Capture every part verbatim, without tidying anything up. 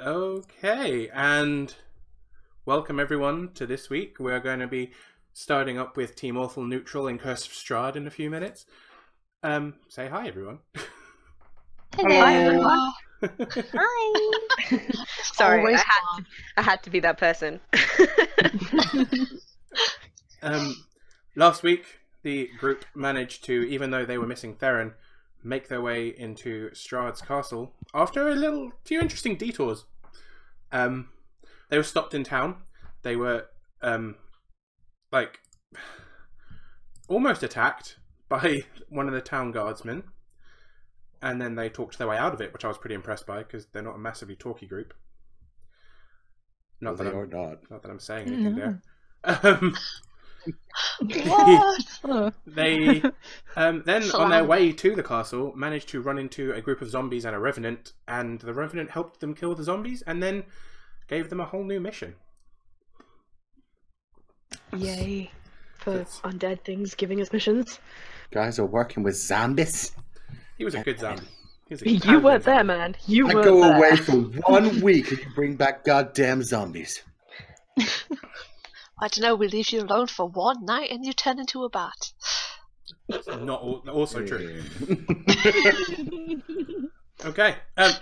Okay, and welcome everyone to this week. We're going to be starting up with Team Awful Neutral in Curse of Strahd in a few minutes. Um, say hi everyone. Hello. Hi. Everyone. Hi. Sorry, I had, to, I had to be that person. um, last week, the group managed to, even though they were missing Theron, make their way into Strahd's castle after a little few interesting detours. Um, they were stopped in town. They were um, like almost attacked by one of the town guardsmen, and then they talked their way out of it, which I was pretty impressed by because they're not a massively talky group. Not well, that they I'm, are not. Not that I'm saying anything no. there. Um, What? they um, then Slam. on their way to the castle managed to run into a group of zombies and a revenant, and the revenant helped them kill the zombies and then gave them a whole new mission. Yay for That's... undead things giving us missions. Guys are working with zombies. He was a good zombie. A you weren't there, zombie. man. You were I go there. away for one week and you bring back goddamn zombies. I don't know, we leave you alone for one night and you turn into a bat. Not all, also true. Okay. Um,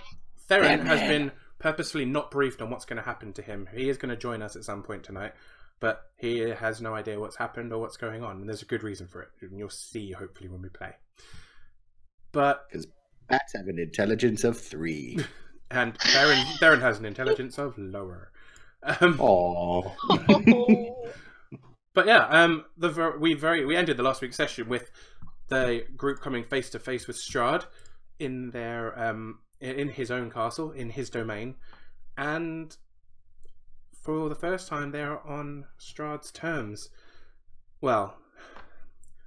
Theron has been purposefully not briefed on what's going to happen to him. He is going to join us at some point tonight, but he has no idea what's happened or what's going on. And there's a good reason for it. And you'll see, hopefully, when we play. But because bats have an intelligence of three. And Theron, Theron has an intelligence of lower. Um, oh. But yeah, um, the ver we very we ended the last week's session with the group coming face to face with Strahd in their um in his own castle, in his domain, and for the first time they are on Strahd's terms. Well,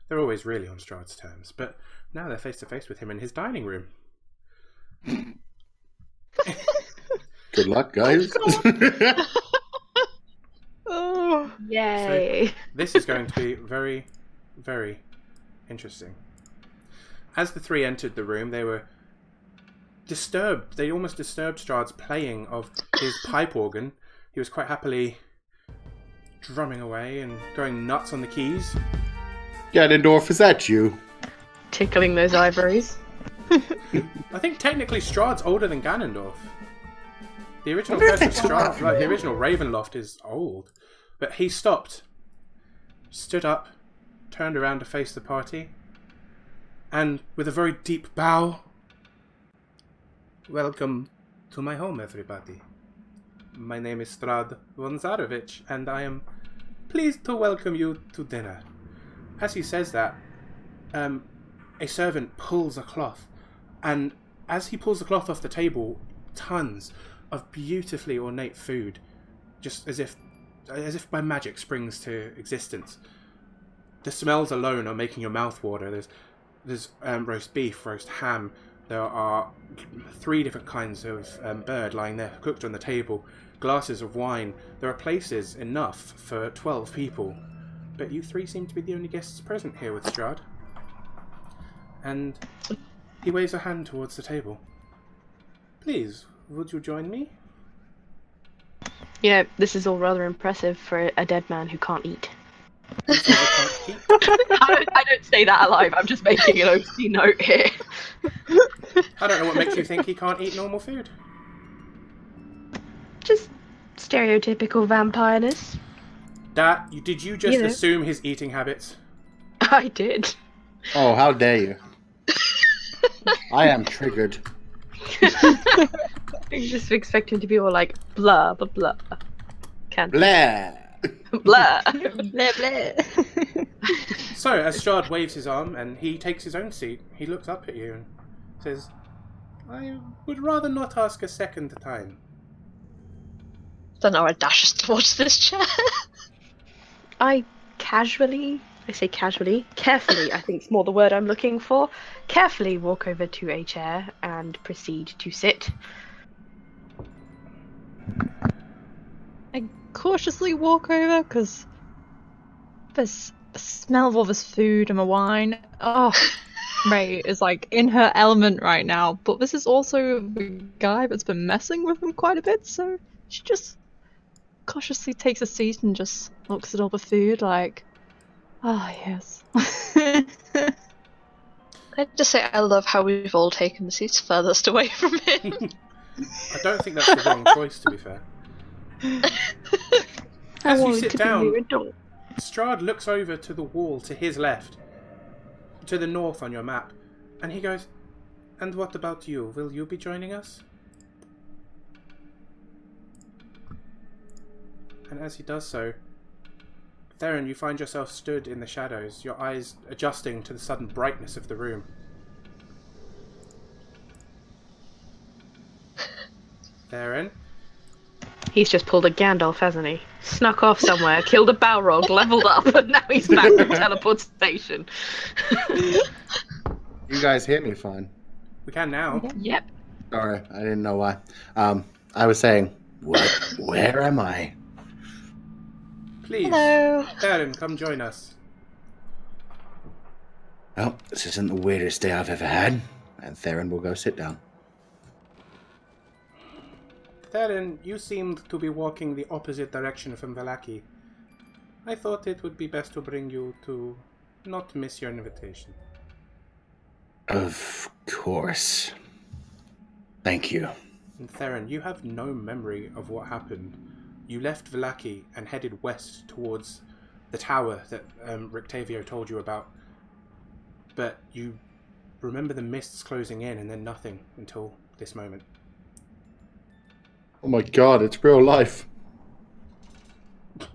they're always really on Strahd's terms, but now they're face to face with him in his dining room. Good luck, guys. Oh, yay. So, this is going to be very, very interesting. As the three entered the room, they were disturbed. They almost disturbed Strahd's playing of his pipe organ. He was quite happily drumming away and going nuts on the keys. Ganondorf, is that you? Tickling those ivories. I think technically Strahd's older than Ganondorf. The original Curse of Strahd, like the original Ravenloft, is old, but he stopped, stood up, turned around to face the party, and with a very deep bow, "Welcome to my home, everybody. My name is Strahd von Zarovich, and I am pleased to welcome you to dinner." As he says that, um, a servant pulls a cloth, and as he pulls the cloth off the table, tons of beautifully ornate food, just as if as if by magic, springs to existence. The smells alone are making your mouth water. There's there's um, roast beef, roast ham. There are three different kinds of um, bird lying there, cooked on the table. Glasses of wine. There are places enough for twelve people, but you three seem to be the only guests present here with Strahd. And he waves a hand towards the table. "Please, would you join me?" You know, this is all rather impressive for a dead man who can't eat. I, don't, I don't say that alive, I'm just making an O C note here. I don't know what makes you think he can't eat normal food. Just stereotypical vampireness. That, did you just you know. assume his eating habits? I did. Oh, how dare you. I am triggered. You just expect him to be all like blah blah blah. Can't blah. blah blah blah. So as Strahd waves his arm and he takes his own seat, he looks up at you and says, "I would rather not ask a second time." Then our dashes towards this chair. I casually, I say casually, carefully, I think it's more the word I'm looking for, carefully walk over to a chair and proceed to sit. I cautiously walk over because there's a smell of all this food and my wine. Oh, Ray is like in her element right now, but this is also the guy that's been messing with him quite a bit, so she just cautiously takes a seat and just looks at all the food like, ah, oh, yes. I'd just say I love how we've all taken the seats furthest away from him. I don't think that's the wrong choice, to be fair. As you sit down, Strahd looks over to the wall to his left, to the north on your map, and he goes, "And what about you? Will you be joining us?" And as he does so, Theron, you find yourself stood in the shadows, your eyes adjusting to the sudden brightness of the room. Theron? He's just pulled a Gandalf, hasn't he? Snuck off somewhere, killed a Balrog, leveled up, and now he's back in teleport station. You guys hear me fine? We can now. Yep. Sorry, I didn't know why. Um, I was saying, where, where am I? Please, hello. Theron, come join us. Well, this isn't the weirdest day I've ever had, and Theron will go sit down. Theron, you seemed to be walking the opposite direction from Vallaki. I thought it would be best to bring you to not miss your invitation. Of course. Thank you. And Theron, you have no memory of what happened. You left Vallaki and headed west towards the tower that um, Rictavio told you about. But you remember the mists closing in and then nothing until this moment. Oh my god, it's real life. And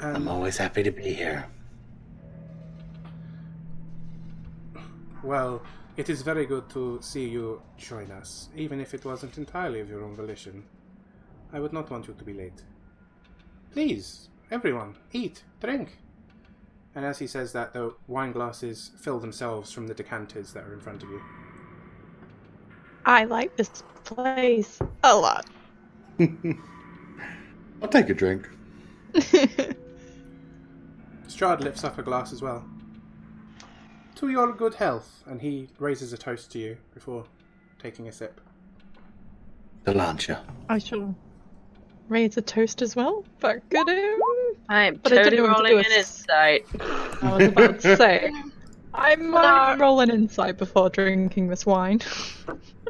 I'm always happy to be here. Well, it is very good to see you join us, even if it wasn't entirely of your own volition. I would not want you to be late. Please, everyone, eat, drink. And as he says that, the wine glasses fill themselves from the decanters that are in front of you. I like this place a lot. I'll take a drink. Strahd lifts up a glass as well. To your good health, and he raises a toast to you before taking a sip. The Lancha. I shall raise a toast as well, but good. I'm but totally I didn't rolling to an insight. I was about to say, I might roll an insight before drinking this wine.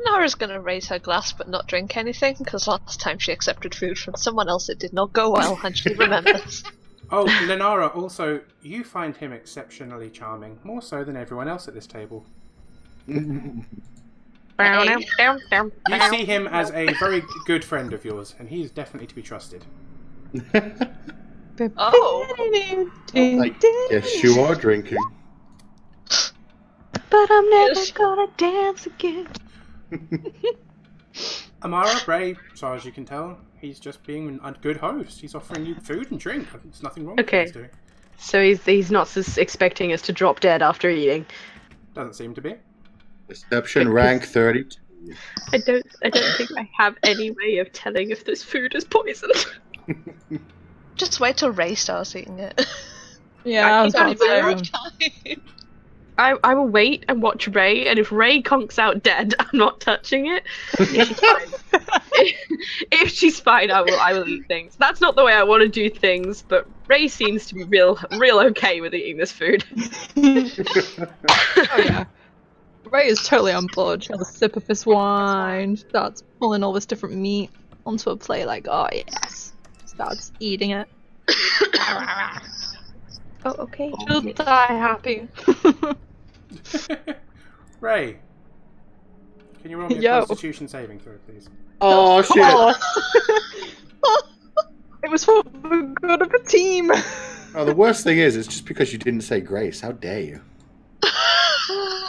Nara's going to raise her glass but not drink anything, because last time she accepted food from someone else it did not go well, and she remembers. Oh, Lenara, also, you find him exceptionally charming, more so than everyone else at this table. Hey. You see him as a very good friend of yours, and he is definitely to be trusted. Oh. Like, yes, you are drinking. But I'm never yes. gonna dance again. Amara, Bray, so as you can tell, he's just being a good host. He's offering you food and drink. There's nothing wrong okay. with what he's doing. So he's, he's not expecting us to drop dead after eating. Doesn't seem to be. Deception rank thirty-two. I don't, I don't think I have any way of telling if this food is poisoned. Just wait till Ray starts eating it. Yeah, I, I, was I I will wait and watch Ray, and if Ray conks out dead, I'm not touching it. If she's fine, if, if she's fine, I will I will eat things. That's not the way I want to do things, but Ray seems to be real real okay with eating this food. Oh yeah. Ray is totally on board. She has a sip of this wine, starts pulling all this different meat onto a plate like, oh yes. Starts eating it. Oh, okay. She'll die happy. Ray, can you roll me a Yo. Constitution saving throw, please? Oh, shit. It was for the good of the team. Oh, the worst thing is, it's just because you didn't say grace. How dare you?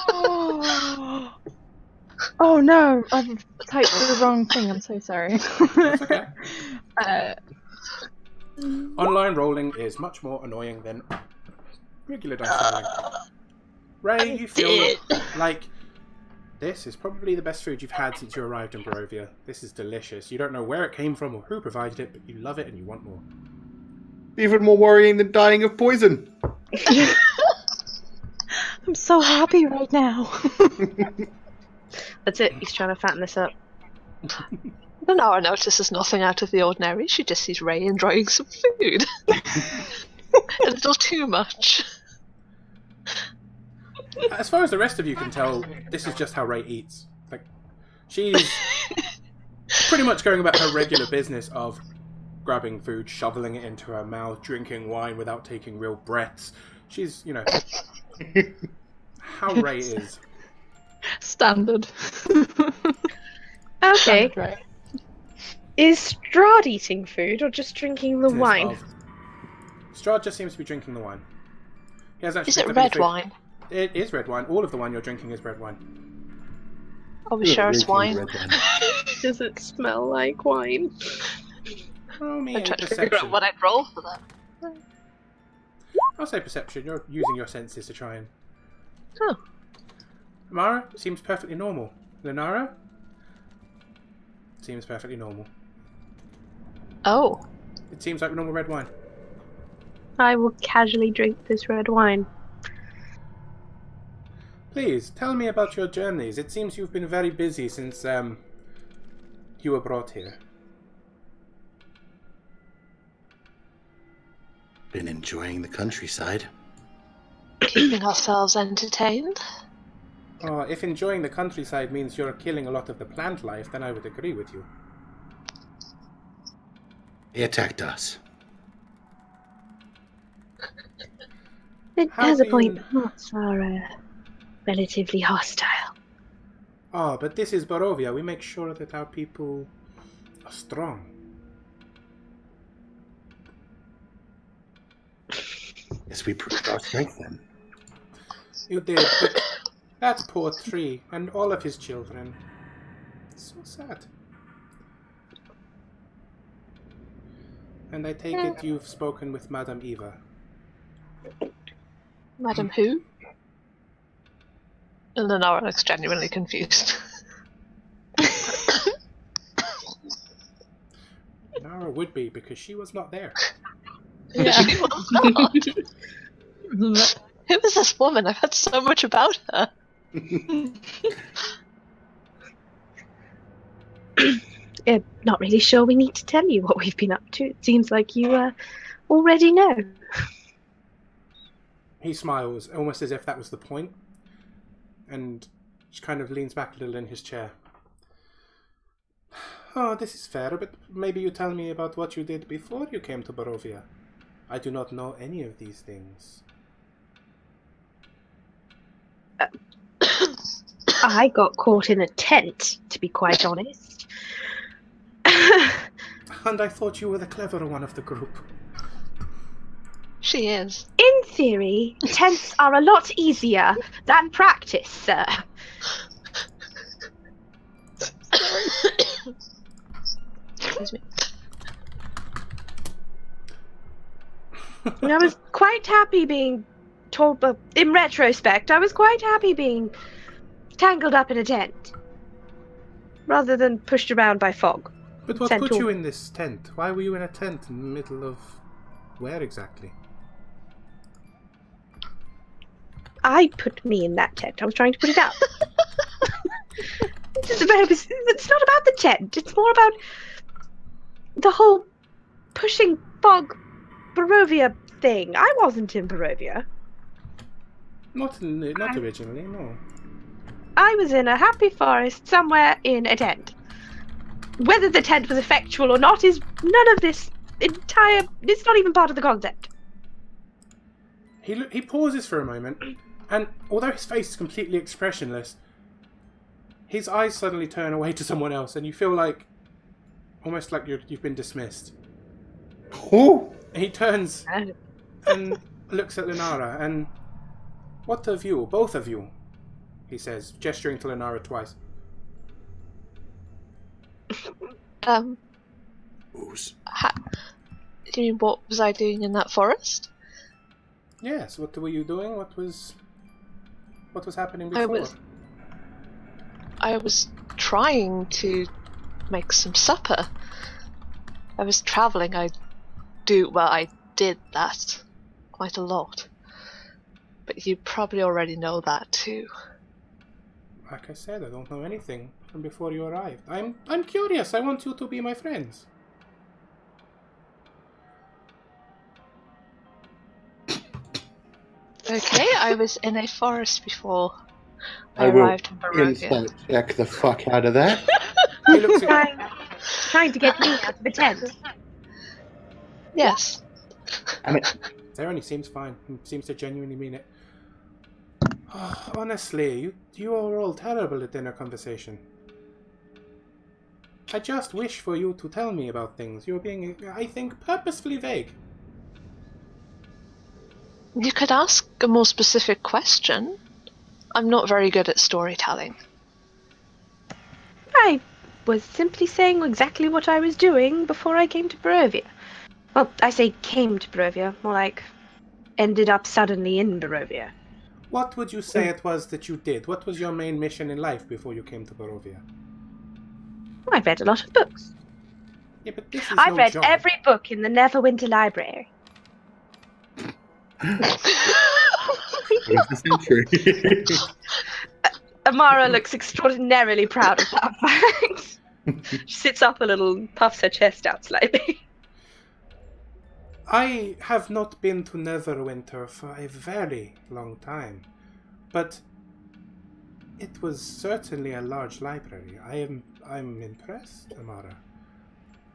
Oh. Oh, no. I've typed the wrong thing. I'm so sorry. That's okay. Uh, Online rolling is much more annoying than regular dice rolling. Uh, Ray, I you feel did. like this is probably the best food you've had since you arrived in Barovia. This is delicious. You don't know where it came from or who provided it, but you love it and you want more. Even more worrying than dying of poison. I'm so happy right now. That's it. He's trying to fatten this up. An hour notices nothing out of the ordinary. She just sees Ray enjoying some food. A little too much. As far as the rest of you can tell, this is just how Ray eats. Like, she's pretty much going about her regular business of grabbing food, shoveling it into her mouth, drinking wine without taking real breaths. She's, you know, how Ray is. Standard. Okay. Standard Ray. Is Strahd eating food or just drinking the wine? Of... Strahd just seems to be drinking the wine. He has actually is it red food. wine? It is red wine. All of the wine you're drinking is red wine. Are we sure it's wine? wine? Does it smell like wine? Oh, I'm trying to figure out what I'd roll for that. I'll say perception. You're using your senses to try and... Oh. Mara seems perfectly normal. Lenara seems perfectly normal. Oh. It seems like normal red wine. I will casually drink this red wine. Please, tell me about your journeys. It seems you've been very busy since um, you were brought here. Been enjoying the countryside. Keeping ourselves entertained. Oh, if enjoying the countryside means you're killing a lot of the plant life, then I would agree with you. They attacked us. It How has been... a point. Hearts are uh, relatively hostile. Oh, but this is Barovia. We make sure that our people are strong. Yes, we proved our strength then. You did, but that poor tree and all of his children. It's so sad. And I take it you've spoken with Madame Eva. Madame who? Lenora looks genuinely confused. Lenora would be, because she was not there. Yeah. She was not. Who is this woman? I've heard so much about her. I'm not really sure we need to tell you what we've been up to. It seems like you uh, already know. He smiles, almost as if that was the point, and just kind of leans back a little in his chair. Oh, this is fair, but maybe you tell me about what you did before you came to Barovia. I do not know any of these things. Uh, I got caught in a tent, to be quite honest. And I thought you were the cleverer one of the group. She is. In theory, tents are a lot easier than practice, sir. Excuse me. And I was quite happy being told, uh, in retrospect, I was quite happy being tangled up in a tent, rather than pushed around by fog. But what Central. put you in this tent? Why were you in a tent in the middle of where exactly? I put me in that tent. I was trying to put it up. It's about, it's not about the tent. It's more about the whole pushing fog Barovia thing. I wasn't in Barovia. Not in, not I, originally, no. I was in a happy forest somewhere in a tent. Whether the tent was effectual or not is none of this entire... It's not even part of the concept. He, he pauses for a moment, and although his face is completely expressionless, his eyes suddenly turn away to someone else, and you feel like, almost like you're, you've been dismissed. Oh! He turns and looks at Lenara, and, what of you, both of you, he says, gesturing to Lenara twice. Um, ha do you mean what was I doing in that forest? Yes, what were you doing? What was what was happening before? I was, I was trying to make some supper. I was travelling. I do well. I did that quite a lot. But you probably already know that too. Like I said, I don't know anything from before you arrived. I'm I'm curious. I want you to be my friends. Okay, I was in a forest before I, I arrived in Barovia. Insight check the fuck out of that. He looks trying, trying to get me out of the tent. Yes. I mean, irony seems fine. He seems to genuinely mean it. Oh, honestly, you you are all terrible at dinner conversation. I just wish for you to tell me about things. You're being, I think, purposefully vague. You could ask a more specific question. I'm not very good at storytelling. I was simply saying exactly what I was doing before I came to Barovia. Well, I say came to Barovia, more like ended up suddenly in Barovia. What would you say it was that you did? What was your main mission in life before you came to Barovia? I read a lot of books. Yeah, but this is I no read job. Every book in the Neverwinter library. Amara looks extraordinarily proud of that fact. She sits up a little and puffs her chest out slightly. I have not been to Neverwinter for a very long time, but it was certainly a large library. I am I'm impressed, Amara.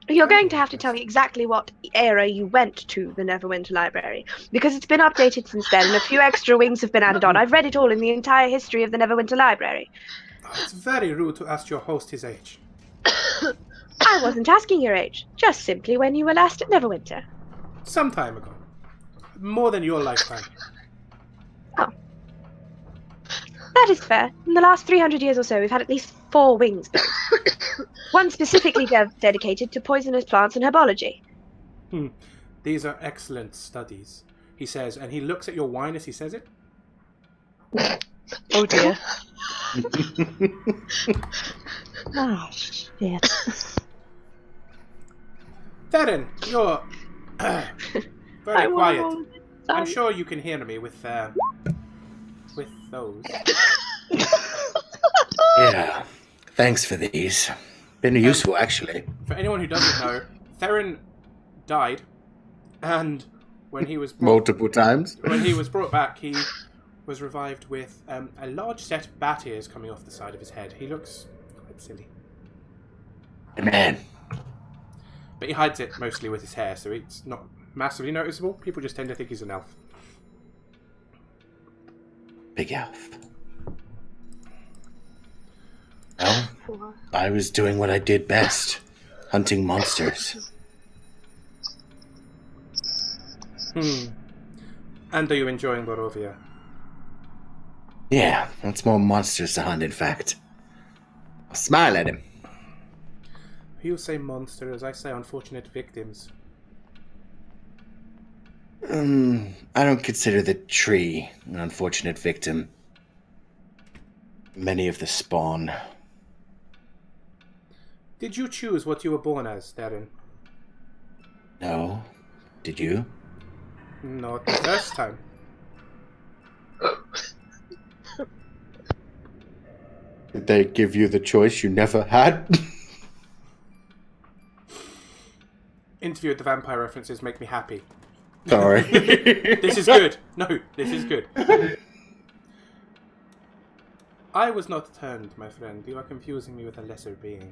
You're going to have to tell me exactly what era you went to the Neverwinter Library, because it's been updated since then, and a few extra wings have been added on. I've read it all in the entire history of the Neverwinter Library. Oh, it's very rude to ask your host his age. I wasn't asking your age, just simply when you were last at Neverwinter. Some time ago. More than your lifetime. Oh. That is fair. In the last three hundred years or so, we've had at least four wings built. One specifically de dedicated to poisonous plants and herbology. Hmm. These are excellent studies, he says, and he looks at your wine as he says it. Oh dear. Oh, dear. Theron, you're uh, very quiet. I'm sure you can hear me with, uh, with those. Yeah. Thanks for these. Been useful, um, actually. For anyone who doesn't know, Theron died, and when he was brought, multiple times. When he was brought back, he was revived with um, a large set of bat ears coming off the side of his head. He looks quite silly. Good man. But he hides it mostly with his hair, so it's not massively noticeable. People just tend to think he's an elf. Big elf. Well, I was doing what I did best, hunting monsters. Hmm. And are you enjoying Barovia? Yeah, that's more monsters to hunt, in fact. I'll smile at him. You say monsters, I say unfortunate victims. Um, I don't consider the tree an unfortunate victim. Many of the spawn... Did you choose what you were born as, Theron? No. Did you? Not the first time. Did they give you the choice you never had? Interview at the vampire references make me happy. Sorry. This is good. No, this is good. I was not turned, my friend. You are confusing me with a lesser being.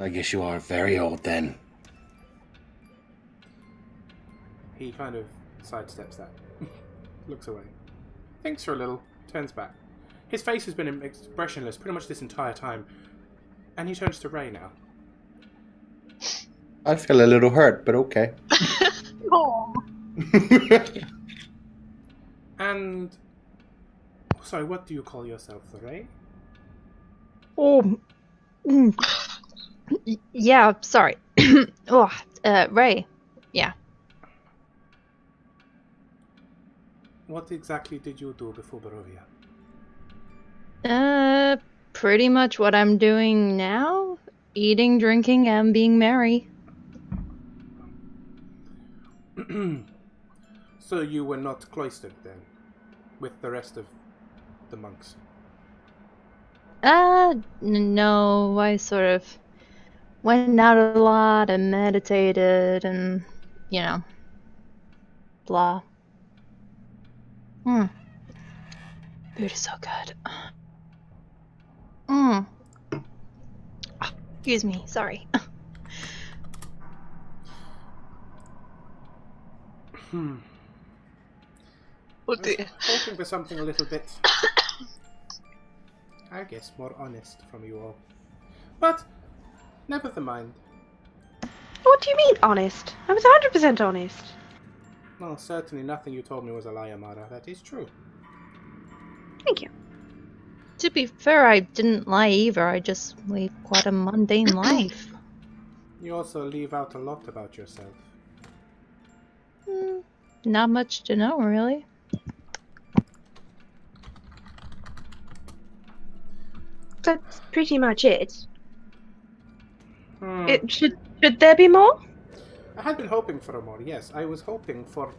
I guess you are very old then. He kind of sidesteps that. Looks away. Thinks for a little. Turns back. His face has been expressionless pretty much this entire time. And he turns to Ray now. I feel a little hurt, but okay. Aww. And... Oh, sorry, what do you call yourself, Ray? Oh... Mm. Yeah, sorry. Oh, uh, Ray. Yeah. What exactly did you do before Barovia? Uh, pretty much what I'm doing now. Eating, drinking, and being merry. So you were not cloistered then, with the rest of the monks? Uh, no, I sort of went out a lot and meditated and, you know, blah. Mmm. Food is so good. Mmm. Oh, excuse me, sorry. Hmm. Oh dear. I was hoping for something a little bit, I guess, more honest from you all. But, never mind. What do you mean, honest? I was one hundred percent honest. Well, certainly nothing you told me was a lie, Amara. That is true. Thank you. To be fair, I didn't lie either. I just lead quite a mundane life. You also leave out a lot about yourself. Mm, not much to know, really. That's pretty much it. Hmm. It should should there be more? I had been hoping for more. Yes, I was hoping for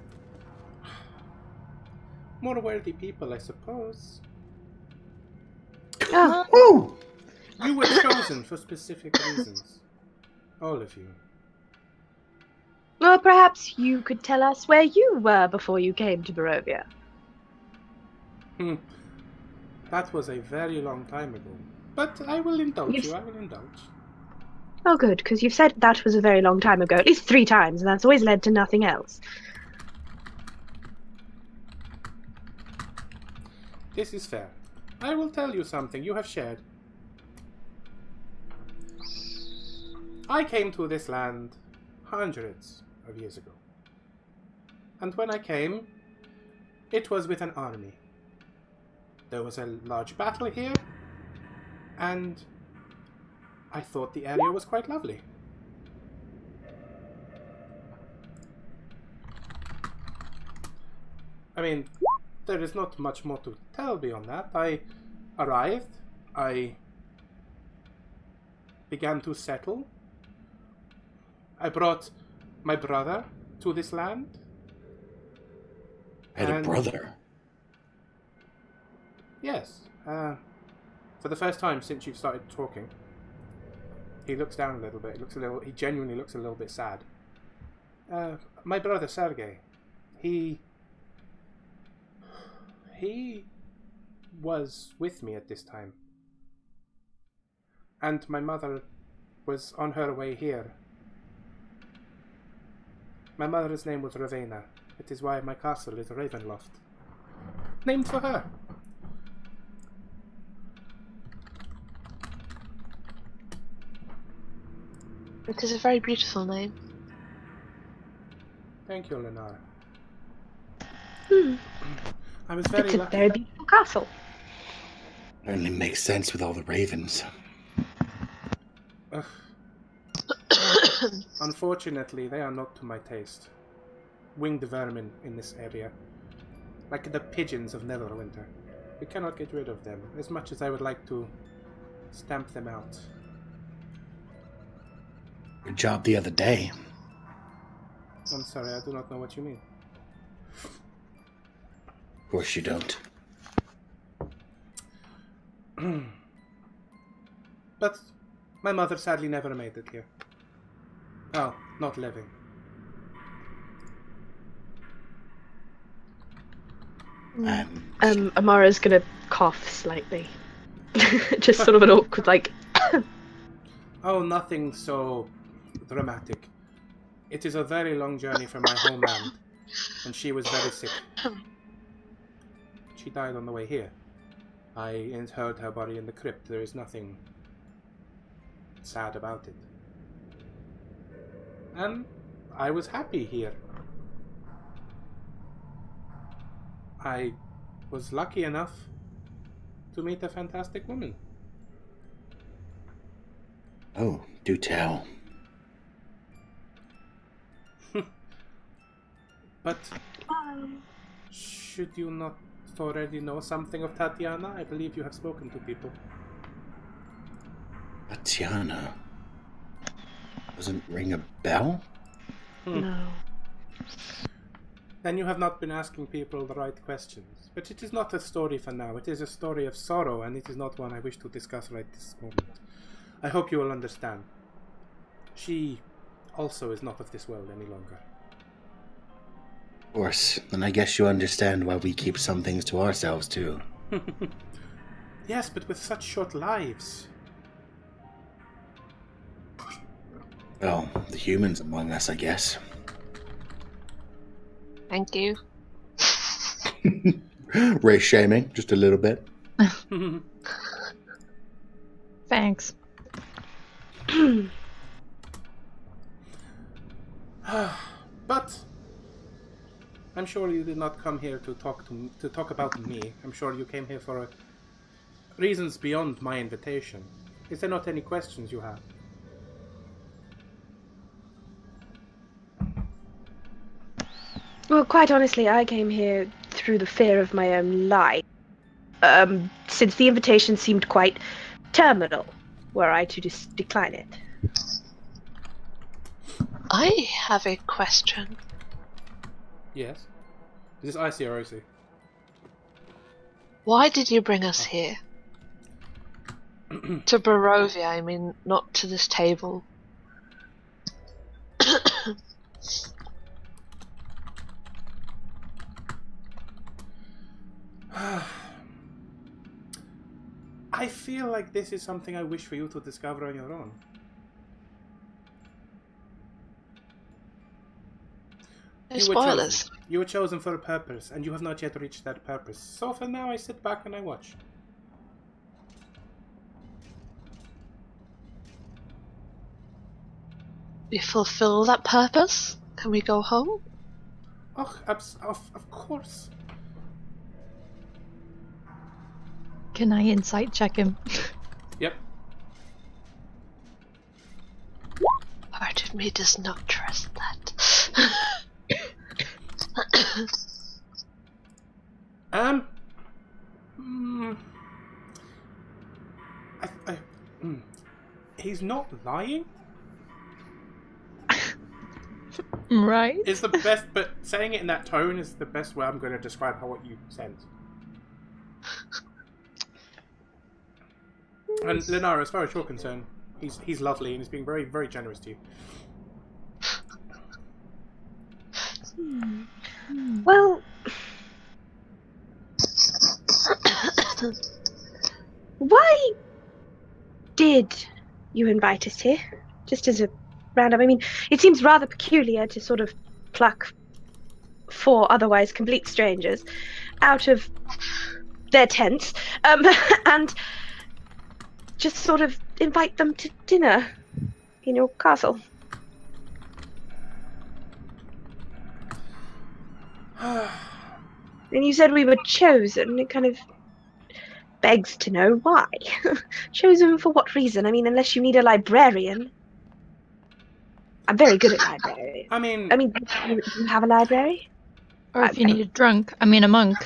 more worthy people, I suppose. Oh. Ooh! You were chosen for specific reasons, all of you. Well, perhaps you could tell us where you were before you came to Barovia. Hmm. That was a very long time ago. But I will indulge you've... you, I will indulge. Oh good, because you've said that was a very long time ago, at least three times, and that's always led to nothing else. This is fair. I will tell you something you have shared. I came to this land hundreds of years ago. And when I came, it was with an army. There was a large battle here, and I thought the area was quite lovely. I mean, there is not much more to tell beyond that. I arrived, I began to settle. I brought my brother to this land. I had a brother? Yes. Uh, for the first time since you've started talking. He looks down a little bit. He looks a little. He genuinely looks a little bit sad. Uh, my brother Sergei, he he was with me at this time, and my mother was on her way here. My mother's name was Ravenna. It is why my castle is Ravenloft, named for her. It is a very beautiful name. Thank you, Lenora. Hmm. I was very it's lucky. A very beautiful castle. It only makes sense with all the ravens. Unfortunately, they are not to my taste. Winged vermin in this area. Like the pigeons of Neverwinter. We cannot get rid of them, as much as I would like to stamp them out. Your job the other day. I'm sorry, I do not know what you mean. Of course you don't. But my mother sadly never made it here. Oh, not living. Um, um Amara's gonna cough slightly. Just sort of an awkward, like... Oh, nothing so... dramatic. It is a very long journey from my homeland, and she was very sick. She died on the way here. I interred her body in the crypt. There is nothing sad about it. And I was happy here. I was lucky enough to meet a fantastic woman. Oh, do tell. But should you not already know something of Tatiana? I believe you have spoken to people. Tatiana doesn't ring a bell? Hmm. No. Then you have not been asking people the right questions. But it is not a story for now. It is a story of sorrow, and it is not one I wish to discuss right this moment. I hope you will understand. She also is not of this world any longer. Of course. And I guess you understand why we keep some things to ourselves, too. Yes, but with such short lives. Well, the humans among us, I guess. Thank you. Race shaming, just a little bit. Thanks. But I'm sure you did not come here to talk to to talk about me. I'm sure you came here for reasons beyond my invitation. Is there not any questions you have? Well, quite honestly, I came here through the fear of my own life, um, since the invitation seemed quite terminal, were I to just decline it. I have a question. Yes? Is this I C or O C? Why did you bring us here? To Barovia, I mean, not to this table. I feel like this is something I wish for you to discover on your own. No spoilers. You were, you were chosen for a purpose, and you have not yet reached that purpose. So for now, I sit back and I watch. You fulfill that purpose? Can we go home? Oh, of, of course. Can I insight check him? Yep. Part of me does not trust that. um. Mm, I, I, mm, he's not lying. Right. It's the best, but saying it in that tone is the best way I'm going to describe how what you sense. And Linara, as far as you're concerned, he's he's lovely and he's being very, very generous to you. Well, why did you invite us here? Just as a roundup. I mean, it seems rather peculiar to sort of pluck four otherwise complete strangers out of their tents, um, and just sort of invite them to dinner in your castle. And you said we were chosen. It kind of begs to know why. Chosen for what reason? I mean, unless you need a librarian. I'm very good at librarians. I mean... I mean, do you have a library? Or if you need a drunk. I mean, a monk.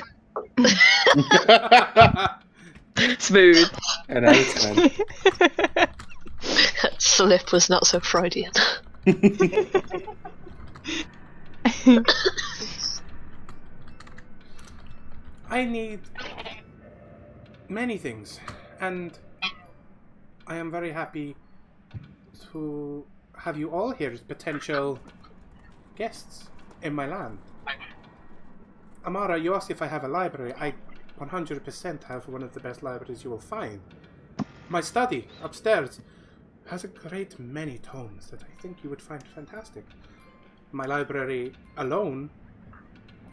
Smooth. And that slip was not so Freudian. I need many things, and I am very happy to have you all here as potential guests in my land. Amara, you asked if I have a library. I one hundred percent have one of the best libraries you will find. My study, upstairs, has a great many tomes that I think you would find fantastic. My library alone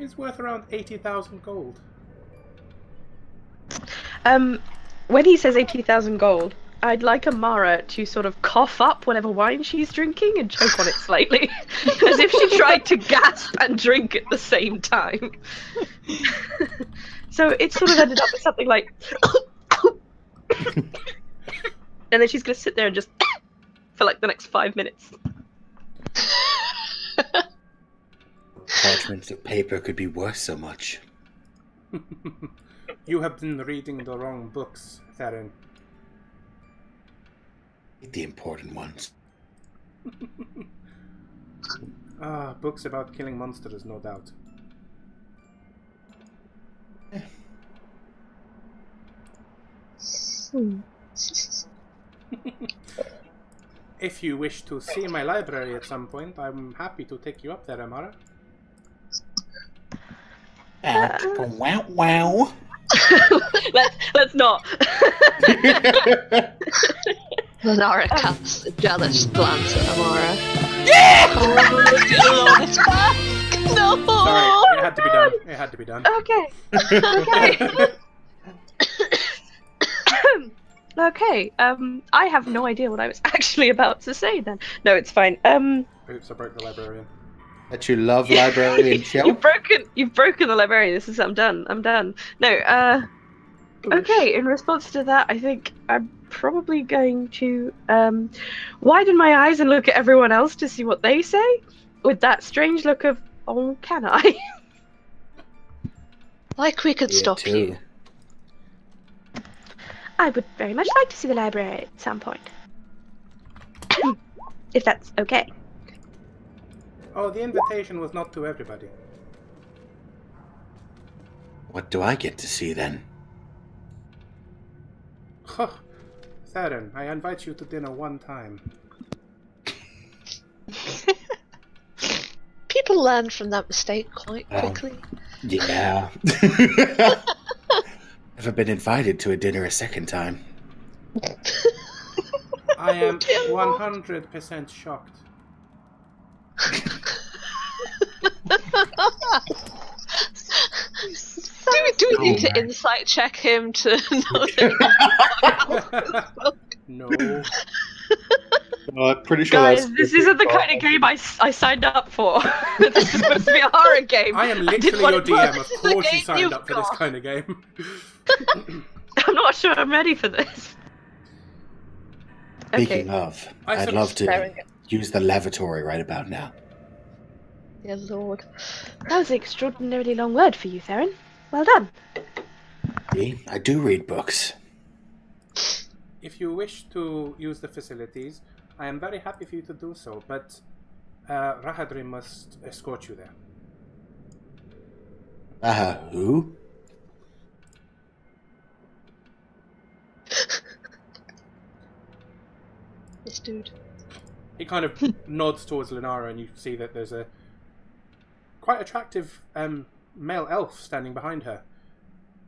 is worth around eighty thousand gold. Um, when he says eighty thousand gold, I'd like Amara to sort of cough up whatever wine she's drinking and choke on it slightly. As if she tried to gasp and drink at the same time. So it sort of ended up with something like... and then she's going to sit there and just... for like the next five minutes. Parchments of paper could be worth so much. You have been reading the wrong books, Theron. The important ones. Ah, books about killing monsters, no doubt. If you wish to see my library at some point, I'm happy to take you up there, Amara. Uh, wow, wow. let's, let's not. Lenara casts a jealous glance at Amara. Yeah! Oh, it's back! No! Sorry, it had to be done. It had to be done. Okay. Okay. okay. Um, I have no idea what I was actually about to say then. No, it's fine. Um. Oops, I broke the librarian. That you love librarian shell? You've broken, you've broken the librarian. This is, I'm done. I'm done. No, uh, okay, in response to that, I think I'm probably going to um, widen my eyes and look at everyone else to see what they say, with that strange look of, oh, can I? Like we could yeah, stop too. you. I would very much like to see the library at some point. If that's okay. Oh, the invitation was not to everybody. What do I get to see then? Huh. Theron, I invite you to dinner one time. People learn from that mistake quite quickly. Um, yeah. Never been invited to a dinner a second time. I am one hundred percent shocked. do we, do we need to insight check him to know that? No. Well, I'm pretty sure. Guys, this isn't the kind of game I, I signed up for. This is supposed to be a horror game. I am literally I your D M. Of course you signed up for got. this kind of game. I'm not sure I'm ready for this. Speaking okay. of, I I'd love to use the lavatory right about now. Dear Lord. That was an extraordinarily long word for you, Theron. Well done. See, I do read books. If you wish to use the facilities, I am very happy for you to do so, but uh, Rahadri must escort you there. Uh, who? This dude. He kind of nods towards Lenara, and you see that there's a quite attractive um, male elf standing behind her.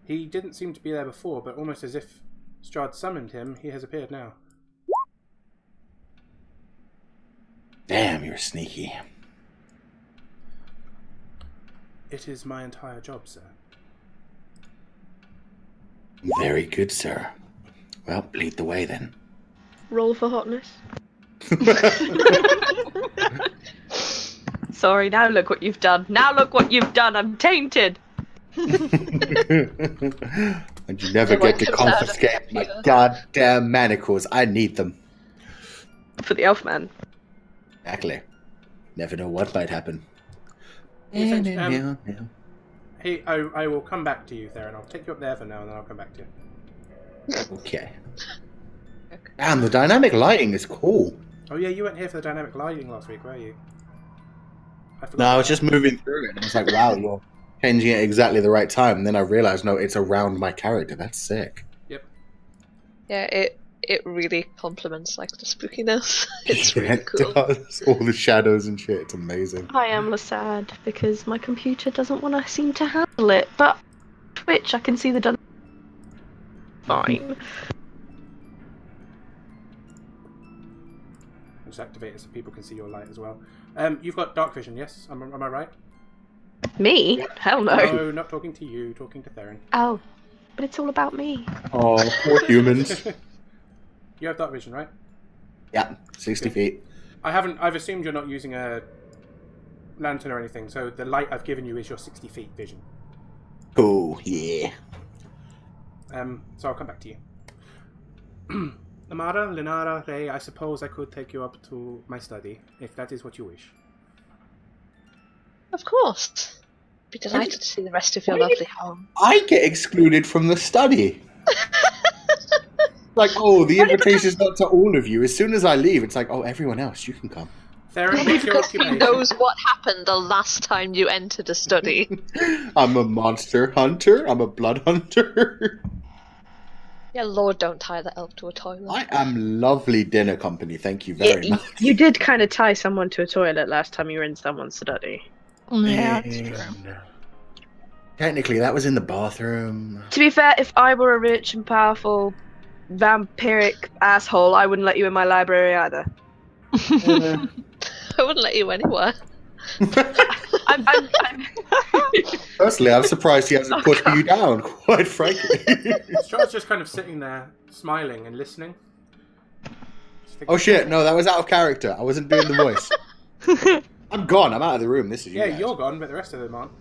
He didn't seem to be there before, but almost as if Strahd summoned him, he has appeared now. Damn, you're sneaky. It is my entire job, sir. Very good, sir. Well, lead the way, then. Roll for hotness. Sorry, now look what you've done. Now look what you've done. I'm tainted. And you never get to confiscate my goddamn manacles. I need them. For the elf man. Exactly. Never know what might happen. Um, hey, I, I will come back to you, Theron. I'll take you up there for now and then I'll come back to you. Okay. Damn, the dynamic lighting is cool. Oh yeah, you weren't here for the dynamic lighting last week, were you? I no, I was just moving through it and I was like, wow, you're changing it exactly the right time. And then I realised, no, it's around my character. That's sick. Yep. Yeah, it it really complements like the spookiness. It's yeah, really it cool. Does. All the shadows and shit, it's amazing. I am sad because my computer doesn't want to seem to handle it, but Twitch, I can see the dynamic. Fine. Just activate it so people can see your light as well. Um, you've got dark vision, yes? Am, am I right? Me? Yep. Hell no. No, not talking to you, talking to Theron. Oh, but it's all about me. Oh, poor humans. You have dark vision, right? Yeah, sixty Good. feet. I haven't, I've assumed you're not using a lantern or anything, so the light I've given you is your sixty feet vision. Oh, yeah. Um, so I'll come back to you. Amara, Lenara, Ray, I suppose I could take you up to my study, if that is what you wish. Of course. Be delighted I, to see the rest of your lovely home. I get excluded from the study. Like, oh, the invitation's not to all of you. As soon as I leave, it's like, oh, everyone else, you can come. Therapy is your occupation. He knows what happened the last time you entered a study. I'm a monster hunter. I'm a blood hunter. Yeah, Lord, don't tie that elf to a toilet. I am lovely dinner company. Thank you very yeah, much. You did kind of tie someone to a toilet last time you were in someone's study. Yeah, that's true. Technically, that was in the bathroom. To be fair, if I were a rich and powerful vampiric asshole, I wouldn't let you in my library either. Uh, I wouldn't let you anywhere. I'm, I'm, I'm... Personally, I'm surprised he hasn't oh, put God. you down, quite frankly. Charles just kind of sitting there, smiling and listening. Oh shit, no, that was out of character. I wasn't doing the voice. I'm gone, I'm out of the room, this is you Yeah, guys. You're gone, but the rest of them aren't.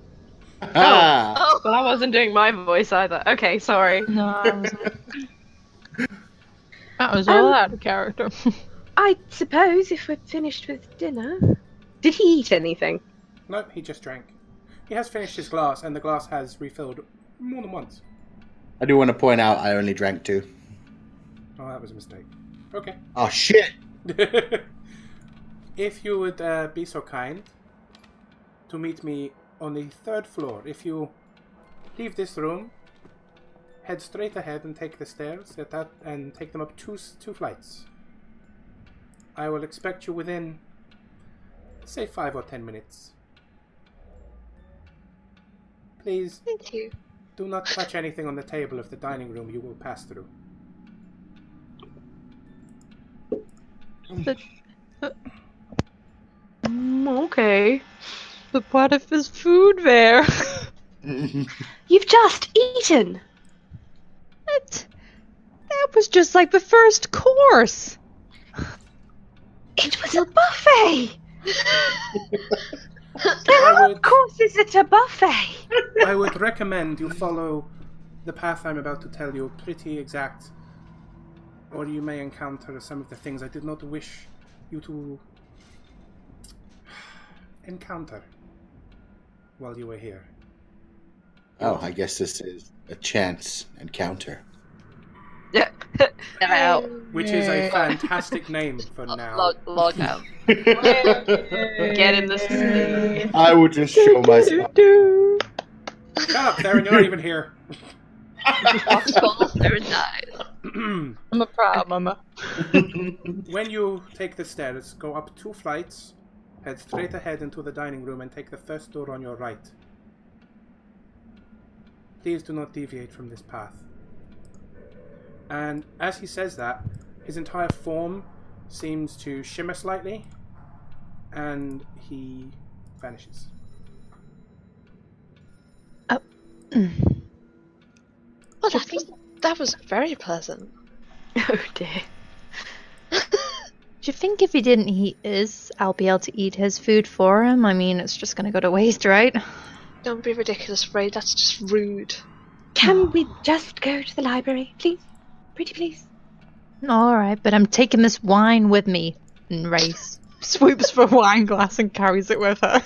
Ah. Oh. oh, well I wasn't doing my voice either. Okay, sorry. No, I wasn't. That was all um, out of character. I suppose if we're finished with dinner... Did he eat anything? Nope, he just drank. He has finished his glass, and the glass has refilled more than once. I do want to point out I only drank two. Oh, that was a mistake. Okay. Oh, shit! If you would uh, be so kind to meet me on the third floor. If you leave this room, head straight ahead and take the stairs at that, and take them up two, two flights. I will expect you within, say, five or ten minutes. Please, thank you. Do not touch anything on the table of the dining room you will pass through. But, uh, okay. But what if there's food there? You've just eaten! That, that was just like the first course! It was a buffet! There are courses at a buffet! I would recommend you follow the path I'm about to tell you pretty exact, or you may encounter some of the things I did not wish you to encounter while you were here. Oh, I guess this is a chance encounter. Yeah. Which is a fantastic name for now. Log, log out. Get in the sleep. I would just show myself. Shut up, Theron, you're not even here. I'm a proud mama. When you take the stairs, go up two flights, head straight ahead into the dining room and take the first door on your right. Please do not deviate from this path. And as he says that, his entire form seems to shimmer slightly, and he vanishes. Oh. Well, that was, that was very pleasant. Oh dear. Do you think if he didn't eat his, I'll be able to eat his food for him? I mean, it's just gonna go to waste, right? Don't be ridiculous, Ray. That's just rude. Can oh. we just go to the library, please? Pretty please. Alright, but I'm taking this wine with me. And Ray swoops for a wine glass and carries it with her.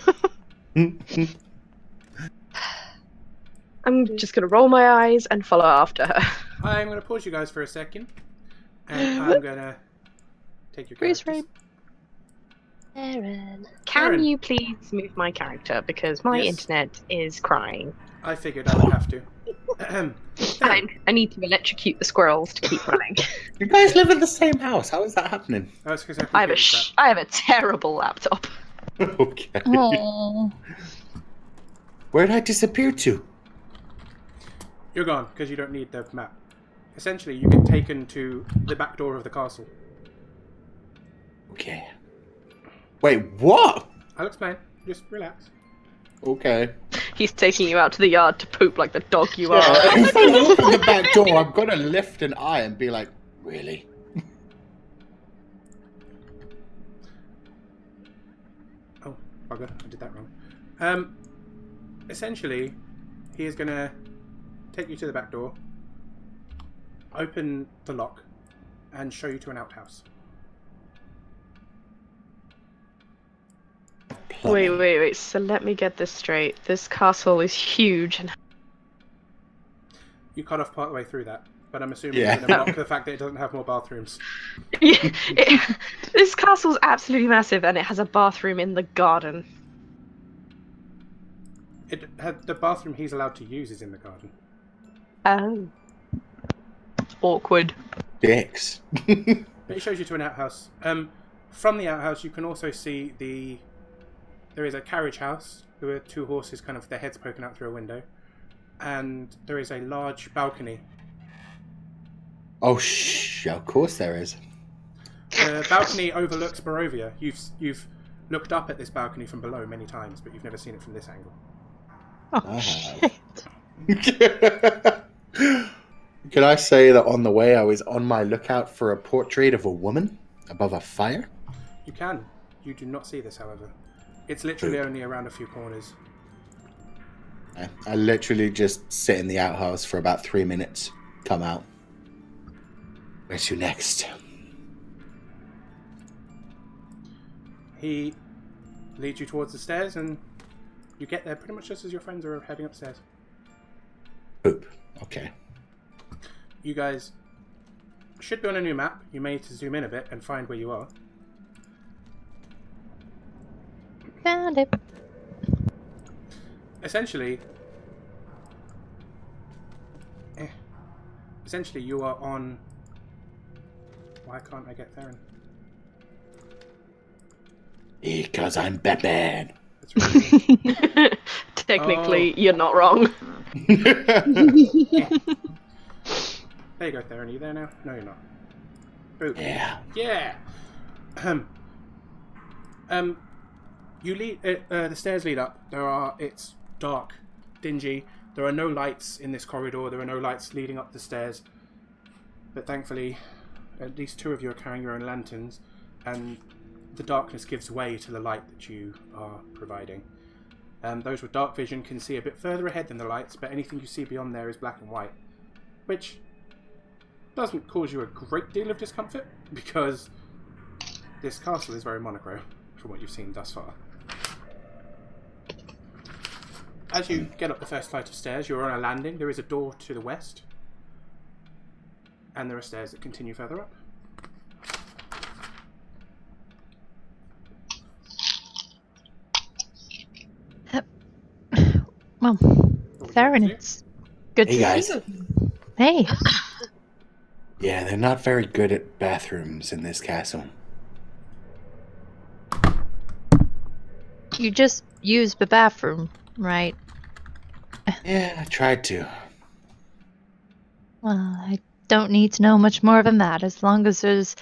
I'm just going to roll my eyes and follow after her. I'm going to pause you guys for a second. And I'm going to take your characters. Bruce, Aaron. Can Aaron. you please move my character? Because my yes. internet is crying. I figured I would have to. Ahem. I, I need to electrocute the squirrels to keep running. You guys live in the same house. How is that happening? Oh, it's 'cause I, I have a sh I have a terrible laptop. Okay. Aww. Where did I disappear to? You're gone because you don't need the map. Essentially, you get taken to the back door of the castle. Okay. Wait, what? I'll explain. Just relax. Okay. He's taking you out to the yard to poop like the dog you are. Yeah, if I open the back door, I'm gonna lift an eye and be like, really? Oh, bugger, I did that wrong. Um, essentially, he is gonna take you to the back door, open the lock, and show you to an outhouse. Wait, wait, wait, so let me get this straight. This castle is huge and... You cut off part way through that. But I'm assuming yeah. you're going to mock the fact that it doesn't have more bathrooms. Yeah, it, this castle's absolutely massive, and it has a bathroom in the garden. It had, the bathroom he's allowed to use is in the garden. Oh. Awkward. Dicks. But it shows you to an outhouse. Um, from the outhouse, you can also see the... There is a carriage house. There are two horses, kind of, their heads poking out through a window. And there is a large balcony. Oh, shh, of course there is. The balcony overlooks Barovia. You've you've looked up at this balcony from below many times, but you've never seen it from this angle. Oh, I have. Shit. Could I say that on the way I was on my lookout for a portrait of a woman above a fire? You can. You do not see this, however. It's literally True. only around a few corners. I, I literally just sit in the outhouse for about three minutes, come out. Where to next? He leads you towards the stairs, and you get there pretty much just as your friends are heading upstairs. Boop. Okay. You guys should be on a new map. You may need to zoom in a bit and find where you are. Found it. Essentially... Eh, essentially, you are on... Why can't I get Theron? Because I'm Batman. That's right. Technically, oh. you're not wrong. There you go, Theron. Are you there now? No, you're not. Ooh. Yeah. Yeah. Um. Um. You lead. Uh, uh, the stairs lead up. There are. It's dark, dingy. There are no lights in this corridor. There are no lights leading up the stairs. But thankfully. At least two of you are carrying your own lanterns, and the darkness gives way to the light that you are providing. Um, those with dark vision can see a bit further ahead than the lights, but anything you see beyond there is black and white, which doesn't cause you a great deal of discomfort, because this castle is very monochrome from what you've seen thus far. As you get up the first flight of stairs, you're on a landing. There is a door to the west. And there are stairs that continue further up. Uh, well, Theron, it's good hey to guys. see you. Hey. Yeah, they're not very good at bathrooms in this castle. You just used the bathroom, right? Yeah, I tried to. Well, I... don't need to know much more than that, as long as there's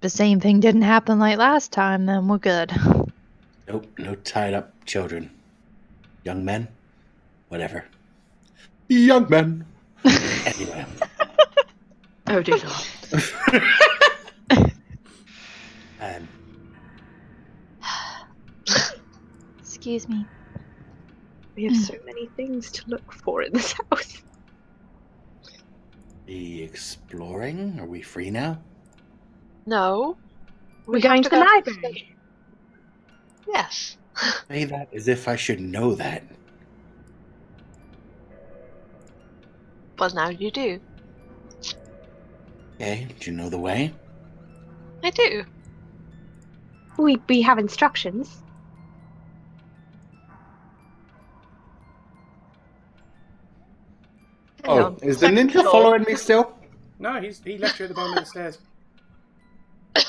the same thing didn't happen like last time, then we're good. Nope, no tied up children, young men, whatever, young men. Anyway. Oh dear Lord. um. Excuse me. We have so many things to look for in this house. Be exploring? Are we free now? No. We're, We're going to, to the library. To... Yes. Say that as if I should know that. Well, now you do. Okay, do you know the way? I do. We, we have instructions. Oh, is the ninja following me still? No, he's, he left you at the bottom of the stairs. I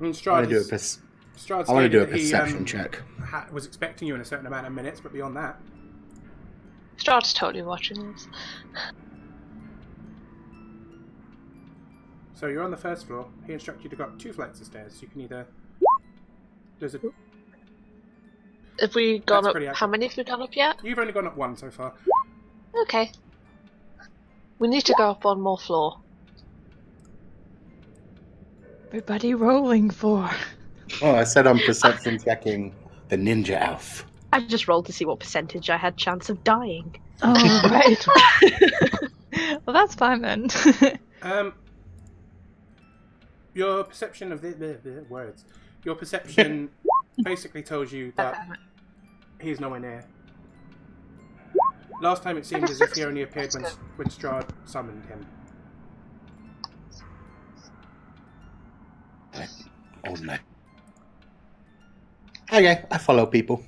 mean, Strahd I want to do a, pers I want to do a perception he, um, check. Ha was expecting you in a certain amount of minutes, but beyond that... Strahd's totally watching this. So you're on the first floor. He instructed you to go up two flights of stairs. You can either... There's a... Have we gone That's up? How many have we gone up yet? You've only gone up one so far. Okay. We need to go up one more floor. Everybody rolling for. Oh, I said I'm perception checking the ninja elf. I just rolled to see what percentage I had chance of dying. Oh, right. Well, that's fine then. um, your perception of the, the, the words. Your perception basically tells you that. He's nowhere near. Last time it seemed as if he only appeared when, when Strahd summoned him. Oh no. Okay, I follow people.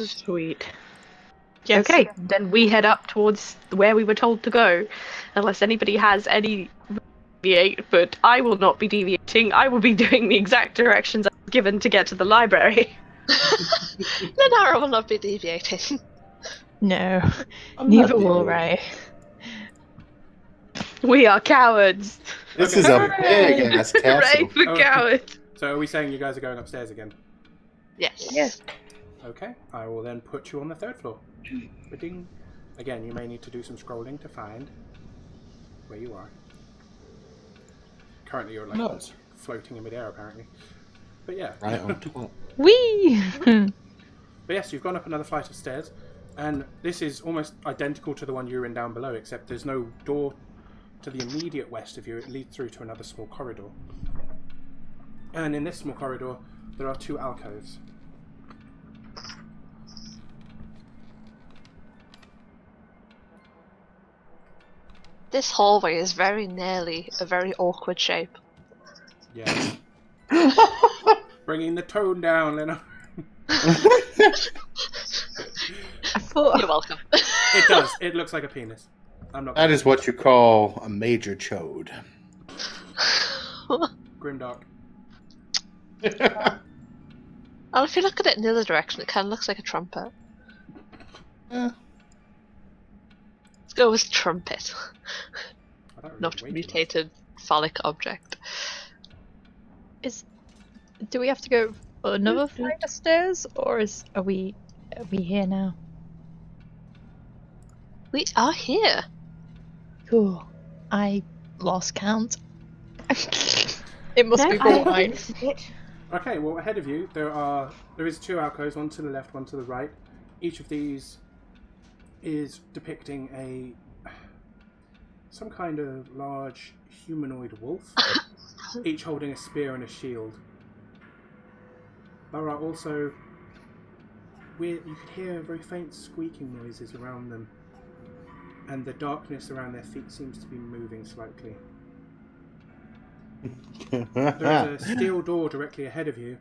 Sweet. Yes. Okay, then we head up towards where we were told to go, unless anybody has any deviate, but I will not be deviating. I will be doing the exact directions I was given to get to the library. Lenara will not be deviating. No, I'm neither will Ray. We are cowards. This okay. is a big ass castle. Ray for oh, cowards. So are we saying you guys are going upstairs again? Yes. Yes. Okay, I will then put you on the third floor. Ba-ding. Again, you may need to do some scrolling to find where you are. Currently, you're like no. floating in midair, apparently. But yeah. Right on top. Whee! But yes, you've gone up another flight of stairs, and this is almost identical to the one you were in down below, except there's no door to the immediate west of you. It leads through to another small corridor. And in this small corridor, there are two alcoves. This hallway is very nearly a very awkward shape. Yeah. Bringing the tone down, Lena. I thought... You're welcome. It does. It looks like a penis. I'm not. That is what you call a major chode. Grimdark. Oh, if you look at it in the other direction, it kind of looks like a trumpet. Yeah. Go with trumpet. Really Not mutated much. Phallic object. Is do we have to go another flight of stairs, or is are we are we here now? We are here. Cool. I lost count. It must no, be mine. Okay. Well, ahead of you there are there is two alcoves, one to the left, one to the right. Each of these is depicting a some kind of large humanoid wolf, each holding a spear and a shield. There are also weird, you could hear very faint squeaking noises around them, and the darkness around their feet seems to be moving slightly. There is a steel door directly ahead of you.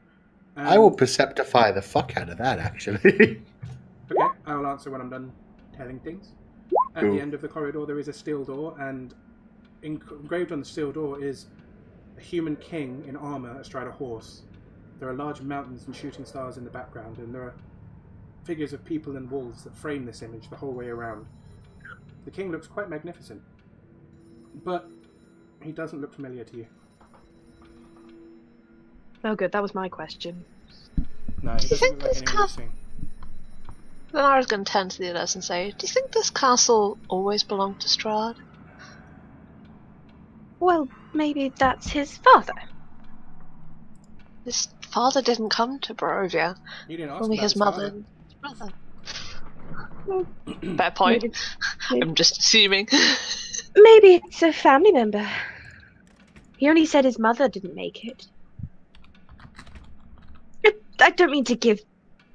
And... I will perceptify the fuck out of that, actually. Okay, I'll answer when I'm done telling things. At cool. the end of the corridor there is a steel door, and engraved on the steel door is a human king in armour astride a horse. There are large mountains and shooting stars in the background, and there are figures of people and wolves that frame this image the whole way around. The king looks quite magnificent, but he doesn't look familiar to you. Oh good, that was my question. No, he doesn't look like anyone else. Lenara's going to turn to the others and say, do you think this castle always belonged to Strahd? Well, maybe that's his father. His father didn't come to Barovia. You didn't ask only his mother and his brother. Well, fair point. Maybe, maybe. I'm just assuming. Maybe it's a family member. He only said his mother didn't make it. I don't mean to give,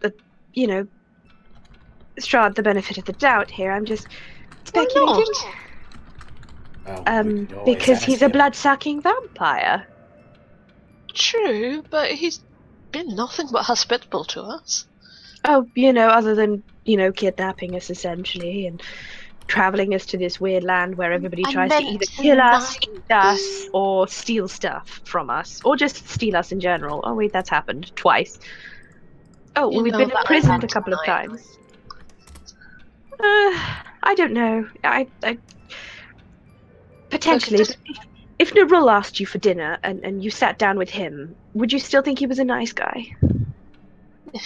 a, you know, Strahd the benefit of the doubt here. I'm just speculating. Oh, um, because he's him. a blood-sucking vampire. True, but he's been nothing but hospitable to us. Oh, you know, other than, you know, kidnapping us essentially and travelling us to this weird land where everybody I tries to either kill us, eat us, or steal stuff from us, or just steal us in general. Oh wait, that's happened twice. Oh, well, we've been imprisoned a couple of times. Uh, I don't know. I, I potentially, just... if Nerul asked you for dinner and, and you sat down with him, would you still think he was a nice guy?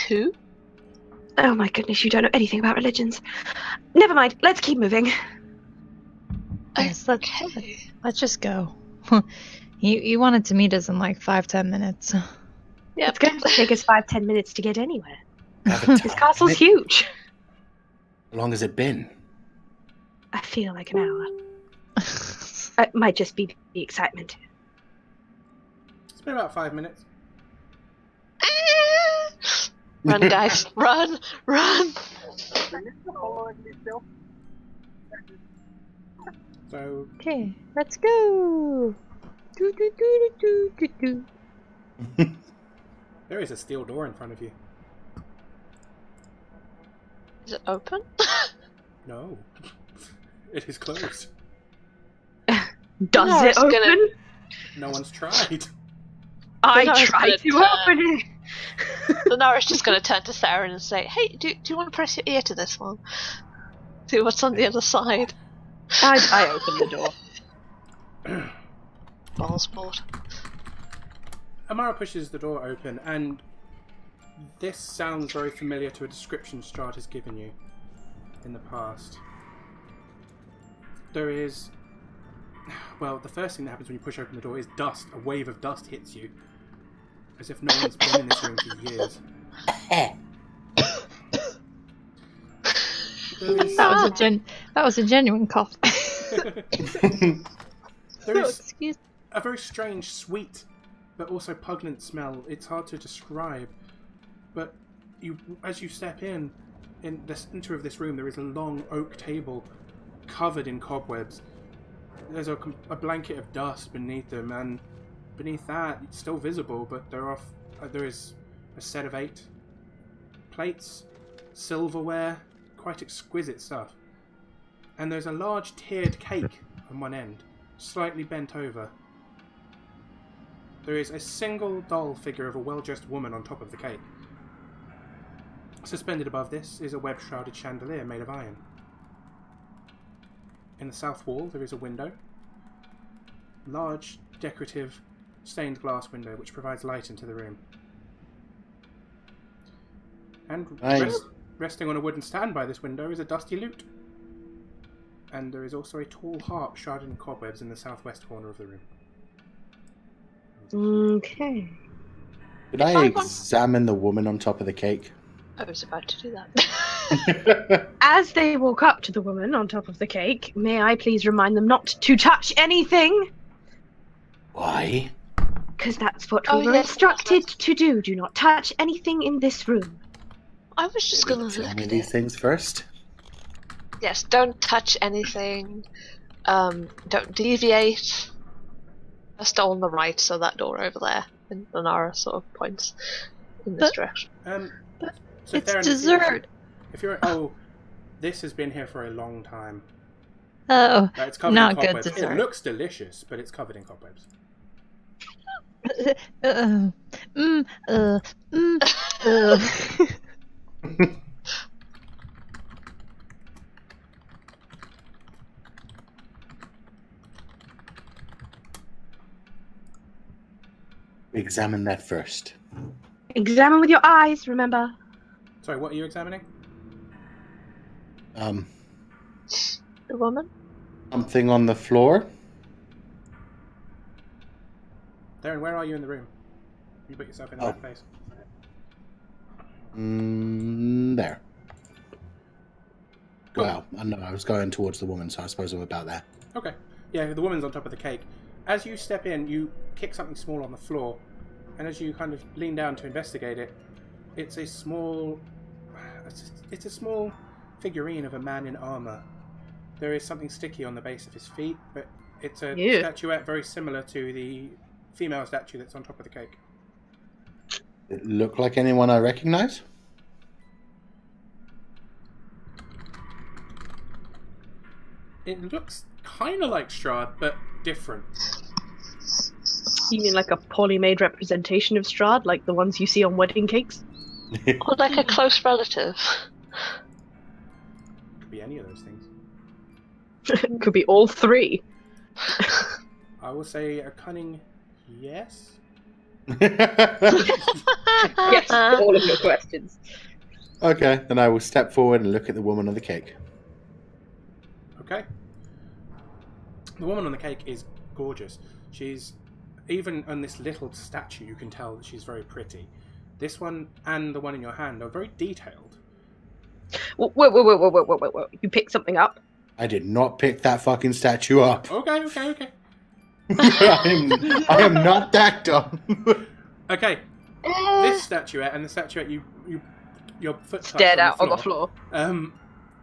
Who? Oh my goodness, you don't know anything about religions. Never mind. Let's keep moving. Yes, okay. Let's, let's just go. you you wanted to meet us in like five ten minutes. Yeah, it's going to take us five ten minutes to get anywhere. This castle's huge. How long has it been? I feel like an hour. It might just be the excitement. been about five minutes. Run, guys. Run! Run! So. Okay, let's go! Do, do, do, do, do, do, do. There is a steel door in front of you. Is it open? No. It is closed. Does no, it open? Gonna... No one's tried. I no, tried to turn. open it! So now it's just going to turn to Sarah and say, hey, do, do you want to press your ear to this one? See what's on the other side. I, I opened the door. Balls board. Amara pushes the door open, and this sounds very familiar to a description Strahd has given you in the past. There is... Well, the first thing that happens when you push open the door is dust. A wave of dust hits you. As if no one's been in this room for years. Is... That, was a gen that was a genuine cough. There is a very strange, sweet, but also pungent smell. It's hard to describe. But you, as you step in, in the centre of this room, there is a long oak table covered in cobwebs. There's a, a blanket of dust beneath them, and beneath that, it's still visible, but there are uh, there is a set of eight plates, silverware, quite exquisite stuff. And there's a large tiered cake on one end, slightly bent over. There is a single doll figure of a well-dressed woman on top of the cake. Suspended above this is a web-shrouded chandelier made of iron. In the south wall there is a window, large, decorative, stained glass window which provides light into the room. And nice. rest, resting on a wooden stand by this window is a dusty lute. And there is also a tall harp shrouded in cobwebs in the southwest corner of the room. Okay. Did I, I examine want... the woman on top of the cake? I was about to do that. As they walk up to the woman on top of the cake, may I please remind them not to touch anything? Why? Because that's what oh, we were yes, instructed that's... to do. Do not touch anything in this room. I was just going to look at these things first. Yes, don't touch anything. Um, don't deviate. They're still on the right, so that door over there. And Lanara sort of points in this but, direction. Um, but so it's dessert. If you're oh, this has been here for a long time. Oh, no, it's covered not in cobwebs. Good dessert. It looks delicious, but it's covered in cobwebs. Uh, mm, uh, mm, uh. Examine that first. Examine with your eyes. Remember. Sorry, what are you examining? Um, the woman? Something on the floor? Darren, where are you in the room? You put yourself in the oh. right place. Mm, there. Cool. Well, I know, I was going towards the woman, so I suppose I'm about there. Okay. Yeah, the woman's on top of the cake. As you step in, you kick something small on the floor, and as you kind of lean down to investigate it, it's a small... It's a small... figurine of a man in armor. There is something sticky on the base of his feet, but it's a Ew. statuette very similar to the female statue that's on top of the cake. It look like anyone I recognize? It looks kind of like Strahd, but different. You mean like a poorly made representation of Strahd, like the ones you see on wedding cakes? Or like a close relative? Be any of those things. Could be all three. I will say a cunning yes. Yes to all of your questions. Okay, then I will step forward and look at the woman on the cake. Okay. The woman on the cake is gorgeous. She's, even on this little statue, you can tell that she's very pretty. This one and the one in your hand are very detailed. Whoa, whoa, whoa, whoa, whoa, whoa, whoa, you picked something up? I did not pick that fucking statue up. Okay, okay, okay. I am, I am not that dumb. Okay. Uh, this statuette and the statuette you, you your foot stared out on the floor. Um,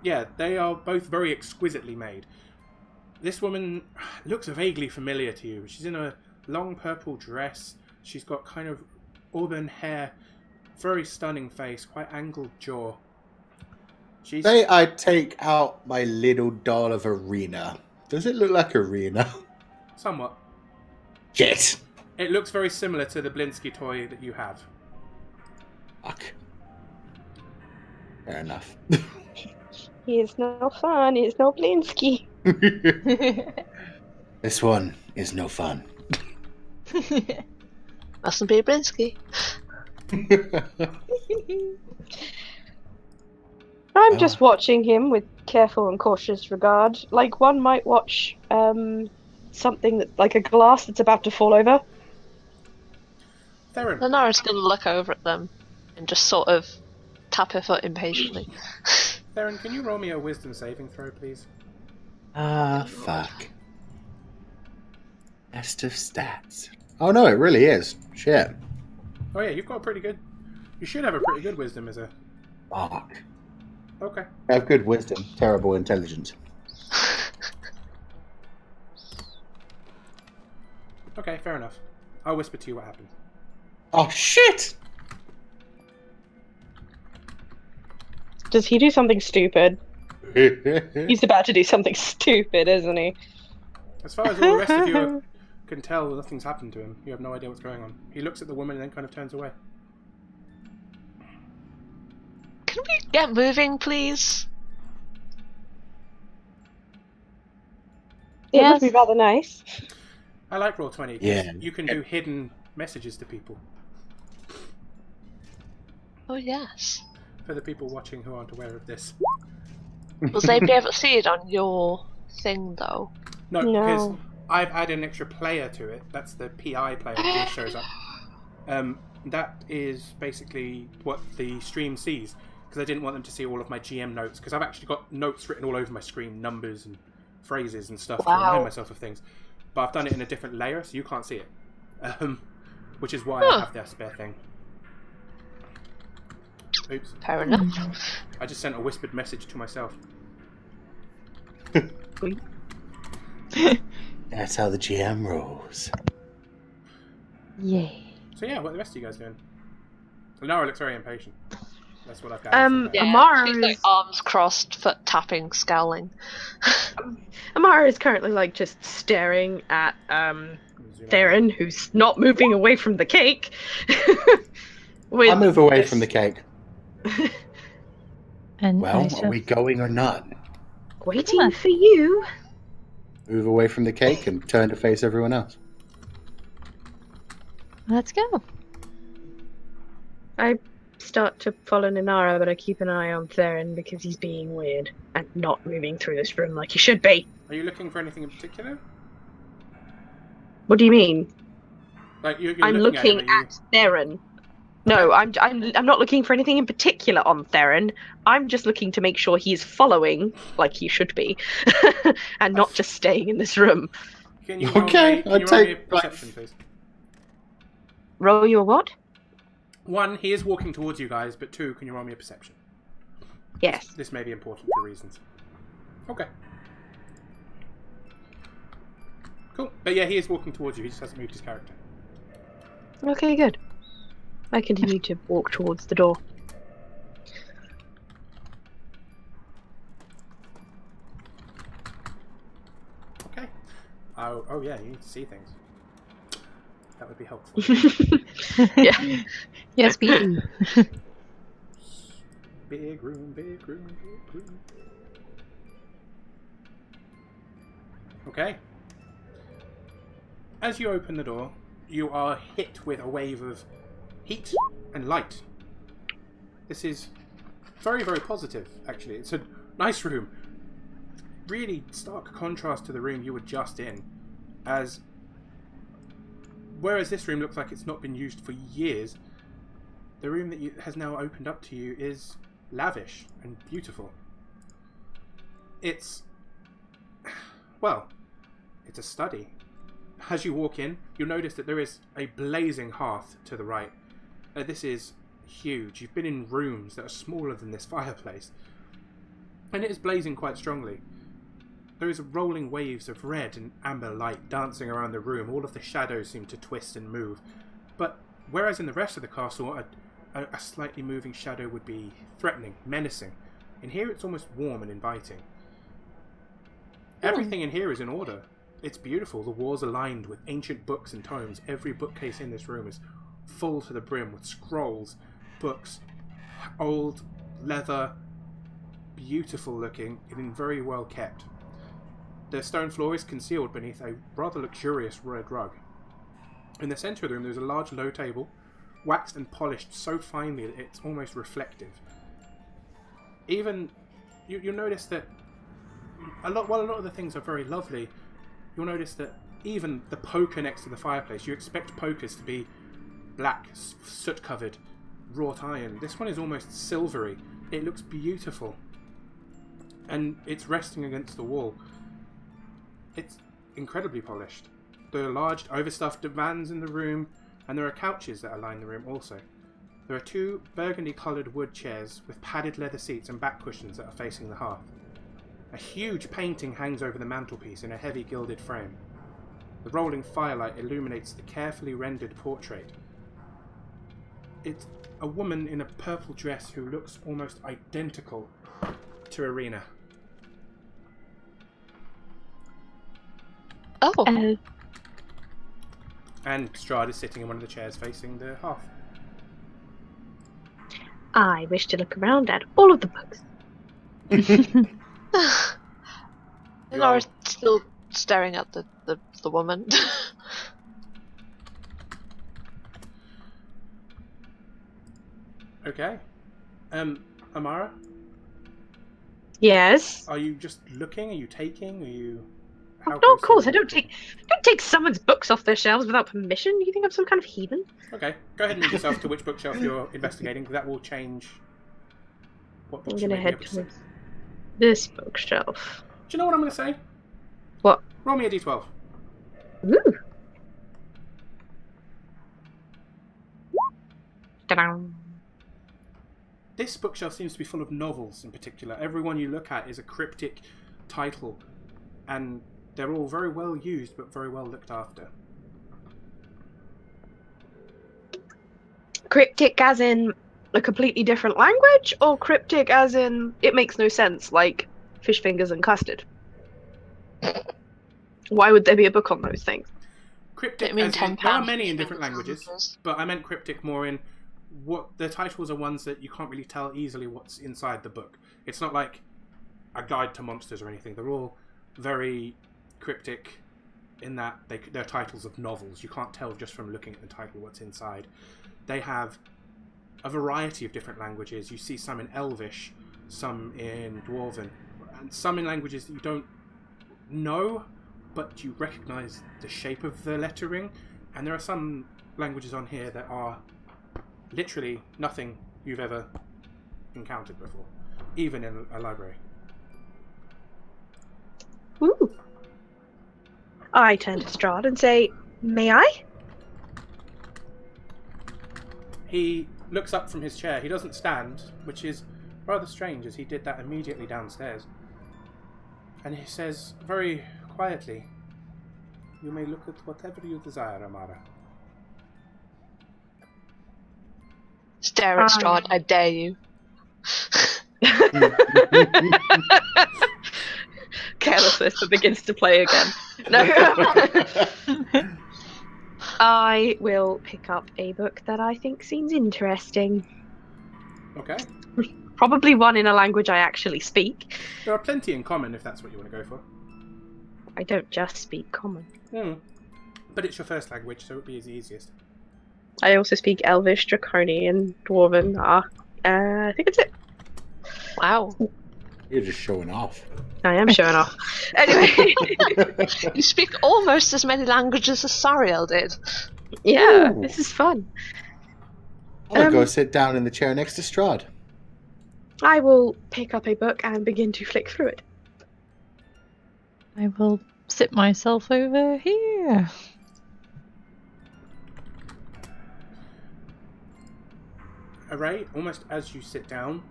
yeah, they are both very exquisitely made. This woman looks vaguely familiar to you. She's in a long purple dress. She's got kind of auburn hair, very stunning face, quite angled jaw. She's... Say I take out my little doll of Ireena. Does it look like Ireena? Somewhat. Shit. It looks very similar to the Blinsky toy that you have. Fuck. Fair enough. He is no fun. He is no Blinsky. This one is no fun. Mustn't be a Blinsky. I'm oh. just watching him with careful and cautious regard, like one might watch um, something that, like a glass that's about to fall over. Lenara's going to look over at them and just sort of tap her foot impatiently. Theron, can you roll me a wisdom saving throw, please? Ah, fuck. Best of stats. Oh no, it really is. Shit. Oh yeah, you've got a pretty good... You should have a pretty good wisdom as a... Fuck. Okay. I have good wisdom, terrible intelligence. Okay, fair enough. I'll whisper to you what happened. Oh shit! Does he do something stupid? He's about to do something stupid, isn't he? As far as all the rest of you are, can tell, nothing's happened to him. You have no idea what's going on. He looks at the woman and then kind of turns away. Can we get moving, please? It yes. would be rather nice. I like Roll twenty. Yeah. You can do hidden messages to people. Oh, yes. For the people watching who aren't aware of this. Will they be able to see it on your thing, though? No, no. Because I've added an extra player to it. That's the P I player that shows up. Um, that is basically what the stream sees. Because I didn't want them to see all of my G M notes, because I've actually got notes written all over my screen, numbers and phrases and stuff wow. to remind myself of things. But I've done it in a different layer, so you can't see it. Um, which is why huh. I have that spare thing. Oops. Fair enough. I just sent a whispered message to myself. That's how the G M rolls. Yay. So yeah, what are the rest of you guys doing? Lenara looks very impatient. That's what I've got. Um, yeah, Amara she's like arms crossed, foot tapping, scowling. Amara is currently like just staring at um, Theron, who's not moving away from the cake. With... I move away from the cake. And well, shall... are we going or not? Waiting yeah. for you. Move away from the cake and turn to face everyone else. Let's go. I start to follow Nenara, but I keep an eye on Theron because he's being weird and not moving through this room like he should be. Are you looking for anything in particular? What do you mean? Like you're, you're I'm looking, looking at, at Theron. No, I'm, I'm I'm not looking for anything in particular on Theron. I'm just looking to make sure he's following like he should be, and That's... not just staying in this room. Can you okay, me, can I you take roll me a perception, please? Roll your what? One, he is walking towards you guys, but two, can you roll me a perception? Yes. This, this may be important for reasons. Okay. Cool. But yeah, he is walking towards you. He just hasn't moved his character. Okay, good. I continue to walk towards the door. Okay. Oh, oh yeah, you need to see things. That would be helpful. Yeah. Yes, big room. Big room, big room, big room. Okay. As you open the door, you are hit with a wave of heat and light. This is very, very positive, actually. It's a nice room. Really stark contrast to the room you were just in, as... Whereas this room looks like it's not been used for years, the room that you, has now opened up to you is lavish and beautiful. It's... well, it's a study. as you walk in, you'll notice that there is a blazing hearth to the right. Uh, this is huge. You've been in rooms that are smaller than this fireplace. And it is blazing quite strongly. There is rolling waves of red and amber light dancing around the room. All of the shadows seem to twist and move. But whereas in the rest of the castle, a, a, a slightly moving shadow would be threatening, menacing. In here, it's almost warm and inviting. Yeah. Everything in here is in order. It's beautiful. The walls are lined with ancient books and tomes. Every bookcase in this room is full to the brim with scrolls, books, old leather, beautiful looking and very well kept. The stone floor is concealed beneath a rather luxurious red rug. In the centre of the room, there's a large low table, waxed and polished so finely that it's almost reflective. Even, you, you'll notice that, a lot, while a lot of the things are very lovely, you'll notice that even the poker next to the fireplace, you expect pokers to be black, soot-covered, wrought iron. This one is almost silvery. It looks beautiful. And it's resting against the wall. It's incredibly polished. There are large overstuffed divans in the room, and there are couches that align the room also. There are two burgundy-coloured wood chairs with padded leather seats and back cushions that are facing the hearth. A huge painting hangs over the mantelpiece in a heavy gilded frame. The rolling firelight illuminates the carefully rendered portrait. It's a woman in a purple dress who looks almost identical to Ireena. Oh. Uh, and Strahd is sitting in one of the chairs facing the hearth. I wish to look around at all of the books. Laura's still staring at the, the, the woman. Okay. Um, Amara? Yes? Are you just looking? Are you taking? Are you... How oh, of course. I don't take don't take someone's books off their shelves without permission. You think I'm some kind of heathen? Okay, go ahead and move yourself to which bookshelf you're investigating. That will change what books I'm going to head to this bookshelf. Do you know what I'm going to say? What? Roll me a d twelve. Ooh. Ta-da. This bookshelf seems to be full of novels in particular. Everyone you look at is a cryptic title, and they're all very well used, but very well looked after. Cryptic as in a completely different language, or cryptic as in it makes no sense, like fish fingers and custard? Why would there be a book on those things? Cryptic, I mean, as in, there are many in different languages, but I meant cryptic more in what the titles are ones that you can't really tell easily what's inside the book. It's not like a guide to monsters or anything. They're all very cryptic in that they, they're titles of novels. You can't tell just from looking at the title what's inside. They have a variety of different languages. You see some in Elvish, some in Dwarven, and some in languages that you don't know, but you recognise the shape of the lettering. And there are some languages on here that are literally nothing you've ever encountered before, even in a library. Ooh. I turn to Strahd and say, "May I?" He looks up from his chair. He doesn't stand, which is rather strange, as he did that immediately downstairs. And he says very quietly, "You may look at whatever you desire, Amara." Stare at Strahd, I dare you. Carelessness that begins to play again. No. I will pick up a book that I think seems interesting. Okay. Probably one in a language I actually speak. There are plenty in common if that's what you want to go for. I don't just speak common. Mm. But it's your first language, so it would be the easiest. I also speak Elvish, Draconian, Dwarven. Ah, uh, I think that's it. Wow. You're just showing off. I am showing off. Anyway. You speak almost as many languages as Sariel did. Yeah, ooh, this is fun. I'll um, go sit down in the chair next to Strahd. I will pick up a book and begin to flick through it. I will sit myself over here. Alright, almost as you sit down,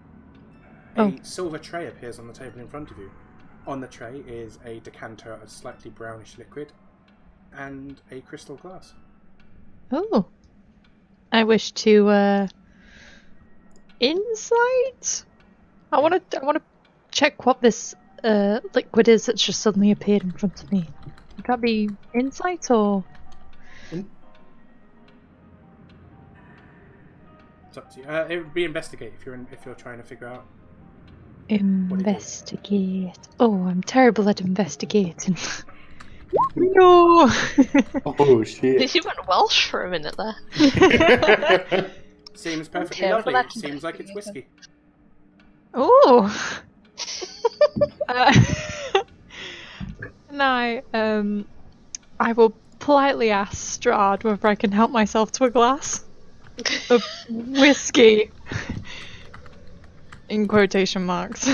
a oh. silver tray appears on the table in front of you. On the tray is a decanter of slightly brownish liquid and a crystal glass. Oh. I wish to, uh... insight? I want to I want to check what this uh, liquid is that's just suddenly appeared in front of me. Would that be insight or...? Mm. It's up to you. Uh, it would be investigate if you're, in, if you're trying to figure out... Investigate. Oh, I'm terrible at investigating. No! Oh, shit. She went Welsh for a minute there. Seems perfectly lovely. Seems like it's whiskey. Oh! uh, and I, um, I will politely ask Strahd whether I can help myself to a glass of whiskey. In quotation marks. So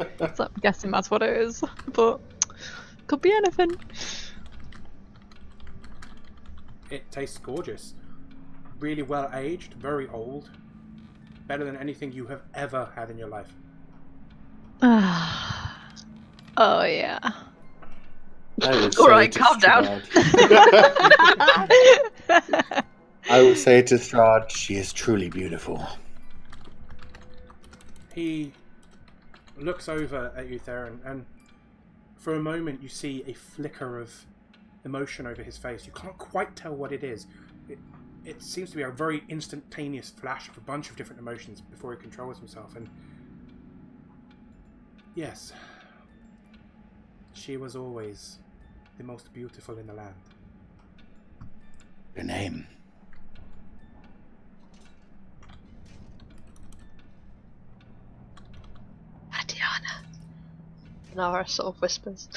I'm guessing that's what it is, but could be anything. It tastes gorgeous. Really well aged, very old. Better than anything you have ever had in your life. Oh yeah. Alright, calm down. I will say to Strahd, she is truly beautiful. He looks over at you, Theron, and for a moment you see a flicker of emotion over his face. You can't quite tell what it is. It, it seems to be a very instantaneous flash of a bunch of different emotions before he controls himself. And yes, she was always the most beautiful in the land. Her name. Tatiana. Nara sort of whispers.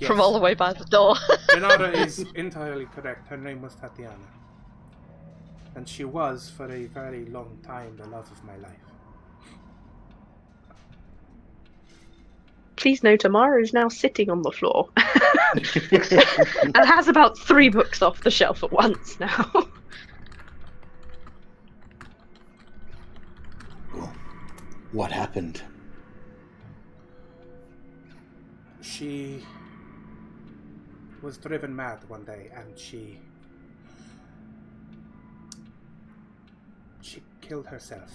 Yes. From all the way by the door. Renata is entirely correct. Her name was Tatiana. And she was, for a very long time, the love of my life. Please note, Amara is now sitting on the floor. And has about three books off the shelf at once now. Well, what happened? She was driven mad one day, and she... she killed herself.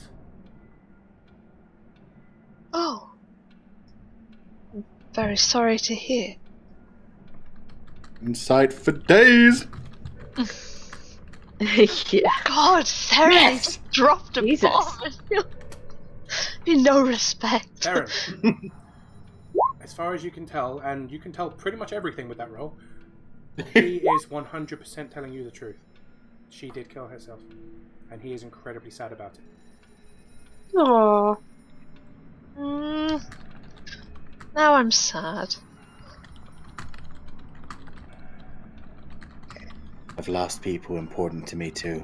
Oh! I'm very sorry to hear. Insight for days! Yeah. God, Theron, yes. Dropped a Jesus. Bomb! In no respect. Theron. As far as you can tell, and you can tell pretty much everything with that roll, he is one hundred percent telling you the truth. She did kill herself, and he is incredibly sad about it. Aww. Mm. Now I'm sad. I've lost people important to me too.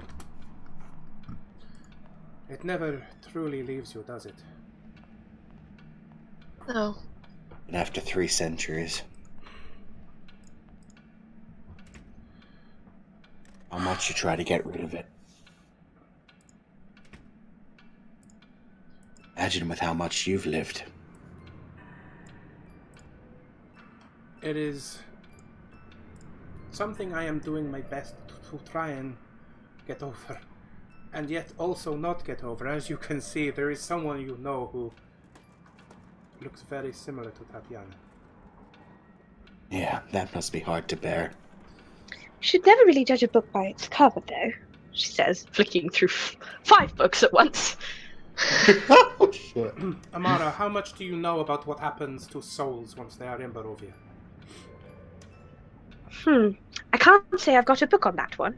It never truly leaves you, does it? No. And after three centuries, how much you try to get rid of it. Imagine with how much you've lived. It is something I am doing my best to try and get over, and yet also not get over. As you can see, there is someone you know who looks very similar to Tatiana. Yeah, that must be hard to bear. You should never really judge a book by its cover, though, she says, flicking through f five books at once. Oh, shit. Amara, how much do you know about what happens to souls once they are in Barovia? Hmm. I can't say I've got a book on that one.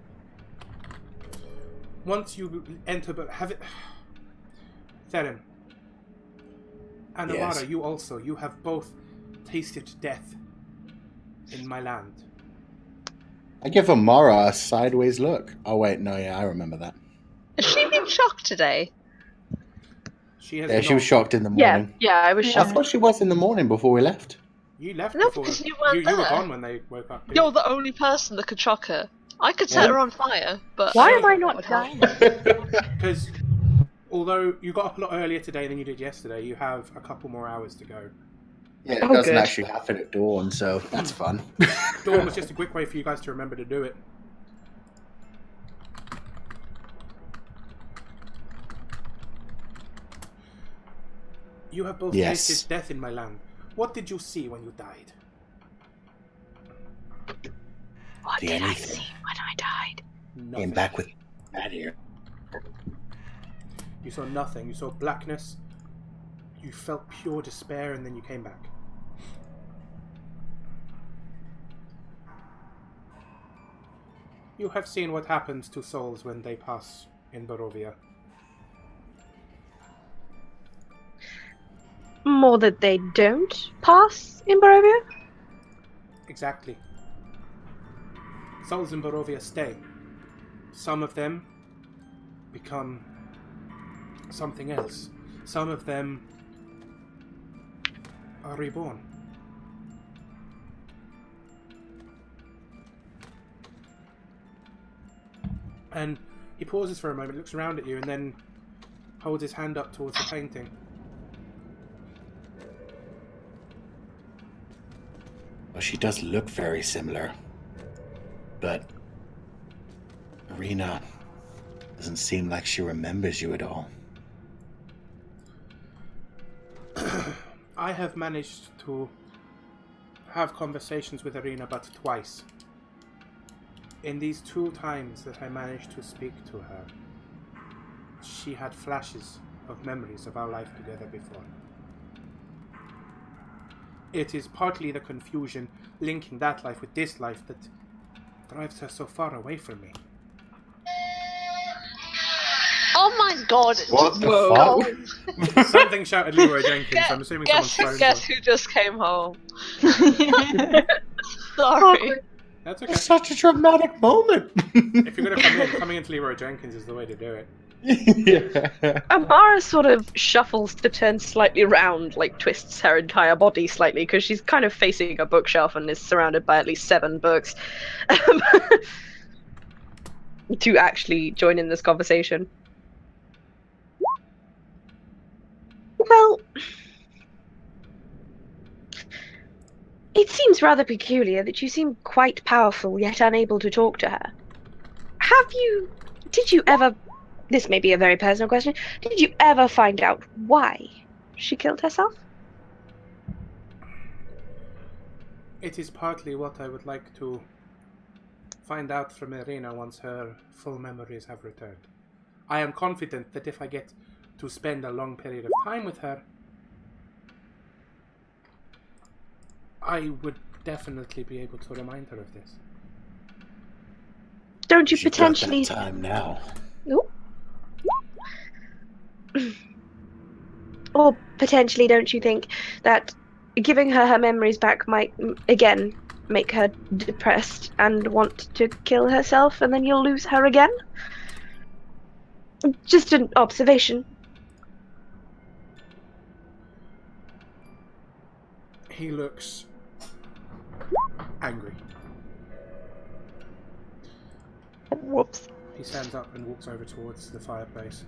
Once you enter, but have it... Theron. And yes. Amara, you also, you have both tasted death in my land. I give Amara a sideways look. Oh wait, no, yeah, I remember that. Has she been shocked today? She has. Yeah, not. She was shocked in the morning. Yeah, yeah, I was shocked. I thought she was in the morning before we left. You left no, before. You, you, you were gone when they woke up. Dude. You're the only person that could shock her. I could set yeah. her on fire, but... Why am I not dying? Because although you got up a lot earlier today than you did yesterday, you have a couple more hours to go. Yeah, it oh, doesn't good. actually happen at dawn, so that's fun. Dawn was just a quick way for you guys to remember to do it. You have both yes. tasted death in my land. What did you see when you died? What did, did I see when I died? Nothing. Came back with bad ear. You saw nothing. You saw blackness. You felt pure despair, and then you came back. You have seen what happens to souls when they pass in Barovia. More that they don't pass in Barovia? Exactly. Souls in Barovia stay. Some of them become something else. Some of them are reborn. And he pauses for a moment, looks around at you, and then holds his hand up towards the painting. Well, she does look very similar, but Ireena doesn't seem like she remembers you at all. I have managed to have conversations with Ireena but twice. In these two times that I managed to speak to her, she had flashes of memories of our life together before. It is partly the confusion linking that life with this life that drives her so far away from me. Oh my god! What the Whoa. fuck? Something shouted Leroy Jenkins, guess, I'm assuming guess, someone's phone. Guess who just came home? Sorry. That's okay. It's such a dramatic moment! If you're gonna come in, coming into Leroy Jenkins is the way to do it. Yeah. Amara sort of shuffles to turn slightly round, like twists her entire body slightly, because she's kind of facing a bookshelf and is surrounded by at least seven books, to actually join in this conversation. Well, it seems rather peculiar that you seem quite powerful yet unable to talk to her. Have you... did you ever... this may be a very personal question. Did you ever find out why she killed herself? It is partly what I would like to find out from Ireena once her full memories have returned. I am confident that if I get to spend a long period of time with her, I would definitely be able to remind her of this. Don't you She's potentially... got that time now. Ooh. Or potentially, don't you think that giving her her memories back might again make her depressed and want to kill herself, and then you'll lose her again? Just an observation. He looks angry. Whoops. He stands up and walks over towards the fireplace.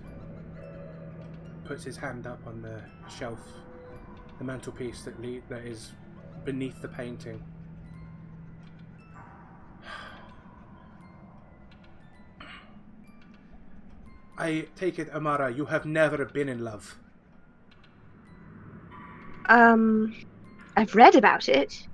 Puts his hand up on the shelf, the mantelpiece that le that is beneath the painting. I take it, Amara, you have never been in love. Um, I've read about it.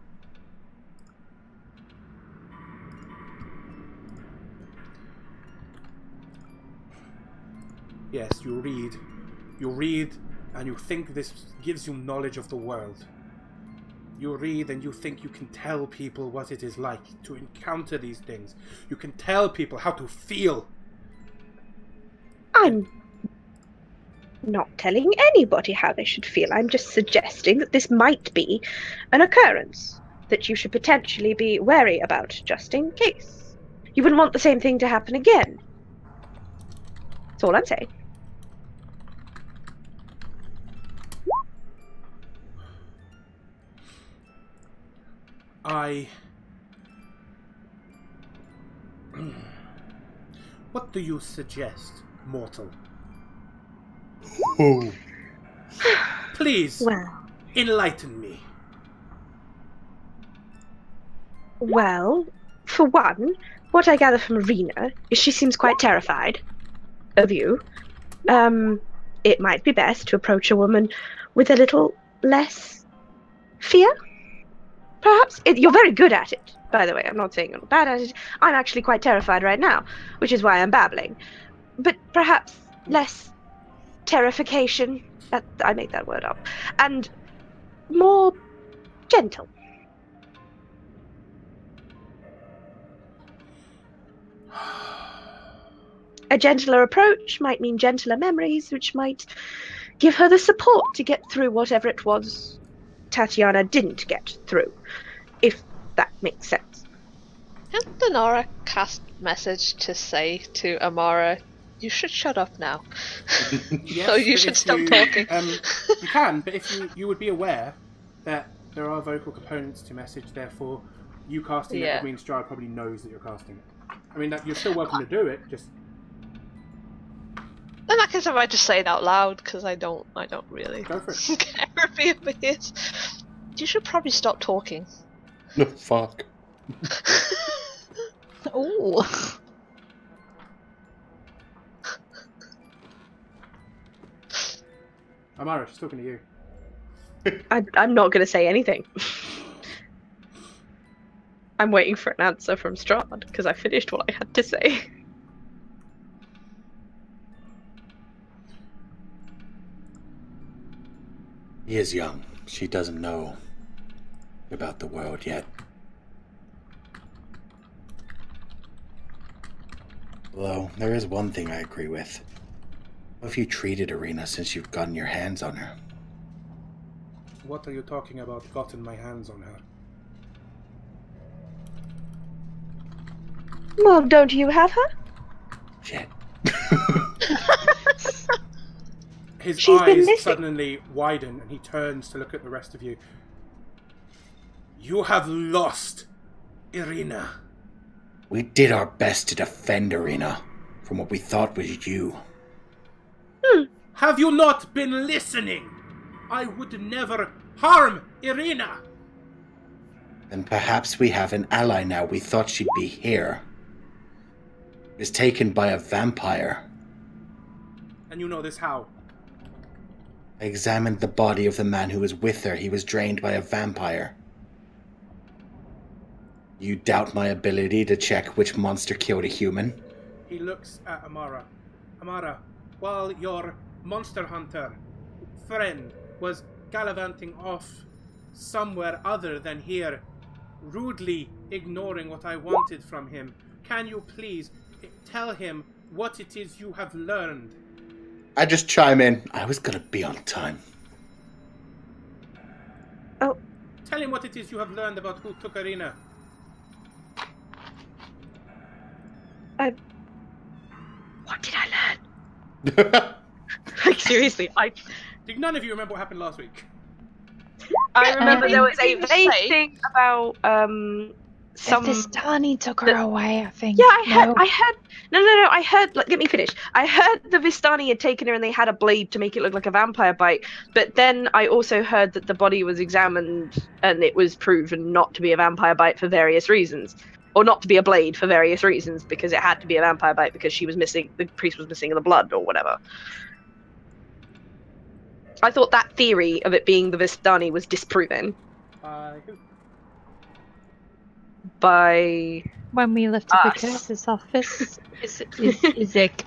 Yes, you read. You read and you think this gives you knowledge of the world. You read and you think you can tell people what it is like to encounter these things. You can tell people how to feel. I'm not telling anybody how they should feel. I'm just suggesting that this might be an occurrence that you should potentially be wary about, just in case. You wouldn't want the same thing to happen again. That's all I'm saying. I... What do you suggest, mortal? Oh. Please, well. enlighten me. Well, for one, what I gather from Ireena is she seems quite terrified of you. Um, it might be best to approach a woman with a little less fear, perhaps. It, you're very good at it, by the way. I'm not saying you're bad at it. I'm actually quite terrified right now, which is why I'm babbling. But perhaps less terrification. That, I made that word up. And more gentle. A gentler approach might mean gentler memories, which might give her the support to get through whatever it was Tatiana didn't get through, if that makes sense. Can Denara cast message to say to Amara, you should shut up now? Yes, or you should stop you, talking. Um, you can, but if you, you would be aware that there are vocal components to message, therefore you casting yeah. it means Strahd probably knows that you're casting it. I mean, that, you're still welcome uh, to do it, just... In that case, I might just say it out loud, because I don't, I don't really care if it is. You should probably stop talking. No, fuck. Oh. Amara, she's talking to you. I, I'm not going to say anything. I'm waiting for an answer from Strahd, because I finished what I had to say. He is young. She doesn't know about the world yet. Although, there is one thing I agree with. What have you treated Ireena since you've gotten your hands on her? What are you talking about, gotten my hands on her? Well, don't you have her? Shit. His She's eyes suddenly widen and he turns to look at the rest of you. You have lost Ireena. We did our best to defend Ireena from what we thought was you. Hmm. Have you not been listening? I would never harm Ireena. Then perhaps we have an ally now. We thought she'd be here. She was taken by a vampire. And you know this how? I examined the body of the man who was with her. He was drained by a vampire. You doubt my ability to check which monster killed a human? He looks at Amara. Amara, while your monster hunter friend was gallivanting off somewhere other than here, rudely ignoring what I wanted from him, can you please tell him what it is you have learned? I just chime in. I was gonna be on time. Oh. Tell him what it is you have learned about who took Ireena. I... What did I learn? Like, seriously, I... Did none of you remember what happened last week? I remember um, there was a vague thing about, um... Some... Vistani took her the... away, I think. Yeah, I heard. No. I heard. No, no, no. I heard. Like, let me finish. I heard the Vistani had taken her, and they had a blade to make it look like a vampire bite. But then I also heard that the body was examined, and it was proven not to be a vampire bite for various reasons, or not to be a blade for various reasons, because it had to be a vampire bite because she was missing. The priest was missing the blood, or whatever. I thought that theory of it being the Vistani was disproven. Uh, By when we lifted us. the curse's office, is is is Dick,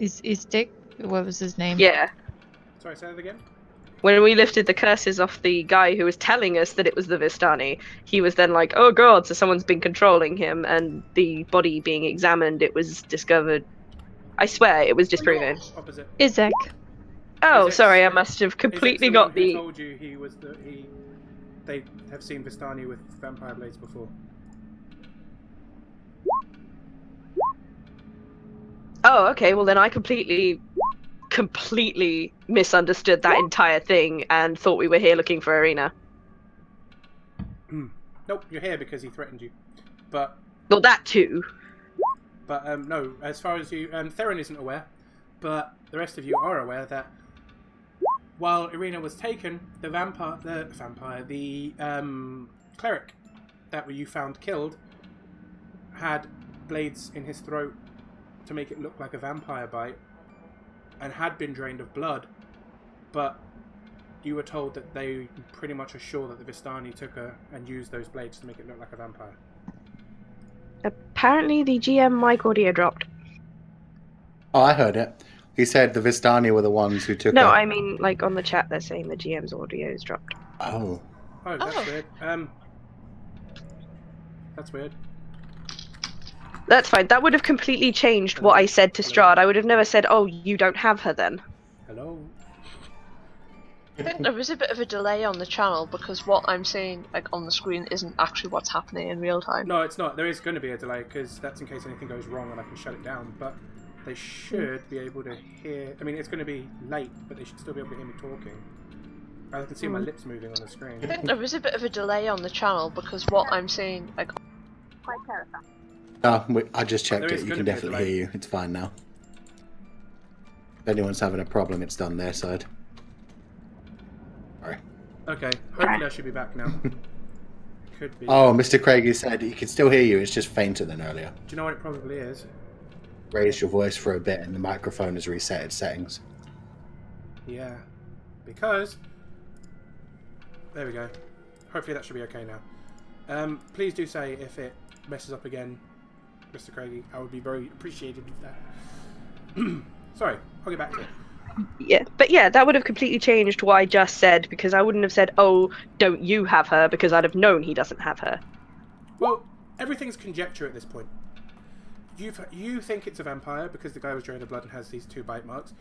is is Dick? What was his name? Yeah. Sorry, say that again. When we lifted the curses off the guy who was telling us that it was the Vistani, he was then like, "Oh God!" So someone's been controlling him, and the body being examined, it was discovered. I swear, it was disproven. Opposite. Isaac. Oh, Isaac, sorry, I must have completely got the. Who told you he was the he? They have seen Vistani with vampire blades before. Oh, okay, well then I completely, completely misunderstood that entire thing and thought we were here looking for Ireena. Nope, you're here because he threatened you. But well, that too. But um, no, as far as you, um, Theron isn't aware, but the rest of you are aware that while Ireena was taken, the vampire, the vampire, the um, cleric that you found killed had blades in his throat to make it look like a vampire bite, and had been drained of blood, but you were told that they pretty much are sure that the Vistani took her and used those blades to make it look like a vampire. Apparently the G M mic audio dropped. Oh, I heard it. He said the Vistani were the ones who took no, her. No, I mean, like, on the chat they're saying the G M's audio is dropped. Oh. Oh, that's oh. weird. Um, that's weird. That's fine. That would have completely changed Hello. what I said to Strahd. I would have never said, oh, you don't have her then. Hello? I think there was a bit of a delay on the channel because what I'm seeing, like, on the screen isn't actually what's happening in real time. No, it's not. There is going to be a delay because that's in case anything goes wrong and I can shut it down. But they should mm. be able to hear... I mean, it's going to be late, but they should still be able to hear me talking. I can see mm. my lips moving on the screen. I think there was a bit of a delay on the channel because what I'm seeing, like... Quite terrifying. Oh, we, I just checked it. You can definitely hear you. It's fine now. If anyone's having a problem, it's done their side. Okay, hopefully I should be back now. Could be. Oh, Mister Craigie said he can still hear you, it's just fainter than earlier. Do you know what it probably is? Raise your voice for a bit and the microphone has reset its settings. Yeah, because... There we go. Hopefully that should be okay now. Um, please do say if it messes up again, Mister Craigie. I would be very appreciative of that. Sorry, I'll get back to it. Yeah, but yeah, that would have completely changed what I just said, because I wouldn't have said, oh, don't you have her, because I'd have known he doesn't have her. Well, everything's conjecture at this point. You've, you think it's a vampire, because the guy was drained of blood and has these two bite marks.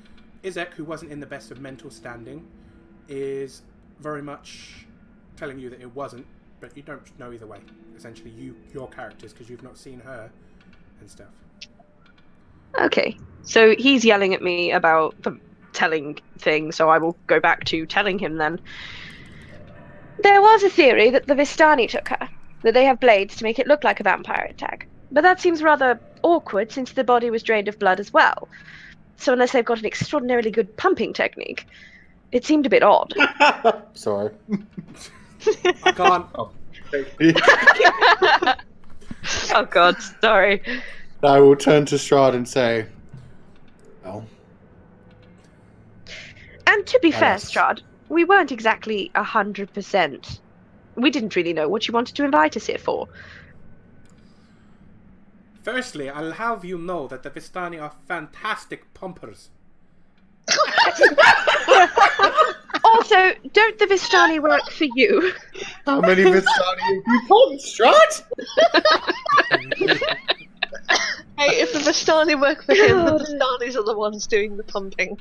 Izek, who wasn't in the best of mental standing, is very much telling you that it wasn't, but you don't know either way. Essentially, you your characters, because you've not seen her and stuff. Okay, so he's yelling at me about the telling thing, so I will go back to telling him then. There was a theory that the Vistani took her, that they have blades to make it look like a vampire attack, but that seems rather awkward since the body was drained of blood as well. So unless they've got an extraordinarily good pumping technique, it seemed a bit odd. Sorry. I can't. Oh, oh god, sorry. I will turn to Strahd and say, well... And to be fair, yes. Strahd, we weren't exactly a hundred percent. We didn't really know what you wanted to invite us here for. Firstly, I'll have you know that the Vistani are fantastic pumpers. Also, don't the Vistani work for you? How many Vistani have you pumped, Strahd? Hey, if the Vistani work for him, the Vistanis are the ones doing the pumping.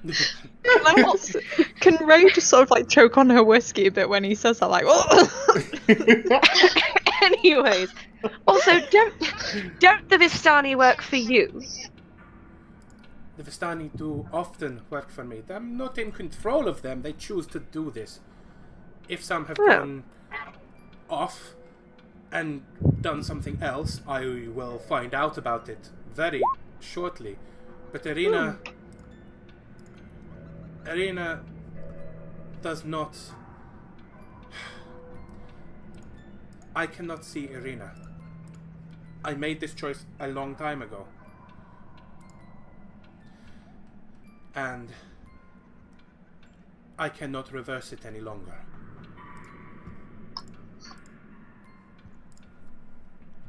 Like, what's, can Ray just sort of like choke on her whiskey a bit when he says that? Like, oh. Anyways, also don't don't the Vistani work for you? The Vistani do often work for me. I'm not in control of them. They choose to do this. If some have oh. gone off and done something else, I will find out about it very shortly. But Ireena... Mm. Ireena does not... I cannot see Ireena. I made this choice a long time ago. And... I cannot reverse it any longer.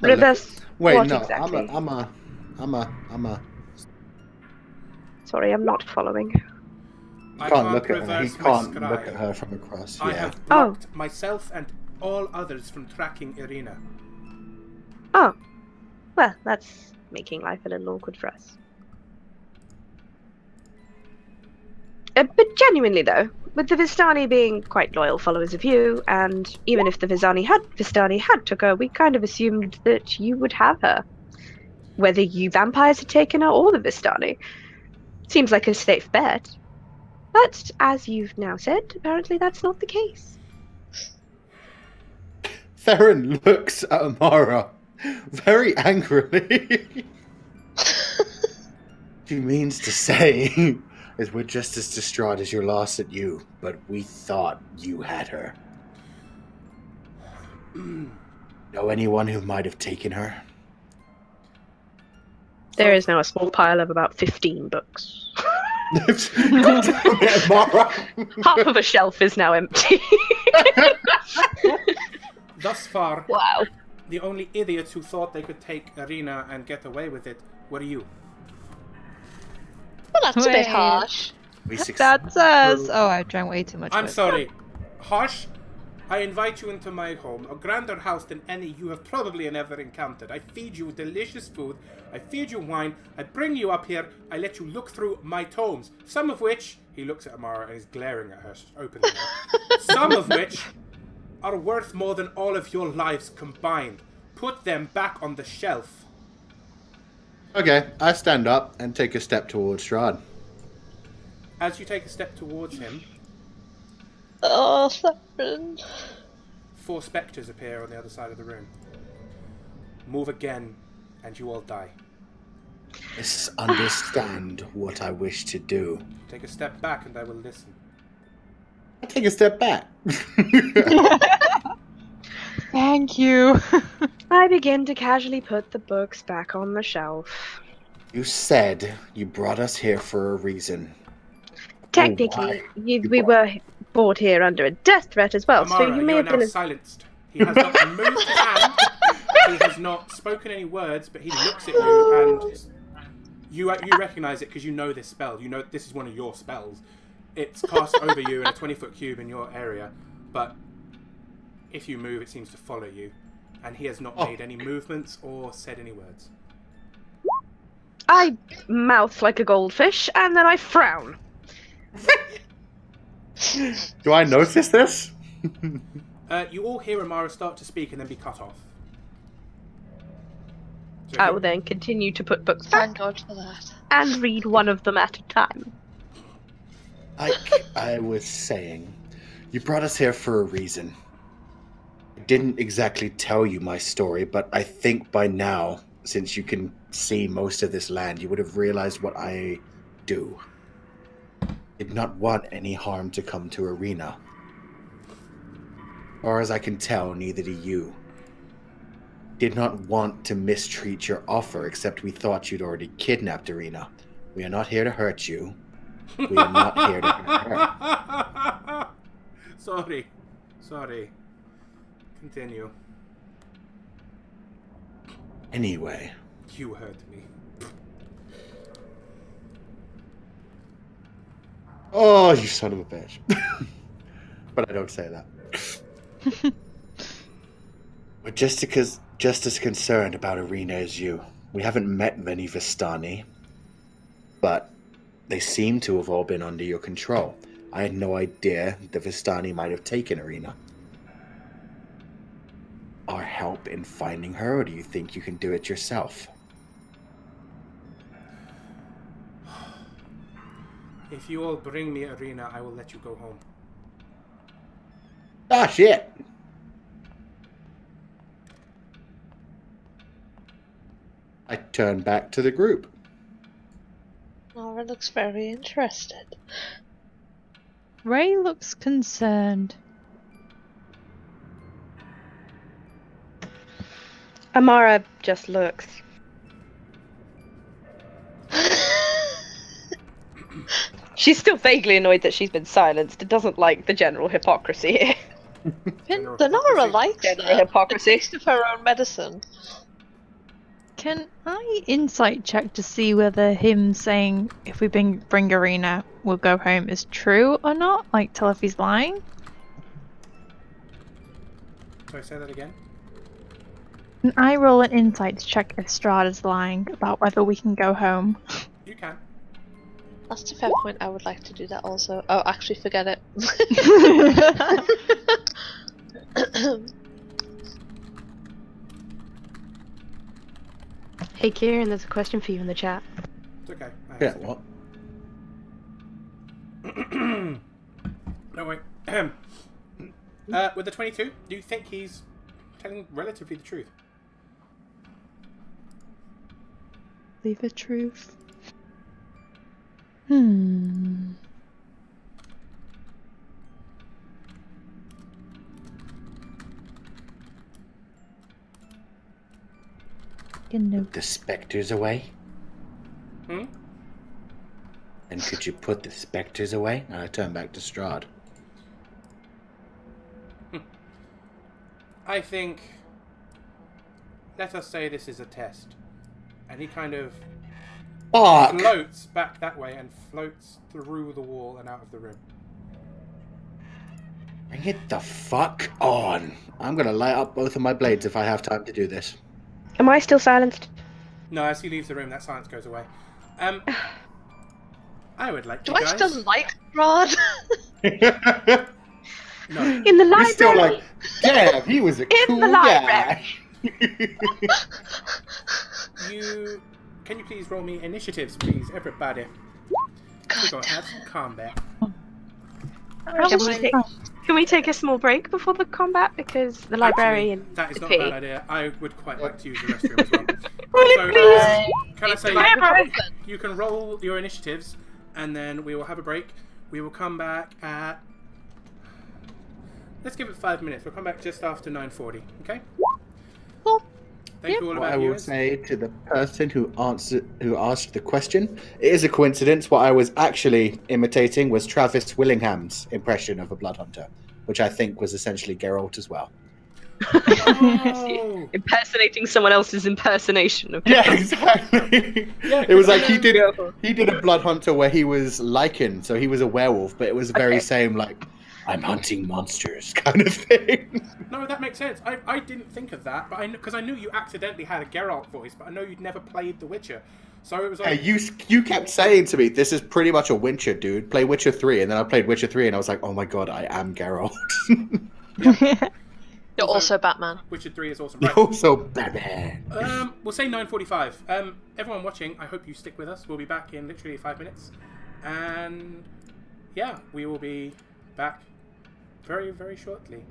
Reverse. Wait, what no, exactly? I'm a, I'm a, I'm a, I'm a. Sorry, I'm not following. You I can't, can't look at her. He can't scry. Look at her from across. I yeah. have blocked oh. myself and all others from tracking Ireena. Oh, well, that's making life a little awkward for us. Uh, but genuinely, though, with the Vistani being quite loyal followers of you, and even if the Vistani had Vistani had took her, we kind of assumed that you would have her, whether you vampires had taken her or the Vistani. Seems like a safe bet. But as you've now said, apparently that's not the case. Theron looks at Amara very angrily. She means to say is we're just as distraught as your loss at you, but we thought you had her. Know anyone who might have taken her? There is now a small pile of about fifteen books. Half of a shelf is now empty. Thus far, wow. The only idiots who thought they could take Ireena and get away with it were you. Well, that's Wait. a bit harsh. We that's us. Oh, I drank way too much. I'm sorry. Harsh? I invite you into my home, a grander house than any you have probably never encountered. I feed you delicious food, I feed you wine, I bring you up here, I let you look through my tomes, some of which, he looks at Amara and is glaring at her openly, some of which are worth more than all of your lives combined. Put them back on the shelf. Okay, I stand up and take a step towards Strahd. As you take a step towards him... Oh, seven. Four spectres appear on the other side of the room. Move again, and you all die. Misunderstand what I wish to do. Take a step back, and I will listen. I take a step back. Thank you. I begin to casually put the books back on the shelf. You said you brought us here for a reason. Technically, oh, you, you we were... brought here under a death threat as well, Amara, so you may have been... silenced. He has not moved his hand, he has not spoken any words, but he looks at you and you you recognise it because you know this spell. You know this is one of your spells. It's cast over you in a twenty-foot cube in your area, but if you move, it seems to follow you, and he has not oh. made any movements or said any words. I mouth like a goldfish, and then I frown. Do I notice this? uh, you all hear Amara start to speak and then be cut off. So I will then continue to put books back. Thank God for that. And read one of them at a time. Like I was saying, you brought us here for a reason. I didn't exactly tell you my story, but I think by now, since you can see most of this land, you would have realized what I do. Did not want any harm to come to Ireena. Or as I can tell, neither do you. Did not want to mistreat your offer, except we thought you'd already kidnapped Ireena. We are not here to hurt you. We are not here to hurt her. Sorry. Sorry. Continue. Anyway. You heard me. Oh, you son of a bitch. But I don't say that. We're just because just as concerned about Ireena as you. We haven't met many Vistani, but they seem to have all been under your control. I had no idea the Vistani might have taken Ireena. Our help in finding her, or do you think you can do it yourself? If you all bring me Ireena, I will let you go home. Ah, shit! I turn back to the group. Nora looks very interested. Ray looks concerned. Amara just looks. She's still vaguely annoyed that she's been silenced. It doesn't like the general hypocrisy here. Denora likes general hypocrisy. The taste of her own medicine. Can I insight check to see whether him saying, if we bring, bring Ireena, we'll go home is true or not? Like, tell if he's lying? Sorry, say that again? Can I roll an insight to check if Strahd is lying about whether we can go home? You can. That's a fair point, I would like to do that also. Oh, actually, forget it. Hey Kieran, there's a question for you in the chat. It's okay. I yeah, what? No, wait. uh, with the twenty-two, do you think he's telling relatively the truth. The truth. Hmm. Put the specters away. Hmm? Then could you put the specters away? And I turn back to Strahd. Hmm. I think... Let us say this is a test. And he kind of... Fuck. Floats back that way and floats through the wall and out of the room. Bring it the fuck on. I'm going to light up both of my blades if I have time to do this. Am I still silenced? No, as he leaves the room, that silence goes away. Um, I would like to. Do you guys... I still like Rod? No. In the library. He's still like, damn, he was a In cool the guy. You, can you please roll me initiatives, please, everybody? God, God have some combat. Can we, take, can we take a small break before the combat? Because the librarian... Actually, that is not a bad idea. I would quite like to use the restroom as well. Will so, please? Uh, can I say you can, you can roll your initiatives and then we will have a break. We will come back at... Let's give it five minutes. We'll come back just after nine forty, okay? Cool. Thank yep. you all about I will viewers. Say to the person who answered, who asked the question, it is a coincidence. What I was actually imitating was Travis Willingham's impression of a blood hunter, which I think was essentially Geralt as well. Oh. Impersonating someone else's impersonation of yeah, exactly. Yeah, it was like he did he did a blood hunter where he was lichen, so he was a werewolf, but it was the very okay. same like. I'm hunting monsters, kind of thing. No, that makes sense. I, I didn't think of that, but I because I knew you accidentally had a Geralt voice, but I know you'd never played The Witcher, so it was like... Yeah, you you kept saying to me, "This is pretty much a Witcher, dude. Play Witcher three," and then I played Witcher three, and I was like, "Oh my god, I am Geralt." Yeah. You're so, also Batman. Witcher three is awesome. Right. You're also Batman. Um, we'll say nine forty-five. Um, everyone watching, I hope you stick with us. We'll be back in literally five minutes, and yeah, we will be back. Very, very shortly.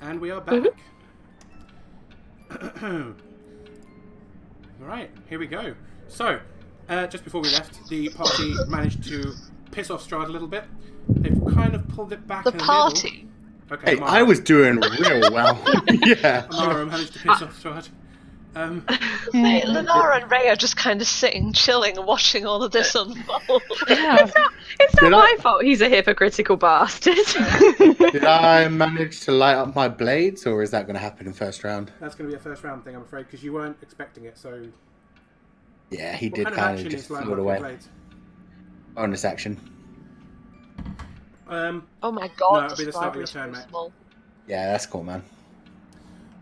And we are back. Mm-hmm. Alright, here we go. So, uh, just before we left, the party managed to piss off Strahd a little bit. They've kind of pulled it back the in the party. Middle. Okay, hey, Amara. I was doing real well. Yeah. Amara managed to piss off Strahd. Um, Mate, Lenara and Ray are just kind of sitting, chilling, and watching all of this unfold. Yeah. It's not, it's not my I, fault he's a hypocritical bastard. Did I manage to light up my blades, or is that going to happen in first round? That's going to be a first round thing, I'm afraid, because you weren't expecting it, so... Yeah, he what did kind of, kind of just float away. Blades? Bonus action. Um, oh my god, no, it'll be the start of your turn, mate. Yeah, that's cool, man.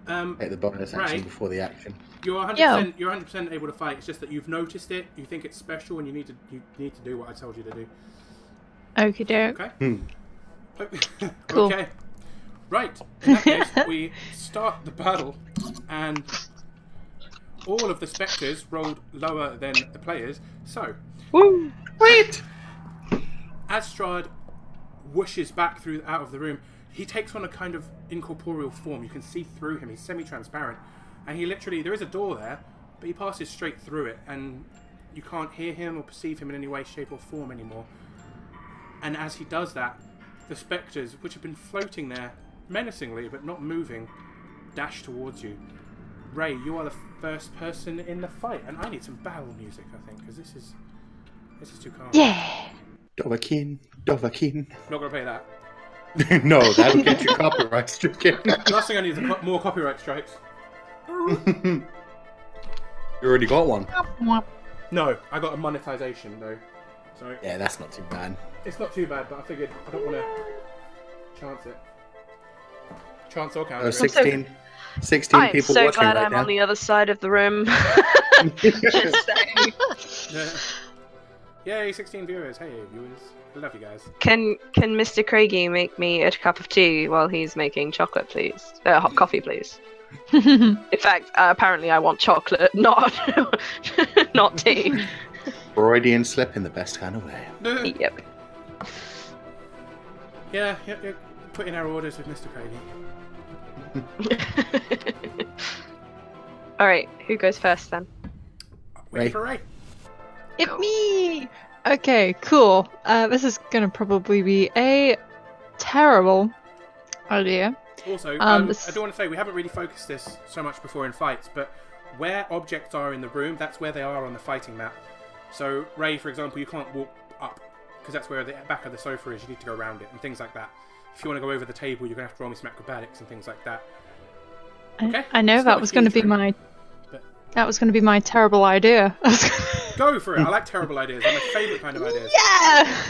Um, Take the bonus action right. before the action. You're one hundred percent Yo. You're one hundred percent able to fight. It's just that you've noticed it. You think it's special, and you need to you need to do what I told you to do. Okie doke. Okay. Hmm. Okay. Cool. Okay. Right. In that case, we start the battle, and all of the spectres rolled lower than the players. So. Woo! Wait. As Strahd whooshes back through out of the room. He takes on a kind of incorporeal form. You can see through him. He's semi-transparent. And he literally... There is a door there, but he passes straight through it. And you can't hear him or perceive him in any way, shape or form anymore. And as he does that, the spectres, which have been floating there menacingly but not moving, dash towards you. Ray, you are the first person in the fight. And I need some battle music, I think, because this is... This is too calm. Yeah! Dovahkiin, Dovahkiin. I'm not going to play that. No, that'll get you copyright stricken. Last thing I need is co more copyright strikes. You already got one. No, I got a monetization though. So yeah, that's not too bad. It's not too bad, but I figured I don't want to chance it. Chance or counter. Oh, sixteen, so, sixteen I'm people so watching right now. I'm so glad I'm on the other side of the room. Just saying. Yeah. Yay, sixteen viewers. Hey, viewers. I love you guys. Can can Mister Craigie make me a cup of tea while he's making chocolate, please? Uh, hot coffee, please. In fact, uh, apparently I want chocolate, not not tea. Freudian slip in the best kind of way. No. Yep. Yeah, yep, yep. Put in our orders with Mister Craigie. All right, who goes first then? Wait Ray. for Ray. It's cool. me. Okay, cool. Uh, this is gonna probably be a terrible idea. Also, um, um, I do want to say we haven't really focused this so much before in fights, but where objects are in the room, that's where they are on the fighting map. So, Ray, for example, you can't walk up, because that's where the back of the sofa is. You need to go around it, and things like that. If you want to go over the table, you're gonna have to roll me some acrobatics and things like that. Okay? I, I know that was gonna be my... That was going to be my terrible idea. Go for it. I like terrible ideas. They're my favourite kind of ideas.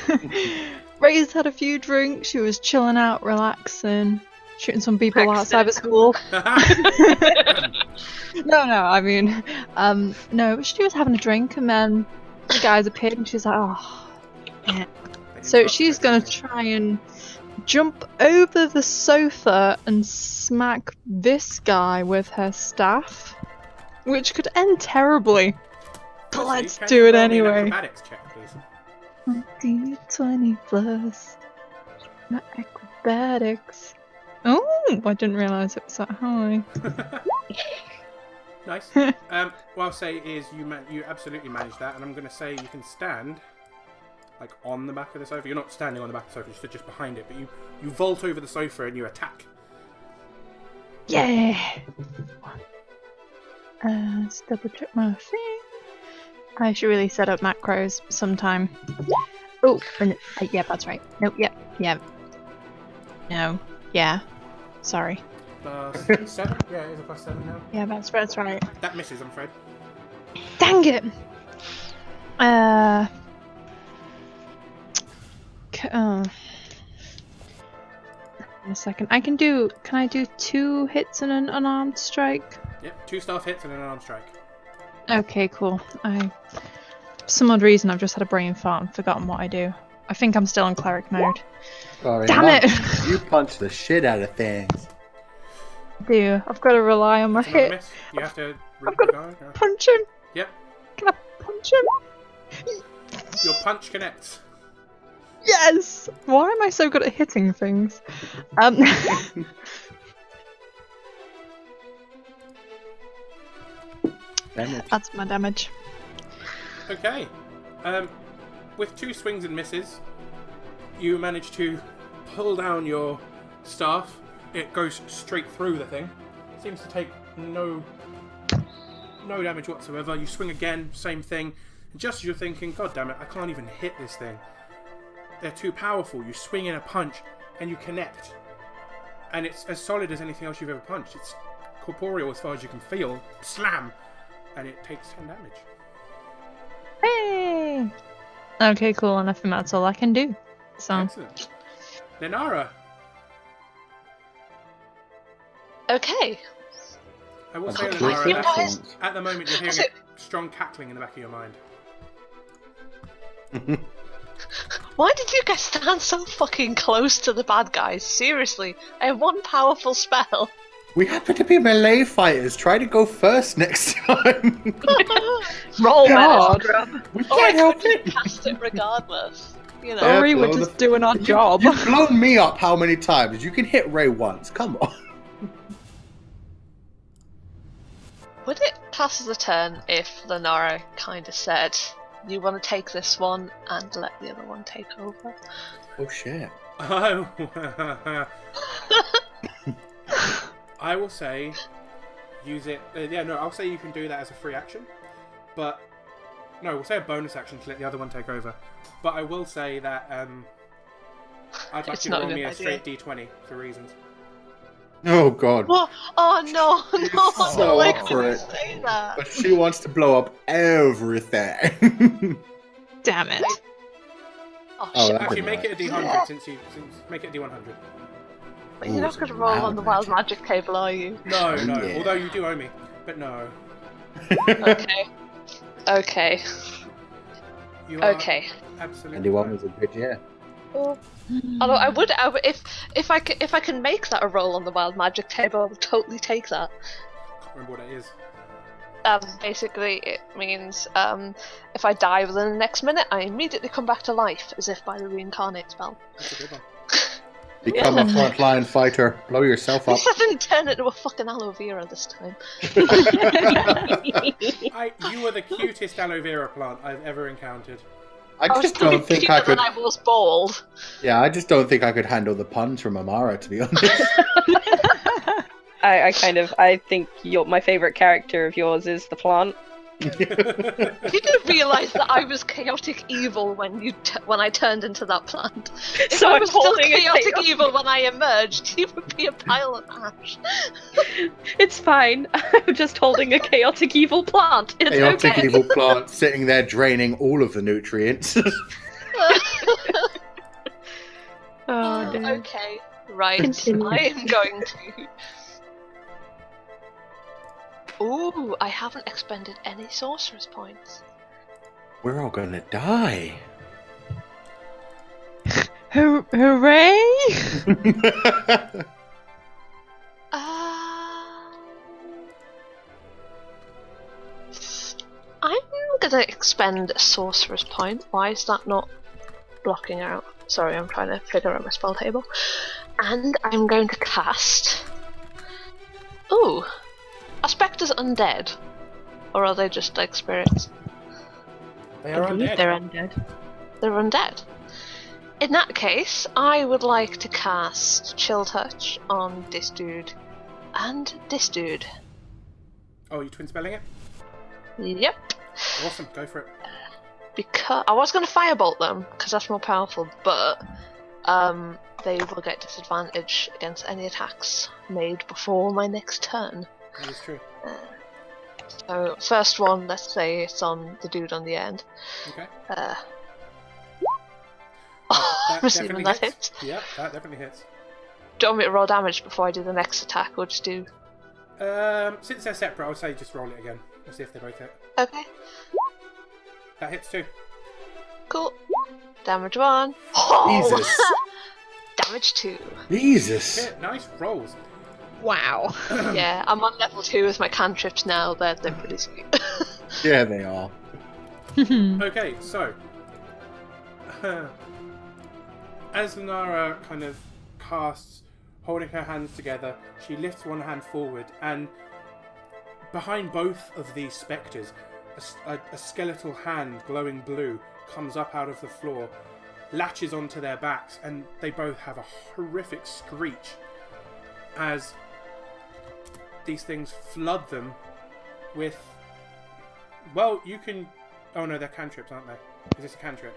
Yeah! Ray's had a few drinks. She was chilling out, relaxing, shooting some people Excellent. outside of school. no, no, I mean, um, no, she was having a drink and then the guys appeared and she's like, oh, yeah. So she's going to try and jump over the sofa and smack this guy with her staff. Which could end terribly. But let's do it anyway. twenty plus. My acrobatics. Oh, I didn't realise it was that high. Nice. Um, what I'll say is you man you absolutely managed that, and I'm going to say you can stand, like on the back of the sofa. You're not standing on the back of the sofa; you stood just behind it. But you you vault over the sofa and you attack. Yeah. Uh, let's double check my thing. I should really set up macros sometime. Oh, uh, yeah, that's right. Nope, yep, yeah, yeah. No, yeah. Sorry. Plus seven? Yeah, it is a plus seven now. Yeah, that's, that's right. That misses, I'm afraid. Dang it! Uh. Uh. In a second. I can do. Can I do two hits and an unarmed strike? Yep, two staff hits and an unarmed strike. Okay, cool. I, for some odd reason, I've just had a brain fart and forgotten what I do. I think I'm still in cleric mode. Sorry, Damn man. it! You punch the shit out of things. Do I've got to rely on my That's hit? Miss. You have to. I've got to punch him. Yep. Can I punch him? Your punch connects. Yes. Why am I so good at hitting things? Um. Damage. That's my damage. Okay. Um, with two swings and misses, you manage to pull down your staff. It goes straight through the thing. It seems to take no no damage whatsoever. You swing again, same thing. And just as you're thinking, God damn it, I can't even hit this thing. They're too powerful. You swing in a punch and you connect. And it's as solid as anything else you've ever punched. It's corporeal as far as you can feel. Slam! And it takes ten damage. Hey! Okay, cool. And I think that's all I can do. So. Excellent. Lenara! Okay. I will say, Lenara, that at the moment you're hearing a strong cackling in the back of your mind. Why did you guys stand so fucking close to the bad guys? Seriously, I have one powerful spell. We happen to be melee fighters. Try to go first next time. Roll God. Better. We can't oh, I help it. Cast it regardless. You know, yeah, Ray would just the... doing our you, job. You've blown me up how many times? You can hit Ray once. Come on. Would it pass as a turn if Lenara kind of said, "You want to take this one and let the other one take over"? Oh shit! Oh. I will say, use it. Uh, yeah, no, I'll say you can do that as a free action, but no, we'll say a bonus action to let the other one take over. But I will say that um, I'd like you to roll me a straight D twenty for reasons. Oh god! What? Oh no! No! She's so I up for it. Say that. But she wants to blow up everything. Damn it! Oh, oh shit! Actually, make it a D one hundred yeah. since you since, make it a D one hundred. But you're not going to roll on the wild magic. magic table, are you? No, no. Yeah. Although you do owe me, but no. Okay. Okay. You are okay. Absolutely. And the one was a good yeah. Although I would, I would if if I could, if I can make that a roll on the wild magic table, I would totally take that. I can't remember what it is. Um, basically, it means um, if I die within the next minute, I immediately come back to life as if by the reincarnate spell. That's a good one. Become yeah. a frontline fighter. Blow yourself up. I didn't turn into a fucking aloe vera this time. I, you were the cutest aloe vera plant I've ever encountered. I, I just don't think I could. I was bald. Yeah, I just don't think I could handle the puns from Amara, to be honest. I, I kind of, I think your my favourite character of yours is the plant. You didn't realise that I was chaotic evil when you t when I turned into that plant. If so I was I'm still chaotic, chaotic evil when I emerged, you would be a pile of ash. It's fine. I'm just holding a chaotic evil plant. It's chaotic okay. evil plant sitting there draining all of the nutrients. oh, damn. Okay, right. Continue. I am going to. Ooh, I haven't expended any sorcerer's points. We're all gonna die. Hur hooray! uh, I'm gonna expend a sorcerer's point. Why is that not blocking out? Sorry, I'm trying to figure out my spell table. And I'm going to cast. Ooh. Are spectres undead, or are they just like spirits? They are undead. They're undead. They're undead. In that case, I would like to cast Chill Touch on this dude and this dude. Oh, you twin spelling it? Yep. Awesome, go for it. Because I was going to firebolt them because that's more powerful, but um, they will get disadvantage against any attacks made before my next turn. That is true. Uh, so, first one, let's say it's on the dude on the end. Okay. Uh, oh, that definitely that hits. hits. Yep, that definitely hits. Do you want me to roll damage before I do the next attack, or just do... Um, since they're separate, I would say just roll it again. Let's see if they both hit. Okay. That hits too. Cool. Damage one. Oh! Jesus. Damage two. Jesus. Yeah, nice rolls. Wow. Yeah, I'm on level two with my cantrips now. They're, they're pretty sweet. Yeah, they are. Okay, so... Uh, as Lenara kind of casts, holding her hands together, she lifts one hand forward, and Behind both of these spectres, a, a, a skeletal hand glowing blue comes up out of the floor, latches onto their backs, and they both have a horrific screech as these things flood them with... Well, you can... Oh no, they're cantrips, aren't they? Is this a cantrip?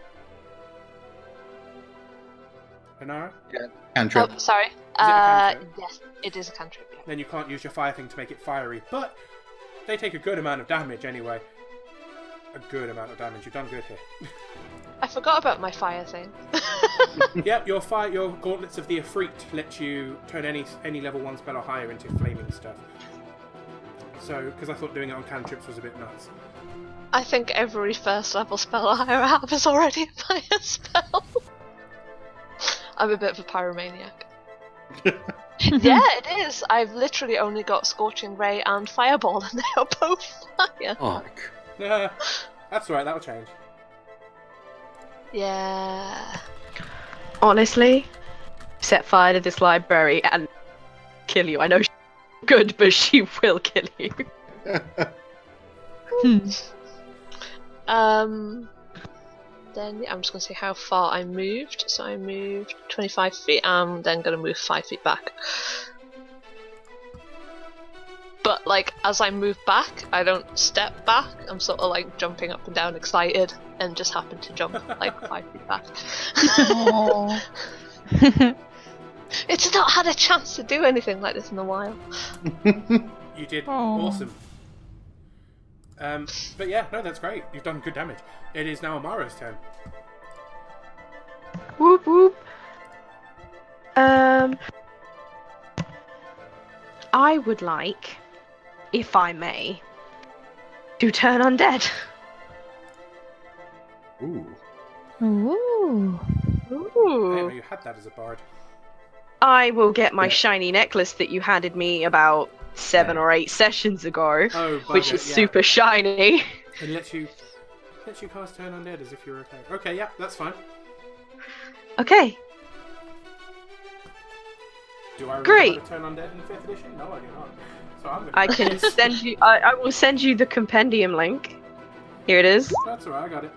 Anara? Yeah, cantrip. Oh, sorry. Is uh, it yes, it is a cantrip. Yeah. Then you can't use your fire thing to make it fiery, but they take a good amount of damage anyway. A good amount of damage. You've done good here. I forgot about my fire thing. Yep, your fire, your gauntlets of the Efreet let you turn any any level one spell or higher into flaming stuff. So, because I thought doing it on cantrips was a bit nuts. I think every first level spell or higher I have is already a fire spell. I'm a bit of a pyromaniac. Yeah, it is. I've literally only got Scorching Ray and Fireball, and they are both fire. Oh, nah, that's right, that'll change. Yeah. Honestly, set fire to this library and kill you. I know she's good, but she will kill you. hmm. Um. Then I'm just going to see how far I moved. So I moved twenty-five feet, and then going to move five feet back. But like, as I move back, I don't step back. I'm sort of like jumping up and down excited, and just happen to jump like five feet back. Oh. It's not had a chance to do anything like this in a while. You did oh. awesome. Um, but yeah, no, that's great. You've done good damage. It is now Amara's turn. Whoop whoop. Um, I would like, if I may, to turn undead. Ooh. Ooh. Ooh. Hey, you had that as a bard. I will get my yeah. shiny necklace that you handed me about seven or eight sessions ago, oh, which it, is yeah. super shiny. And lets you, lets you cast Turn Undead as if you're okay. Okay, yeah, that's fine. Okay. Do I Great. remember Turn Undead in fifth edition? No, I do not. So I'm gonna I can send you. I, I will send you the compendium link. Here it is. That's alright, I got it.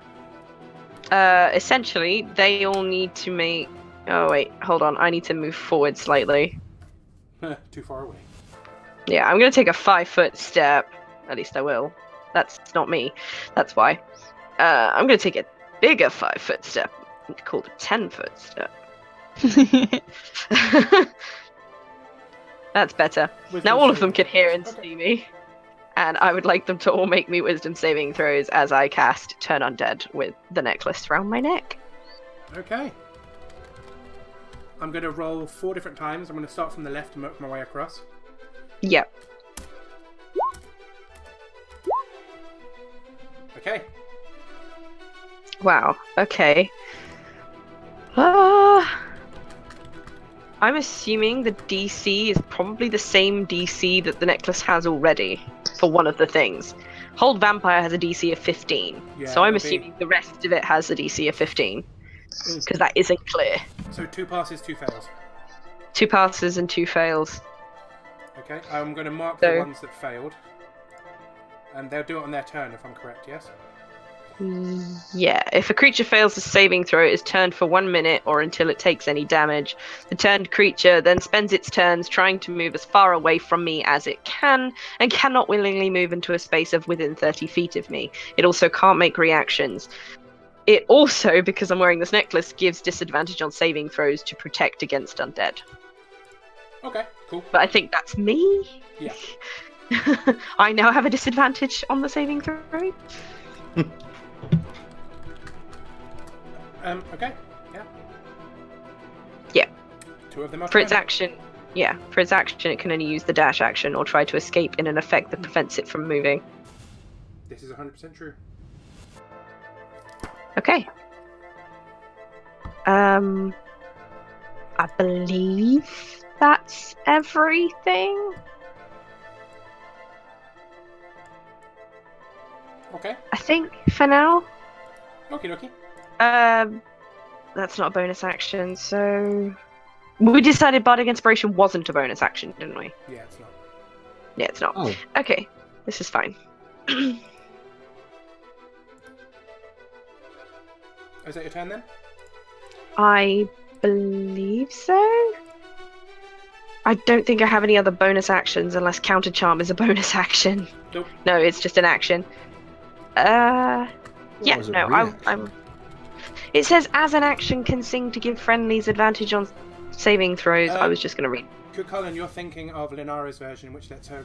Uh, essentially, they all need to make. Oh wait, hold on. I need to move forward slightly. Too far away. Yeah, I'm going to take a five foot step. At least I will. That's not me. That's why. Uh, I'm going to take a bigger five foot step called a ten foot step. That's better. Wisdom now all of them can hear and okay. see me. And I would like them to all make me wisdom saving throws as I cast Turn Undead with the necklace around my neck. Okay. I'm going to roll four different times. I'm going to start from the left and work my way across. Yep. Okay. Wow. Okay. Uh, I'm assuming the D C is probably the same D C that the necklace has already for one of the things. Hold Vampire has a D C of fifteen, yeah, so I'm assuming be... the rest of it has a D C of fifteen, because that isn't clear. So two passes, two fails. Two passes and two fails. Okay, I'm going to mark so, the ones that failed. And they'll do it on their turn, if I'm correct, yes? Yeah, if a creature fails a saving throw, it is turned for one minute or until it takes any damage. The turned creature then spends its turns trying to move as far away from me as it can, and cannot willingly move into a space of within thirty feet of me. It also can't make reactions. It also, because I'm wearing this necklace, gives disadvantage on saving throws to protect against undead. Okay, cool. But I think that's me. Yeah. I now have a disadvantage on the saving throw. um. Okay. Yeah. Yeah. Two of them. Are for its action, yeah. For its action, it can only use the dash action or try to escape in an effect that prevents it from moving. This is one hundred percent true. Okay. Um. I believe. That's everything. Okay. I think for now. Okie dokie. Um, that's not a bonus action, so we decided Bardic Inspiration wasn't a bonus action, didn't we? Yeah, it's not. Yeah, it's not. Oh. Okay. This is fine. Is that your turn then? I believe so. I don't think I have any other bonus actions unless Counter Charm is a bonus action. Nope. No, it's just an action. Uh, yeah, oh, no, I'm, I'm... It says, as an action, can sing to give friendlies advantage on saving throws. Um, I was just going to read. Colin, you're thinking of Linara's version, which lets her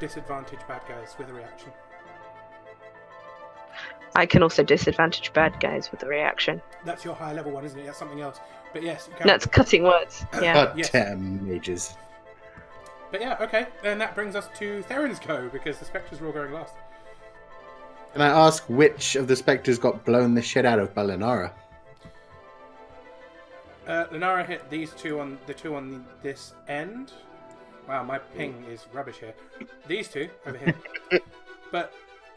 disadvantage bad guys with a reaction. I can also disadvantage bad guys with a reaction. That's your higher level one, isn't it? That's something else. But yes. That's cutting words. Yeah. Yes. Damn mages. But yeah, okay. Then that brings us to Theron's go, because the spectres were all going last. Can I ask which of the spectres got blown the shit out of by Linara? Uh, Linara hit these two on the two on this end. Wow, my ping is rubbish here. These two over here. But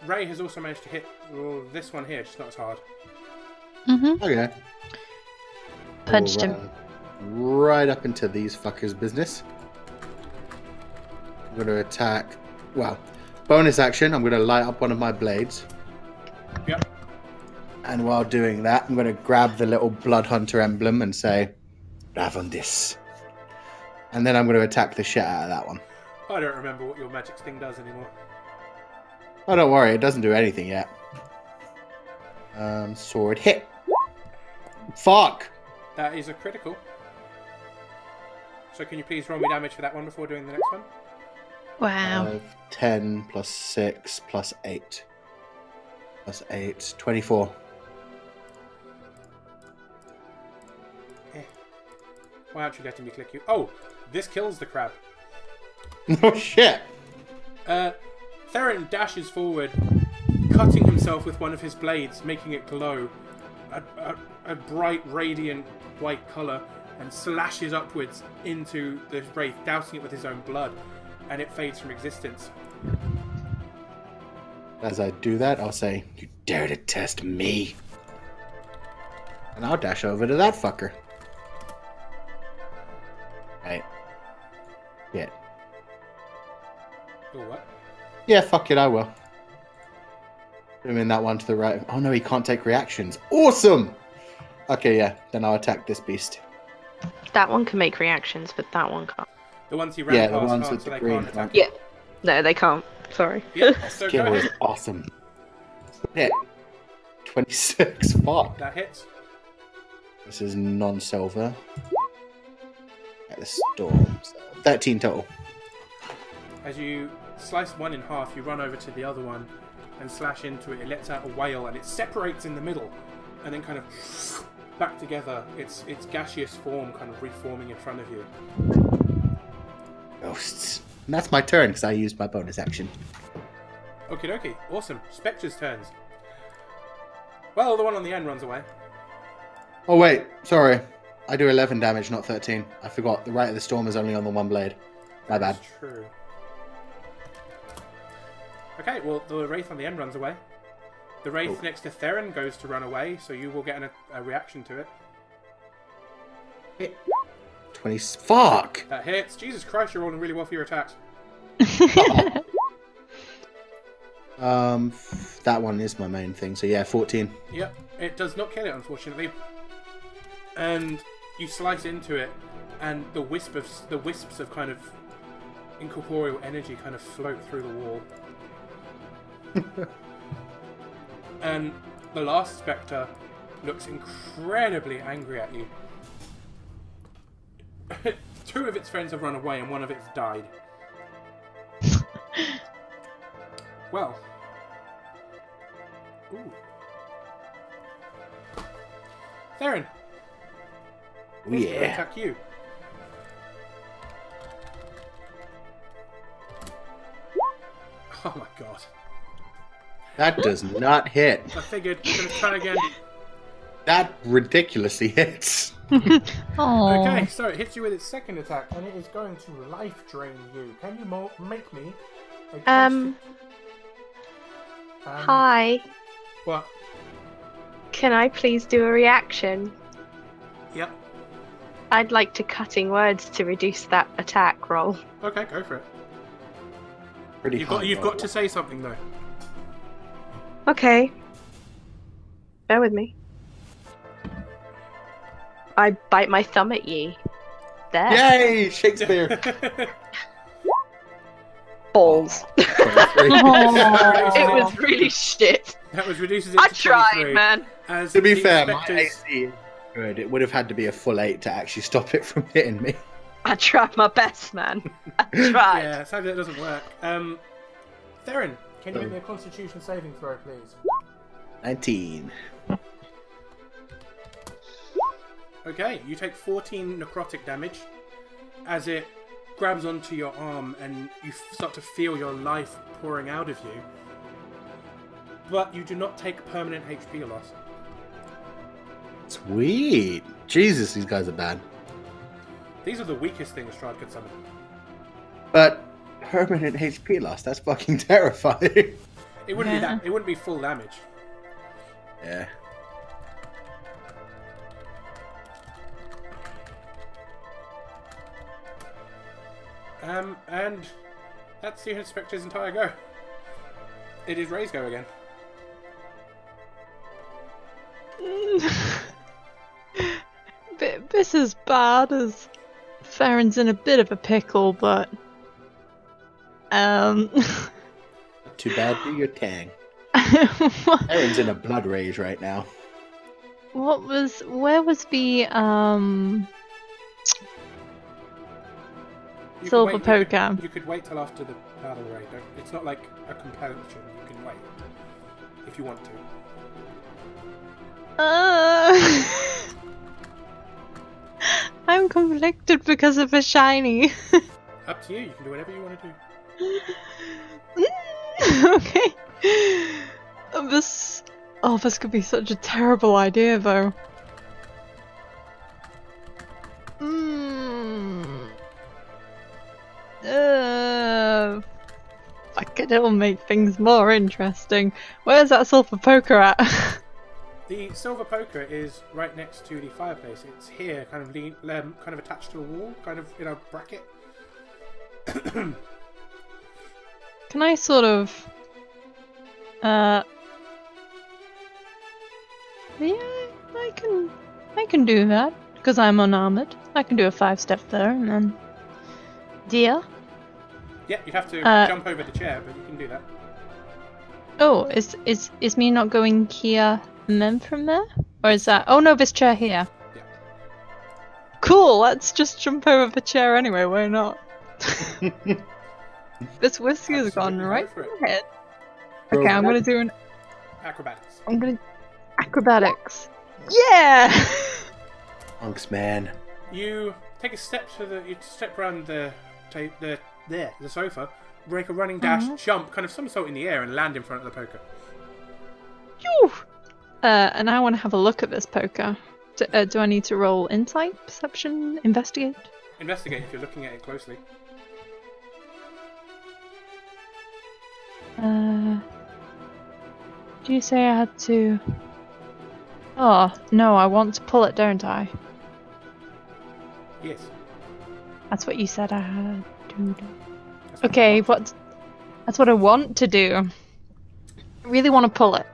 Ray has also managed to hit well, this one here. She's not as hard. Mm-hmm. Okay. Punched right, him. Right up into these fuckers' business. I'm going to attack. Well, bonus action. I'm going to light up one of my blades. Yep. And while doing that, I'm going to grab the little blood hunter emblem and say, Raven this. And then I'm going to attack the shit out of that one. I don't remember what your magic thing does anymore. Oh, don't worry. It doesn't do anything yet. Um, sword hit. Fuck. That is a critical. So can you please roll me damage for that one before doing the next one? Wow. Five, ten plus six plus eight. Plus eight. twenty-four. Eh. Why aren't you letting me click you? Oh, this kills the crab. Oh, shit. Uh, Theron dashes forward, cutting himself with one of his blades, making it glow. A, a, a bright, radiant white colour, and slashes upwards into the wraith, dousing it with his own blood, and it fades from existence. As I do that, I'll say, you dare to test me? And I'll dash over to that fucker. Right. Yeah. Oh, what? Yeah, fuck it, I will. I mean, that one to the right. Oh no, he can't take reactions. Awesome! Okay, yeah, then I'll attack this beast. That one can make reactions, but that one can't. The ones you ran yeah, past the ones with the green can't. Yeah, no, they can't. Sorry. Yeah, that so skill is awesome. Hit. twenty-six, fuck. That hits. This is non-silver. At the storm. So thirteen total. As you slice one in half, you run over to the other one and slash into it. It lets out a wail and it separates in the middle and then kind of back together. Its its gaseous form kind of reforming in front of you. Ghosts. And that's my turn because I used my bonus action. Okie dokie. Awesome. Spectre's turns. Well, the one on the end runs away. Oh, wait. Sorry. I do eleven damage, not thirteen. I forgot. The right of the storm is only on the one blade. My bad. That's true. Okay, well, the wraith on the end runs away. The wraith oh. next to Theron goes to run away, so you will get an, a reaction to it. Hit. twenty. Fuck! That hits. Jesus Christ, you're rolling really well for your attacks. Oh. Um, that one is my main thing, so yeah, fourteen. Yep, it does not kill it, unfortunately. And you slice into it, and the wisp of the wisps of kind of incorporeal energy kind of float through the wall. And the last spectre looks incredibly angry at you. Two of its friends have run away and one of it's died. Well. Ooh. Theron. Oh, yeah. Attack you. Oh my god. That does not hit. I figured. I'm going to try again. That ridiculously hits. Okay, so it hits you with its second attack, and it is going to life drain you. Can you mo make me? A um, um. Hi. What? Can I please do a reaction? Yep. I'd like to cutting words to reduce that attack roll. Okay, go for it. Pretty you've got, you've got to say something, though. Okay. Bear with me. I bite my thumb at ye. There. Yay! Shakespeare! Balls. Oh, it was really shit. That was reduces it I to tried, man. As to be fair, inspectors... my A C is good. It would have had to be a full eight to actually stop it from hitting me. I tried my best, man. I tried. Yeah, sadly that doesn't work. Um, Theron, can you oh. make me a Constitution saving throw, please? nineteen. Okay, you take fourteen necrotic damage as it grabs onto your arm and you start to feel your life pouring out of you. But you do not take permanent H P loss. Sweet. Jesus, these guys are bad. These are the weakest things Strahd could summon. But permanent H P loss, that's fucking terrifying. It wouldn't yeah. be that it wouldn't be full damage. Yeah. Um, and that's the Inspector's entire go. It is Ray's go again. This is bad as Theron's in a bit of a pickle, but um, not too bad for your tang. Theron's in a blood rage right now. What was? Where was the um? You Silver wait, poker. You could, you could wait till after the battle raid. It's not like a compulsion. You can wait if you want to. Uh, I'm conflicted because of a shiny. Up to you. You can do whatever you want to do. Okay. This. Oh, this could be such a terrible idea, though. Uh, fuck it, it'll make things more interesting. Where's that silver poker at? The silver poker is right next to the fireplace. It's here, kind of lean, um, kind of attached to a wall, kind of in a bracket. Can I sort of... Uh... Yeah, I can... I can do that, because I'm unarmoured. I can do a five-step there, and then... Dear? Yeah, you have to uh, jump over the chair, but you can do that. Oh, is is is me not going here and then from there? Or is that... Oh no, this chair here. Yeah. Cool, let's just jump over the chair anyway, why not? This whiskey has gone right through my head. Okay, I'm gonna do an... Acrobatics. I'm gonna... Acrobatics. Yeah! Monks, man. You take a step to the... You step around the... the There, the sofa, break a running dash, mm-hmm. jump, kind of somersault in the air, and land in front of the poker. Uh, and I want to have a look at this poker. Do, uh, do I need to roll insight, perception, investigate? Investigate if you're looking at it closely. Uh, do you say I had to? Oh no, I want to pull it, don't I? Yes. That's what you said I had. Okay, what? That's what I want to do. I really want to pull it.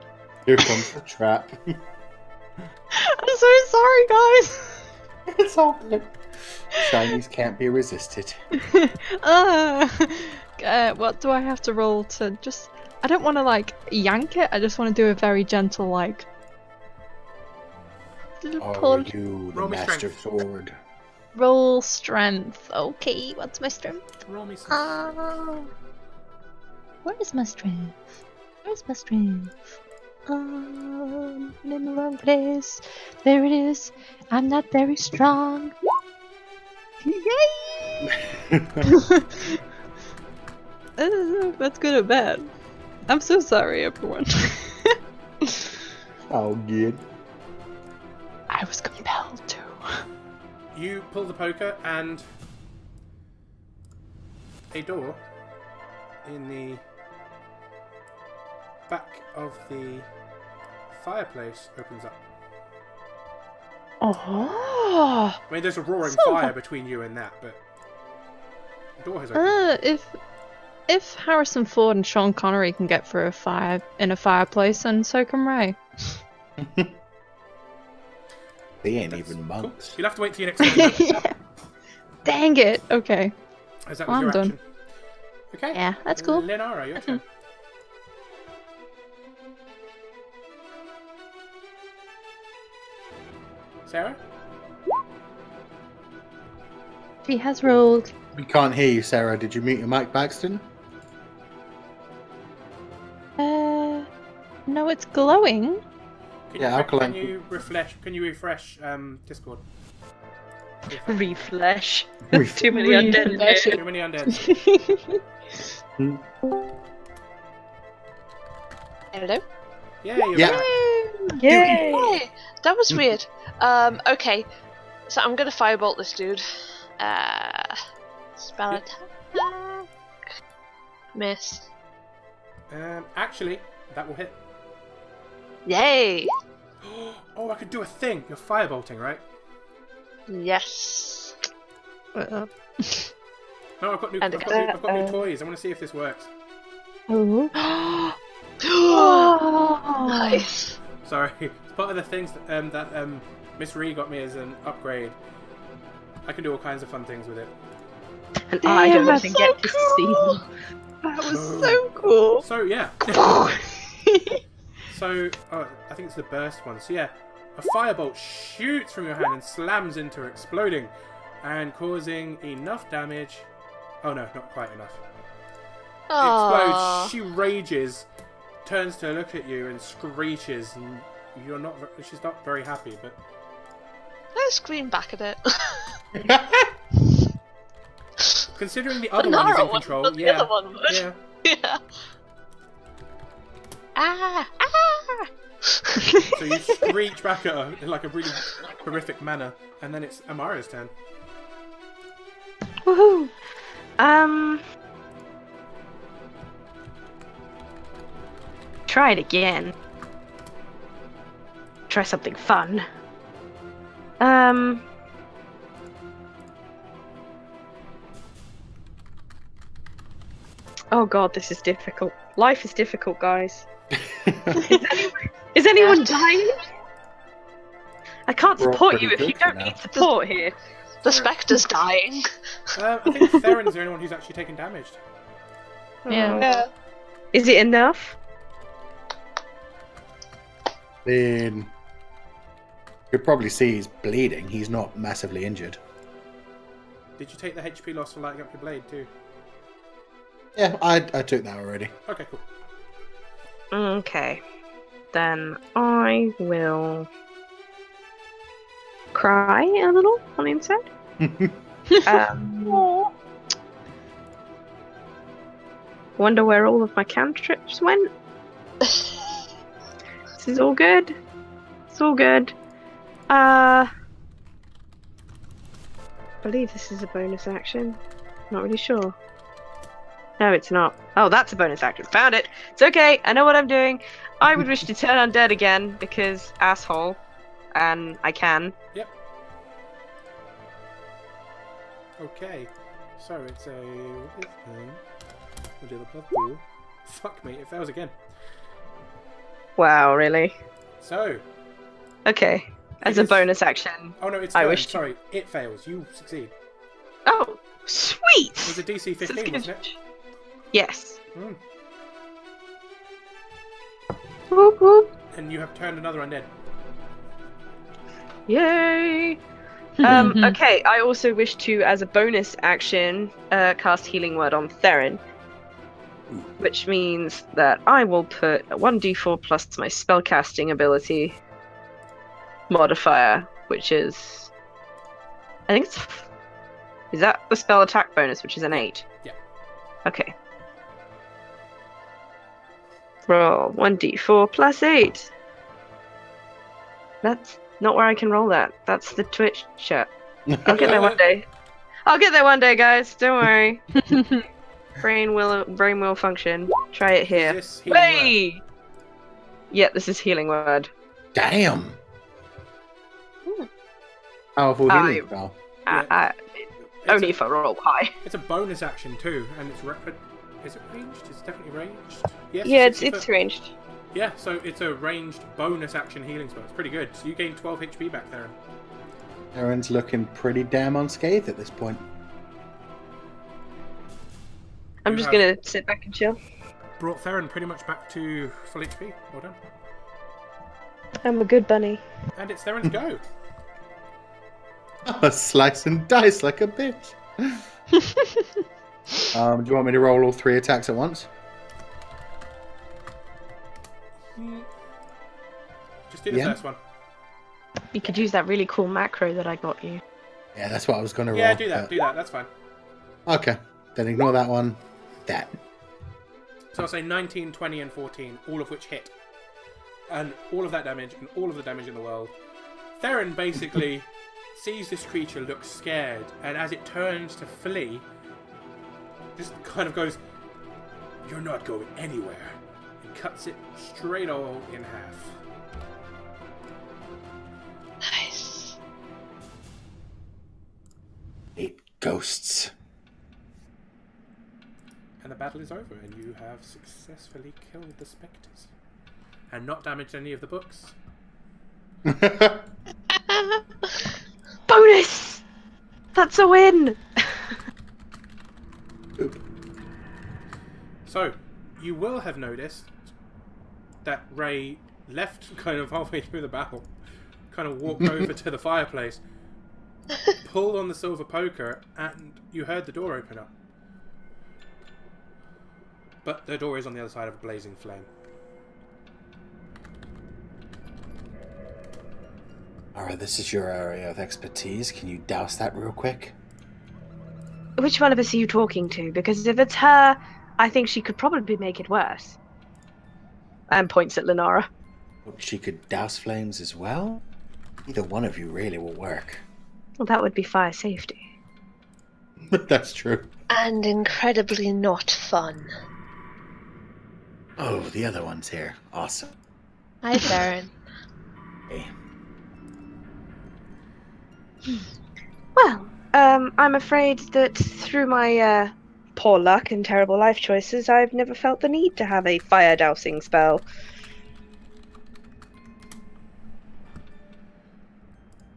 Here comes the trap. I'm so sorry, guys. It's all good. Shinies can't be resisted. uh, uh, what do I have to roll to just... I don't want to, like, yank it. I just want to do a very gentle, like... Little pull. You, the master sword. Roll strength. Okay, what's my strength? Roll me strength. Uh, where is my strength? Where's my strength? Um, I'm in the wrong place. There it is. I'm not very strong. Yay! uh, that's good or bad. I'm so sorry, everyone. Oh, good. I was compelled to. You pull the poker and a door in the back of the fireplace opens up. Oh! I mean, there's a roaring so... fire between you and that, but the door has opened. Uh, if If Harrison Ford and Sean Connery can get through a fire in a fireplace, and so can Ray. They ain't That's even monks. Cool. You'll have to wait till your next time. Yeah. Dang it! Okay. Is that well, I'm your done. Action? Okay. Yeah, that's cool. Lenara, your turn. Sarah? She has rolled. We can't hear you, Sarah. Did you mute your mic, Baxton? Uh, no, it's glowing. Can yeah, you, alkaline. Can you refresh? Can you refresh um, Discord? Refresh. Refresh. Too many undead. Refresh. Too many undead. Hello. Yeah. You're yeah. Right. Yay! Yay! That was weird. Um. Okay. So I'm gonna firebolt this dude. Uh, spell it. Miss. Um, actually, that will hit. Yay! Oh, I could do a thing. You're firebolting, right? Yes. Uh-oh. No, I've got new. I've got, uh, new I've got new toys. I want to see if this works. Oh. Oh. Nice. Sorry, it's part of the things that um, that um, Miss Ree got me as an upgrade. I can do all kinds of fun things with it. And Damn, I don't even so get cool. to see them. That was oh. so cool. So, yeah. So, oh, I think it's the burst one. So, yeah, a firebolt shoots from your hand and slams into her, exploding and causing enough damage. Oh, no, not quite enough. Aww. It explodes. She rages, turns to look at you and screeches. And you're not, she's not very happy, but... I scream back at it. Considering the other the one is in control, one, yeah, the other one yeah. yeah. Ah, ah. So you screech back at her in like a really horrific manner, and then it's Amara's turn. Woohoo! Um, try it again. Try something fun. Um. Oh god, this is difficult. Life is difficult, guys. Is anyone, is anyone yeah. dying? I can't We're support you if you don't now. need support the, here. The Spectre's dying. Uh, I think Theron's the only one who's actually taken damage. Yeah. Oh. yeah. Is it enough? Then you'll probably see he's bleeding. He's not massively injured. Did you take the H P loss for lighting up your blade too? Yeah, I, I took that already. Okay, cool. Okay. Then I will cry a little on the inside. um, wonder where all of my cantrips went. This is all good. It's all good. Uh, I believe this is a bonus action. Not really sure. No, it's not. Oh, that's a bonus action. Found it. It's okay. I know what I'm doing. I would wish to turn undead again because asshole, and I can. Yep. Okay. So it's a we'll do the blood pool. Fuck me, it fails again. Wow, really? So. Okay. As a is... bonus action. Oh no, it's I wish. Sorry, it fails. You succeed. Oh, sweet. It was a D C fifteen, wasn't it? Yes. Mm. Whoop, whoop. And you have turned another undead. Yay! um, okay, I also wish to, as a bonus action, uh, cast Healing Word on Theron. Which means that I will put a one d four plus my spellcasting ability modifier, which is... I think it's... Is that the spell attack bonus, which is an eight? Yeah. Okay. Roll one d four plus eight. That's not where I can roll that. That's the Twitch chat. I'll get there one day. I'll get there one day, guys. Don't worry. brain will brain will function. Try it here. Hey! Word? Yeah, this is Healing Word. Damn. Hmm. Powerful healing spell. I, I, I, only a, if I roll high. It's a bonus action too, and it's re Is it ranged? It's definitely ranged. Yes, yeah, it's, it's ranged. Yeah, so it's a ranged bonus action healing spell. It's pretty good. So you gain twelve H P back, Theron. Theron's looking pretty damn unscathed at this point. I'm you just going to sit back and chill. Brought Theron pretty much back to full H P. Well done. I'm a good bunny. And it's Theron's go. Oh, slice and dice like a bitch. um, do you want me to roll all three attacks at once? Mm. Just do the yeah. first one. You could use that really cool macro that I got you. Yeah, that's what I was going to roll. Yeah, do that, but... do that, that's fine. Okay, then ignore that one. That. So I'll say nineteen, twenty, and fourteen, all of which hit. And all of that damage, and all of the damage in the world. Theron basically sees this creature, looks scared, and as it turns to flee, just kind of goes, "You're not going anywhere," and cuts it straight all in half. Nice. Eight ghosts. And the battle is over, and you have successfully killed the spectres. And not damaged any of the books. Bonus! That's a win! So, you will have noticed that Ray left kind of halfway through the battle, kind of walked over to the fireplace, pulled on the silver poker, and you heard the door open up. But the door is on the other side of a blazing flame. Alright, this is your area of expertise. Can you douse that real quick? Which one of us are you talking to? Because if it's her, I think she could probably make it worse. And points at Lenara. She could douse flames as well? Either one of you really will work. Well, that would be fire safety. That's true. And incredibly not fun. Oh, the other one's here. Awesome. Hi, Baron. Hey. Well, um, I'm afraid that through my uh, poor luck and terrible life choices, I've never felt the need to have a fire dousing spell.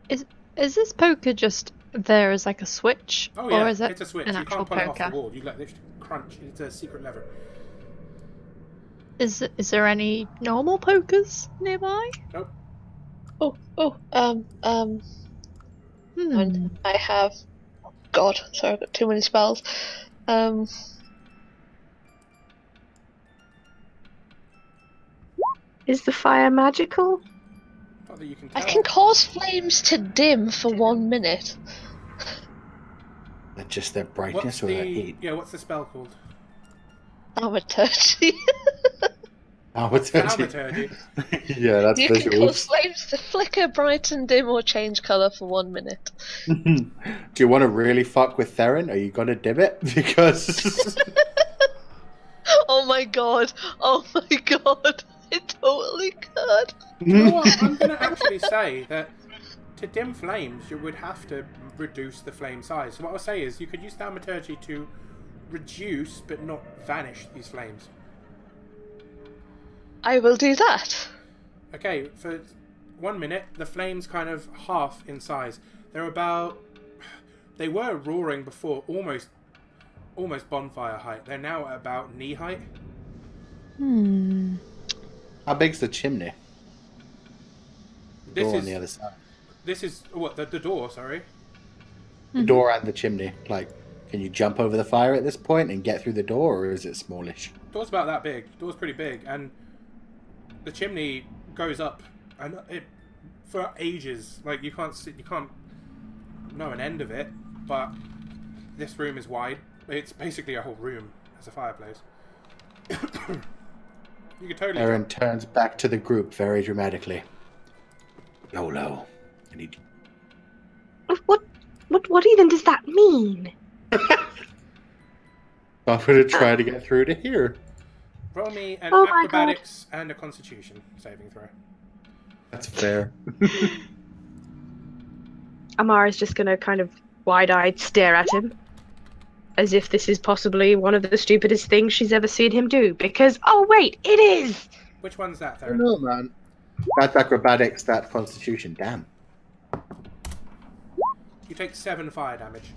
Is is this poker just there as like a switch, oh, yeah. or is it it's a switch. an you actual can't poker? It off the wall. You let it crunch. It's a secret lever. Is is there any normal pokers nearby? Nope. Oh oh um um. Hmm. And I have, oh God, sorry, I've got too many spells. Um, Is the fire magical? Oh, you can I can cause flames to dim for one minute. That just their brightness what's or the, their heat? Yeah, what's the spell called? Thaumaturgy. Thaumaturgy. Yeah, that's you visual. Can cause flames to flicker, brighten, dim, or change colour for one minute. Do you want to really fuck with Theron? Are you gonna dim it? Because oh my god! Oh my god! I totally could. Well, I'm gonna actually say that to dim flames, you would have to reduce the flame size. So what I'll say is, you could use Thaumaturgy to reduce but not vanish these flames. I will do that. Okay, for one minute, the flames kind of half in size. They're about... They were roaring before, almost almost bonfire height. They're now at about knee height. Hmm. How big's the chimney? The this door is, on the other side. This is... What, the, the door, sorry? The mm-hmm. door and the chimney. Like, can you jump over the fire at this point and get through the door, or is it smallish? Door's about that big. Door's pretty big, and... The chimney goes up, and it for ages. Like you can't see, you can't know an end of it. But this room is wide. It's basically a whole room as a fireplace. You could totally. Aaron turns back to the group very dramatically. Yolo, I need. What? What? What even does that mean? I'm gonna try to get through to here. Roll me an oh acrobatics and a constitution saving throw. That's fair. Amara's just going to kind of wide-eyed stare at him. as if this is possibly one of the stupidest things she's ever seen him do, because, oh wait, it is! Which one's that, Theron? No, man. That's acrobatics, that constitution, damn. You take seven fire damage.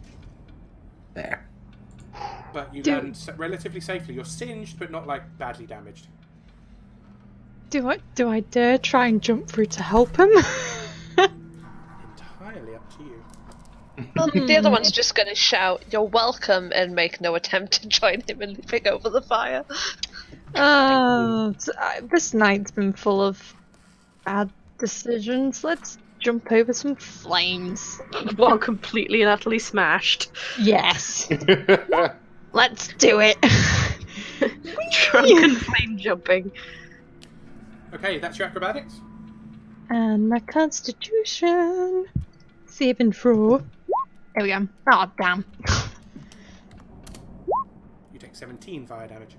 There. But you land relatively safely. You're singed, but not, like, badly damaged. Do I, do I dare try and jump through to help him? Entirely up to you. Well, the other one's just going to shout, "You're welcome," and make no attempt to join him in leaping over the fire. Oh, this night's been full of bad decisions. Let's jump over some flames. Well, completely and utterly smashed. Yes. Let's do it. Drunken flame jumping. Okay, that's your acrobatics. And my constitution. Saving throw. There we go. Oh, damn. You take seventeen fire damage.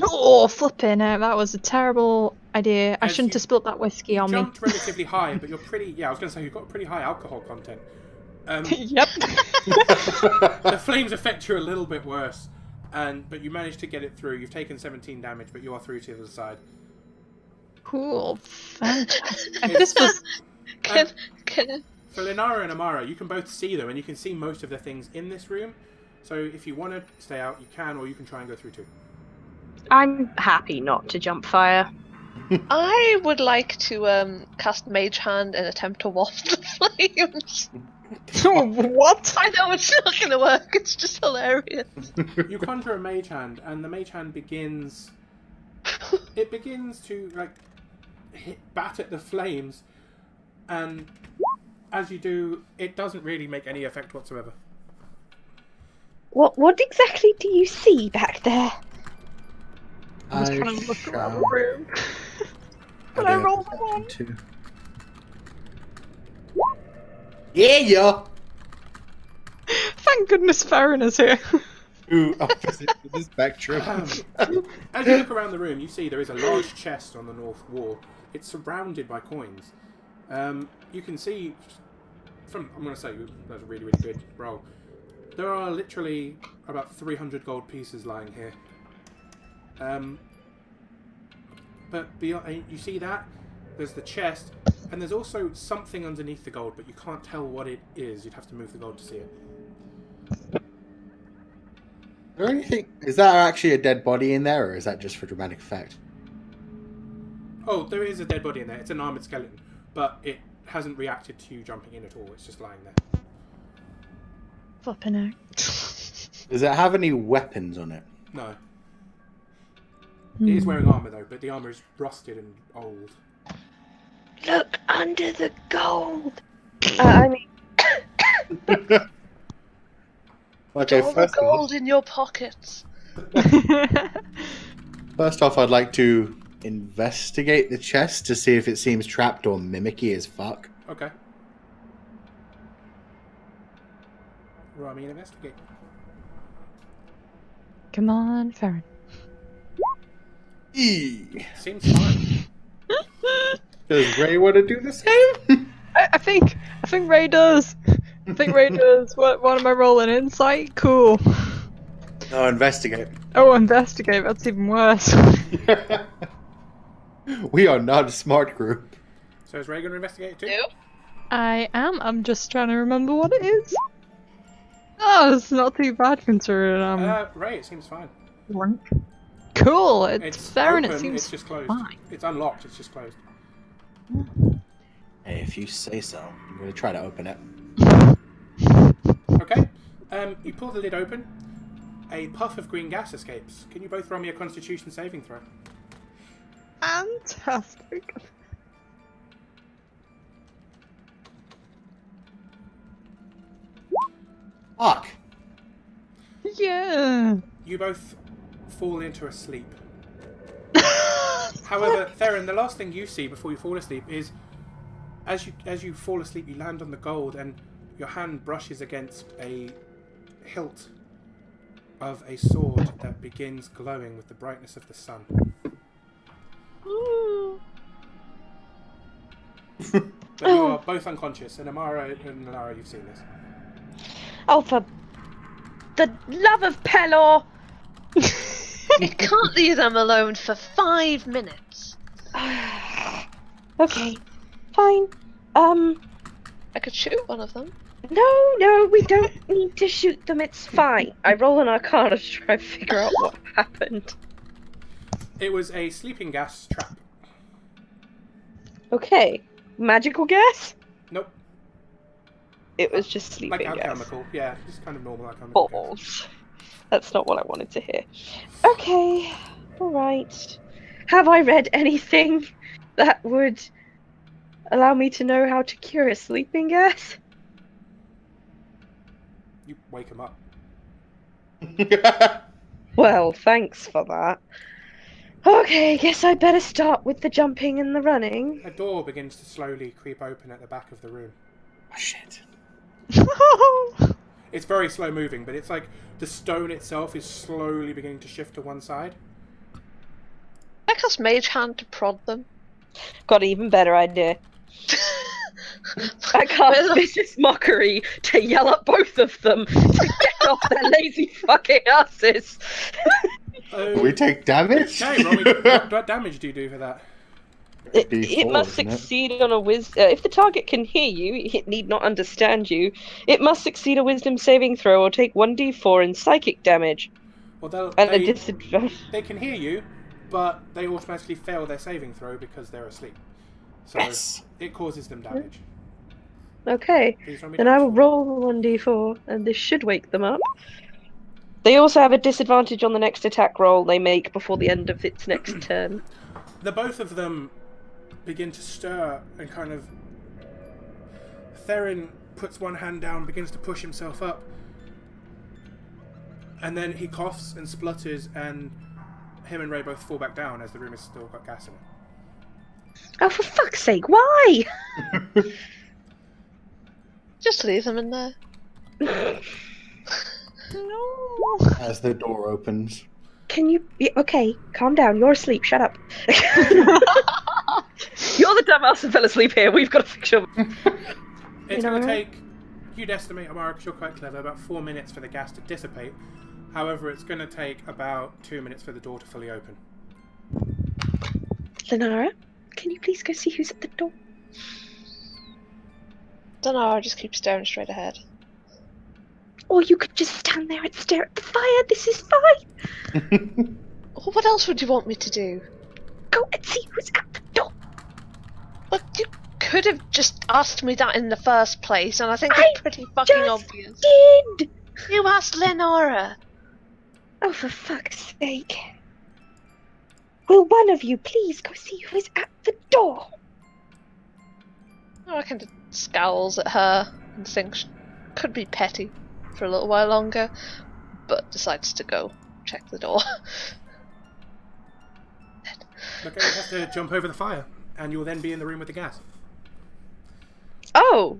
Oh, flipping out. That was a terrible idea. I As shouldn't have spilled that whiskey on me. You jumped relatively high, but you're pretty... Yeah, I was going to say, you've got pretty high alcohol content. Um, yep. The flames affect you a little bit worse, and but you managed to get it through. You've taken seventeen damage, but you are through to the other side. Cool. Fantastic. This was... Can... Um, can... For Linara and Amara, you can both see them, and you can see most of the things in this room. So if you want to stay out, you can, or you can try and go through too. I'm happy not to jump fire. I would like to um, cast Mage Hand and attempt to waft the flames. Oh, what? I know it's not going to work. It's just hilarious. You conjure a Mage Hand, and the Mage Hand begins... it begins to, like, hit, bat at the flames, and... As you do, it doesn't really make any effect whatsoever. What What exactly do you see back there? I was I trying to look shall... around the room. But I, I rolled a one. Two. Yeah, yeah. Thank goodness Farron is here. Two opposite to the spectrum. Um, as you look around the room, you see there is a large chest on the north wall. It's surrounded by coins. Um, you can see, from I'm going to say that's a really, really good roll. There are literally about three hundred gold pieces lying here. Um, but beyond, you see that there's the chest, and there's also something underneath the gold, but you can't tell what it is. You'd have to move the gold to see it. Is there anything? Is that actually a dead body in there, or is that just for dramatic effect? Oh, there is a dead body in there. It's an armored skeleton. But it hasn't reacted to you jumping in at all. It's just lying there. Flipping out. Does it have any weapons on it? No. Mm. It is wearing armour, though, but the armour is rusted and old. Look under the gold! Uh, I mean... okay, all first the gold off... in your pockets. First off, I'd like to... investigate the chest to see if it seems trapped or mimicky as fuck. Okay. Roll me an investigate. Come on, Farron. E. Seems fine. Does Ray want to do the same? I, I think. I think Ray does. I think Ray does. What? What am I rolling? Insight. Cool. No, investigate. Oh, investigate. That's even worse. We are not a smart group. So is Ray going to investigate too? No. I am. I'm just trying to remember what it is. Oh, it's not too bad considering. Um... Uh, Ray, it seems fine. Cool. It's, it's fair open, and it seems it's just closed. Fine. It's unlocked. It's just closed. Hey, if you say so, I'm going to try to open it. Okay. Um, you pull the lid open. A puff of green gas escapes. Can you both roll me a Constitution saving throw? Fantastic. Fuck. Yeah. You both fall into a sleep. However, Theron, the last thing you see before you fall asleep is, as you as you fall asleep, you land on the gold, and your hand brushes against a hilt of a sword that begins glowing with the brightness of the sun. But you are both unconscious, and Amara and Lara, you've seen this. Oh, for the love of Pelor! It can't leave them alone for five minutes. Okay, fine. Um, I could shoot one of them. No, no, we don't need to shoot them. It's fine. I roll an Arcana to try and figure out what happened. It was a sleeping gas trap. Okay, magical gas? Nope. It was just sleeping like gas. Alchemical, yeah, just kind of normal alchemical. Balls. That's not what I wanted to hear. Okay, all right. Have I read anything that would allow me to know how to cure a sleeping gas? You wake him up. Well, thanks for that. Okay, guess I better start with the jumping and the running. A door begins to slowly creep open at the back of the room. Oh, shit. It's very slow moving, but it's like the stone itself is slowly beginning to shift to one side. I cast Mage Hand to prod them. Got an even better idea. I cast Vicious Mockery to yell at both of them to get off their lazy fucking asses. Um, we take damage? Okay, Robbie, what, what damage do you do for that? It, D four, it must succeed it? on a wisdom... Uh, if the target can hear you, it need not understand you. It must succeed a wisdom saving throw or take one d four in psychic damage. Well, and they, a disadvantage. They can hear you, but they automatically fail their saving throw because they're asleep. So yes. It causes them damage. Okay, then I will roll one d four, and this should wake them up. They also have a disadvantage on the next attack roll they make before the end of its next turn. The both of them begin to stir and kind of... Theron puts one hand down, begins to push himself up, and then he coughs and splutters, and him and Ray both fall back down as the room has still got gas in it. Oh, for fuck's sake, why? Just leave them in there. No. As the door opens. Can you... Okay, calm down. You're asleep. Shut up. You're the dumbass that fell asleep here. We've got to fix your... It's going to take... You'd estimate, Amara, because you're quite clever, about four minutes for the gas to dissipate. However, it's going to take about two minutes for the door to fully open. Lenara? Can you please go see who's at the door? Dunno, just keep staring straight ahead. Or you could just stand there and stare at the fire, this is fine! Or what else would you want me to do? Go and see who's at the door! Well, you could have just asked me that in the first place, and I think it's pretty fucking obvious. I did! You asked Lenora! Oh, for fuck's sake. Will one of you please go see who is at the door? I kind of scowls at her and thinks she could be petty for a little while longer, but decides to go check the door. Okay, you have to jump over the fire, and you'll then be in the room with the gas. Oh!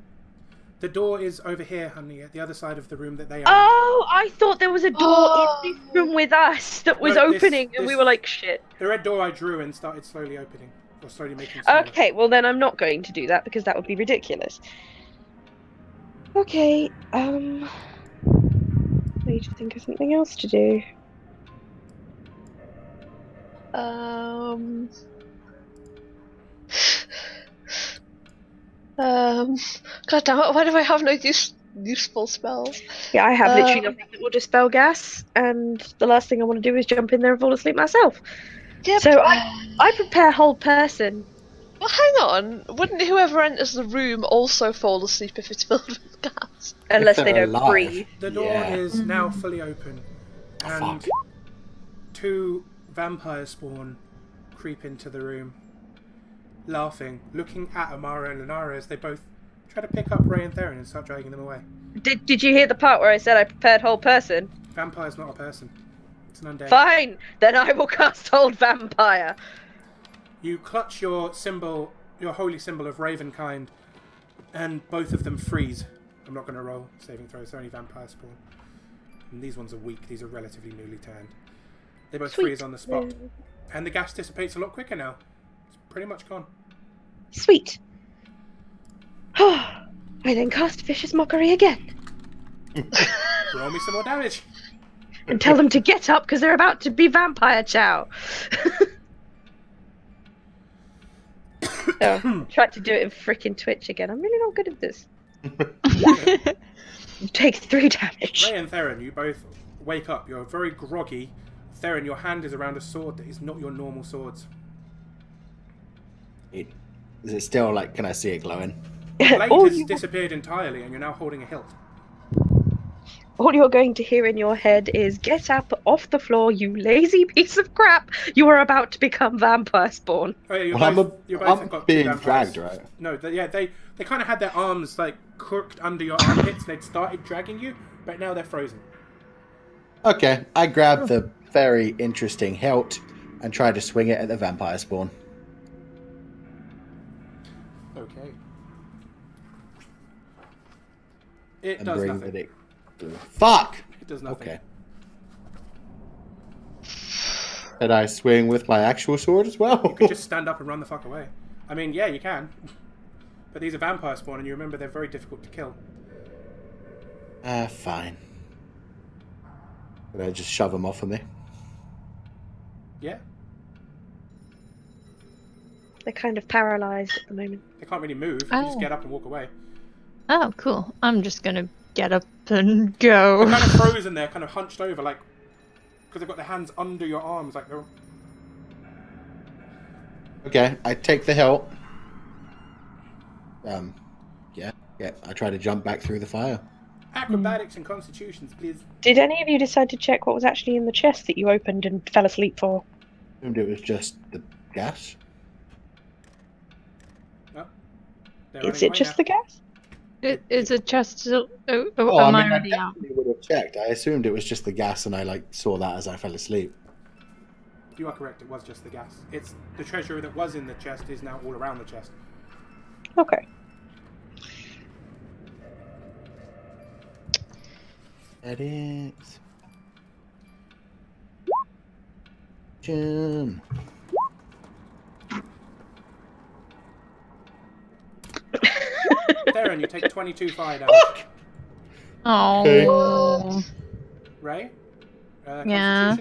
The door is over here, honey, at the other side of the room that they are. Oh, I thought there was a door oh. in this room with us that was no, this, opening, this, and we were like, shit. The red door I drew and started slowly opening. Or slowly making smaller. Okay, well then I'm not going to do that, because that would be ridiculous. Okay, um... I need to think of something else to do. Um... Um... God damn it, why do I have no use useful spells? Yeah, I have um, literally nothing that will dispel gas, and the last thing I want to do is jump in there and fall asleep myself. Yeah, so but... I, I prepare whole person. Well, hang on. Wouldn't whoever enters the room also fall asleep if it's filled with gas? Unless they don't alive. breathe. The door yeah. is now fully open, and oh, two vampire spawn creep into the room, laughing, looking at Amara and Lenara as they both try to pick up Ray and Theron and start dragging them away. Did Did you hear the part where I said I prepared whole person? Vampire's not a person. It's an undead. Fine, then I will cast Hold Vampire. You clutch your symbol, your holy symbol of Ravenkind, and both of them freeze. I'm not going to roll saving throws, they're only vampire spawn. And these ones are weak, these are relatively newly turned. They both Sweet. freeze on the spot. Mm. And the gas dissipates a lot quicker now. It's pretty much gone. Sweet. I then cast Vicious Mockery again. Roll me some more damage. And tell them to get up because they're about to be vampire chow. Oh, tried to do it in frickin' Twitch again. I'm really not good at this. You take three damage. Ray and Theron, you both wake up. You're very groggy. Theron, your hand is around a sword that is not your normal swords. It, is it still like, can I see it glowing? The blade oh, has you... disappeared entirely and you're now holding a hilt. All you're going to hear in your head is, get up off the floor, you lazy piece of crap. You are about to become vampire spawn. Oh, yeah, you're well, both, I'm, a, you're I'm got being dragged, right? No, they, yeah, they, they kind of had their arms like crooked under your armpits. They'd started dragging you, but now they're frozen. Okay, I grab the very interesting hilt and try to swing it at the vampire spawn. Okay. It and does nothing. That it Fuck! It does nothing. Okay. And I swing with my actual sword as well? You could just stand up and run the fuck away. I mean, yeah, you can. But these are vampire spawn, and you remember they're very difficult to kill. Ah, uh, fine. Could I just shove them off of me? Yeah. They're kind of paralysed at the moment. They can't really move. Oh. You just get up and walk away. Oh, cool. I'm just going to... get up and go. They're kind of frozen there, kind of hunched over, like, because they've got their hands under your arms, like they're... Okay, I take the hilt. Um, yeah, yeah, I try to jump back through the fire. Acrobatics mm. and constitutions, please. Did any of you decide to check what was actually in the chest that you opened and fell asleep for? I assumed it was just the gas. Oh, is it just now. the gas? It, is it just... Oh, oh, oh am I, mean, I already out? I would have checked. I assumed it was just the gas, and I like saw that as I fell asleep. You are correct. It was just the gas. It's the treasure that was in the chest is now all around the chest. Okay. That is... Jim. Theron, you take twenty-two fire damage. Fuck! Oh. Okay. Ray? Uh, yeah.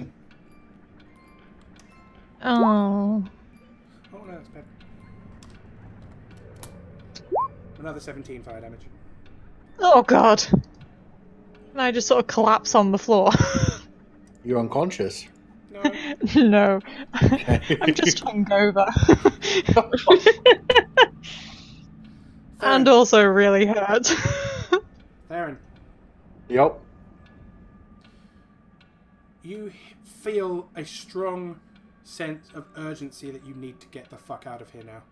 Oh. Oh, no, that's bad. Another seventeen fire damage. Oh, God. And I just sort of collapse on the floor. You're unconscious. No. No. Okay. I'm just hungover. Theron. And also really hurt. Theron. Yep. You feel a strong sense of urgency that you need to get the fuck out of here now.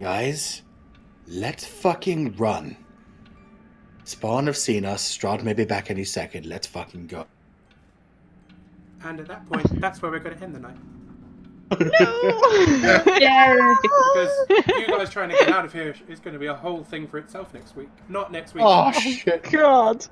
Guys, let's fucking run. Spawn have seen us. Strahd may be back any second. Let's fucking go. And at that point, that's where we're going to end the night. No! Yeah. Because you guys trying to get out of here is going to be a whole thing for itself next week. Not next week. Oh, shit. God.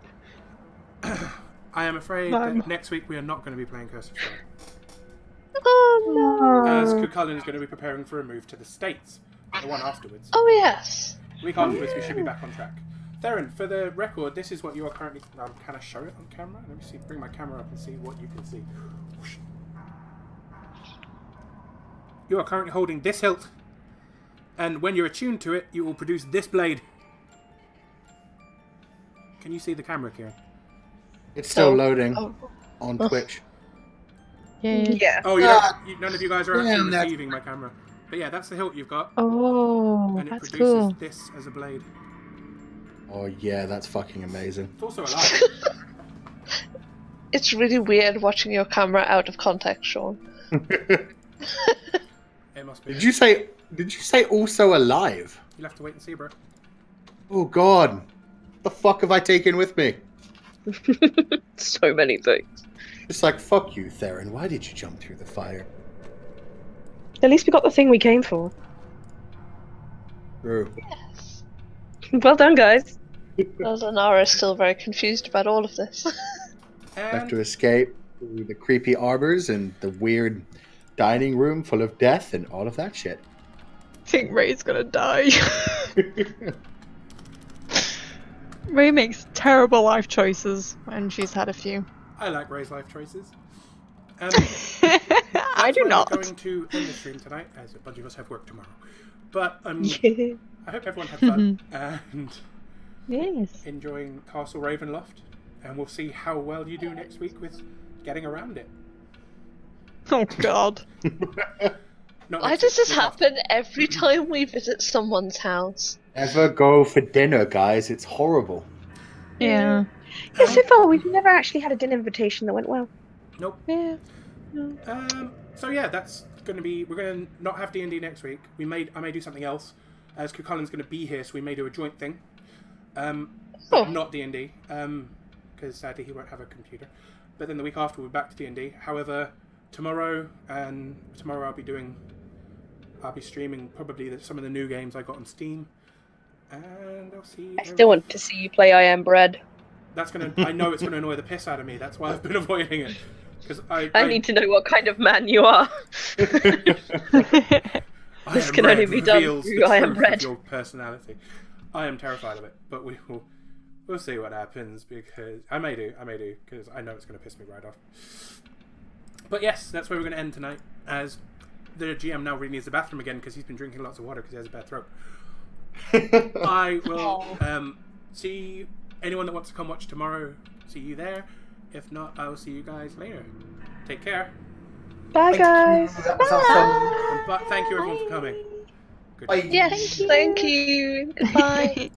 I am afraid um. that next week we are not going to be playing Curse of Strahd. Oh, no. As Cucullin is going to be preparing for a move to the States. The one afterwards. Oh, yes. Week afterwards, yeah. We should be back on track. Theron, for the record, this is what you are currently... Um, can I show it on camera? Let me see. Bring my camera up and see what you can see. Whoosh. You are currently holding this hilt, and when you're attuned to it, you will produce this blade. Can you see the camera, Kieran? It's still oh. loading oh. on oh. Twitch. Yeah. yeah. Oh, you ah. you, none of you guys are actually yeah, receiving my camera. But yeah, that's the hilt you've got. Oh, and it that's produces cool. this as a blade. Oh yeah, that's fucking amazing. It's also alive. It's really weird watching your camera out of context, Sean. It must be. Did you say? Did you say also alive? You'll have to wait and see, bro. Oh God, what the fuck have I taken with me? So many things. It's like fuck you, Theron. Why did you jump through the fire? At least we got the thing we came for. True. Yes. Well done, guys. Well done. Nara is still very confused about all of this. And... have to escape through the creepy arbors and the weird. Dining room full of death and all of that shit. I think Ray's gonna die. Ray makes terrible life choices, and she's had a few. I like Ray's life choices. Um, I do not. We're going to end the stream tonight, as a bunch of us have work tomorrow. But um, yeah. I hope everyone had fun and yes. enjoying Castle Ravenloft, and we'll see how well you do next week with getting around it. Oh God! Why does this happen every time we visit someone's house? Never go for dinner, guys. It's horrible. Yeah. Yeah. So far, we've never actually had a dinner invitation that went well. Nope. Yeah. No. Um. So yeah, that's going to be. We're going to not have D and D next week. We may. I may do something else, as Cucullin's going to be here, so we may do a joint thing. Um. Oh. Not D and D. Um. Because sadly, he won't have a computer. But then the week after, we're back to D and D. However, tomorrow and tomorrow I'll be doing. I'll be streaming probably the, some of the new games I got on Steam. And I'll see. I still want to see you play I Am Bread. That's gonna. I know it's gonna annoy the piss out of me. That's why I've been avoiding it. Because I, I. I need to know what kind of man you are. This can only be done through I Am Bread. Your personality. I am terrified of it, but we will. We'll see what happens because I may do. I may do because I know it's gonna piss me right off. But yes, that's where we're gonna end tonight. As the G M now really needs the bathroom again because he's been drinking lots of water because he has a bad throat. I will um, see anyone that wants to come watch tomorrow. See you there. If not, I will see you guys later. Take care. Bye, guys. That was awesome. But thank you everyone for coming. Goodbye. Yes, thank you. Goodbye.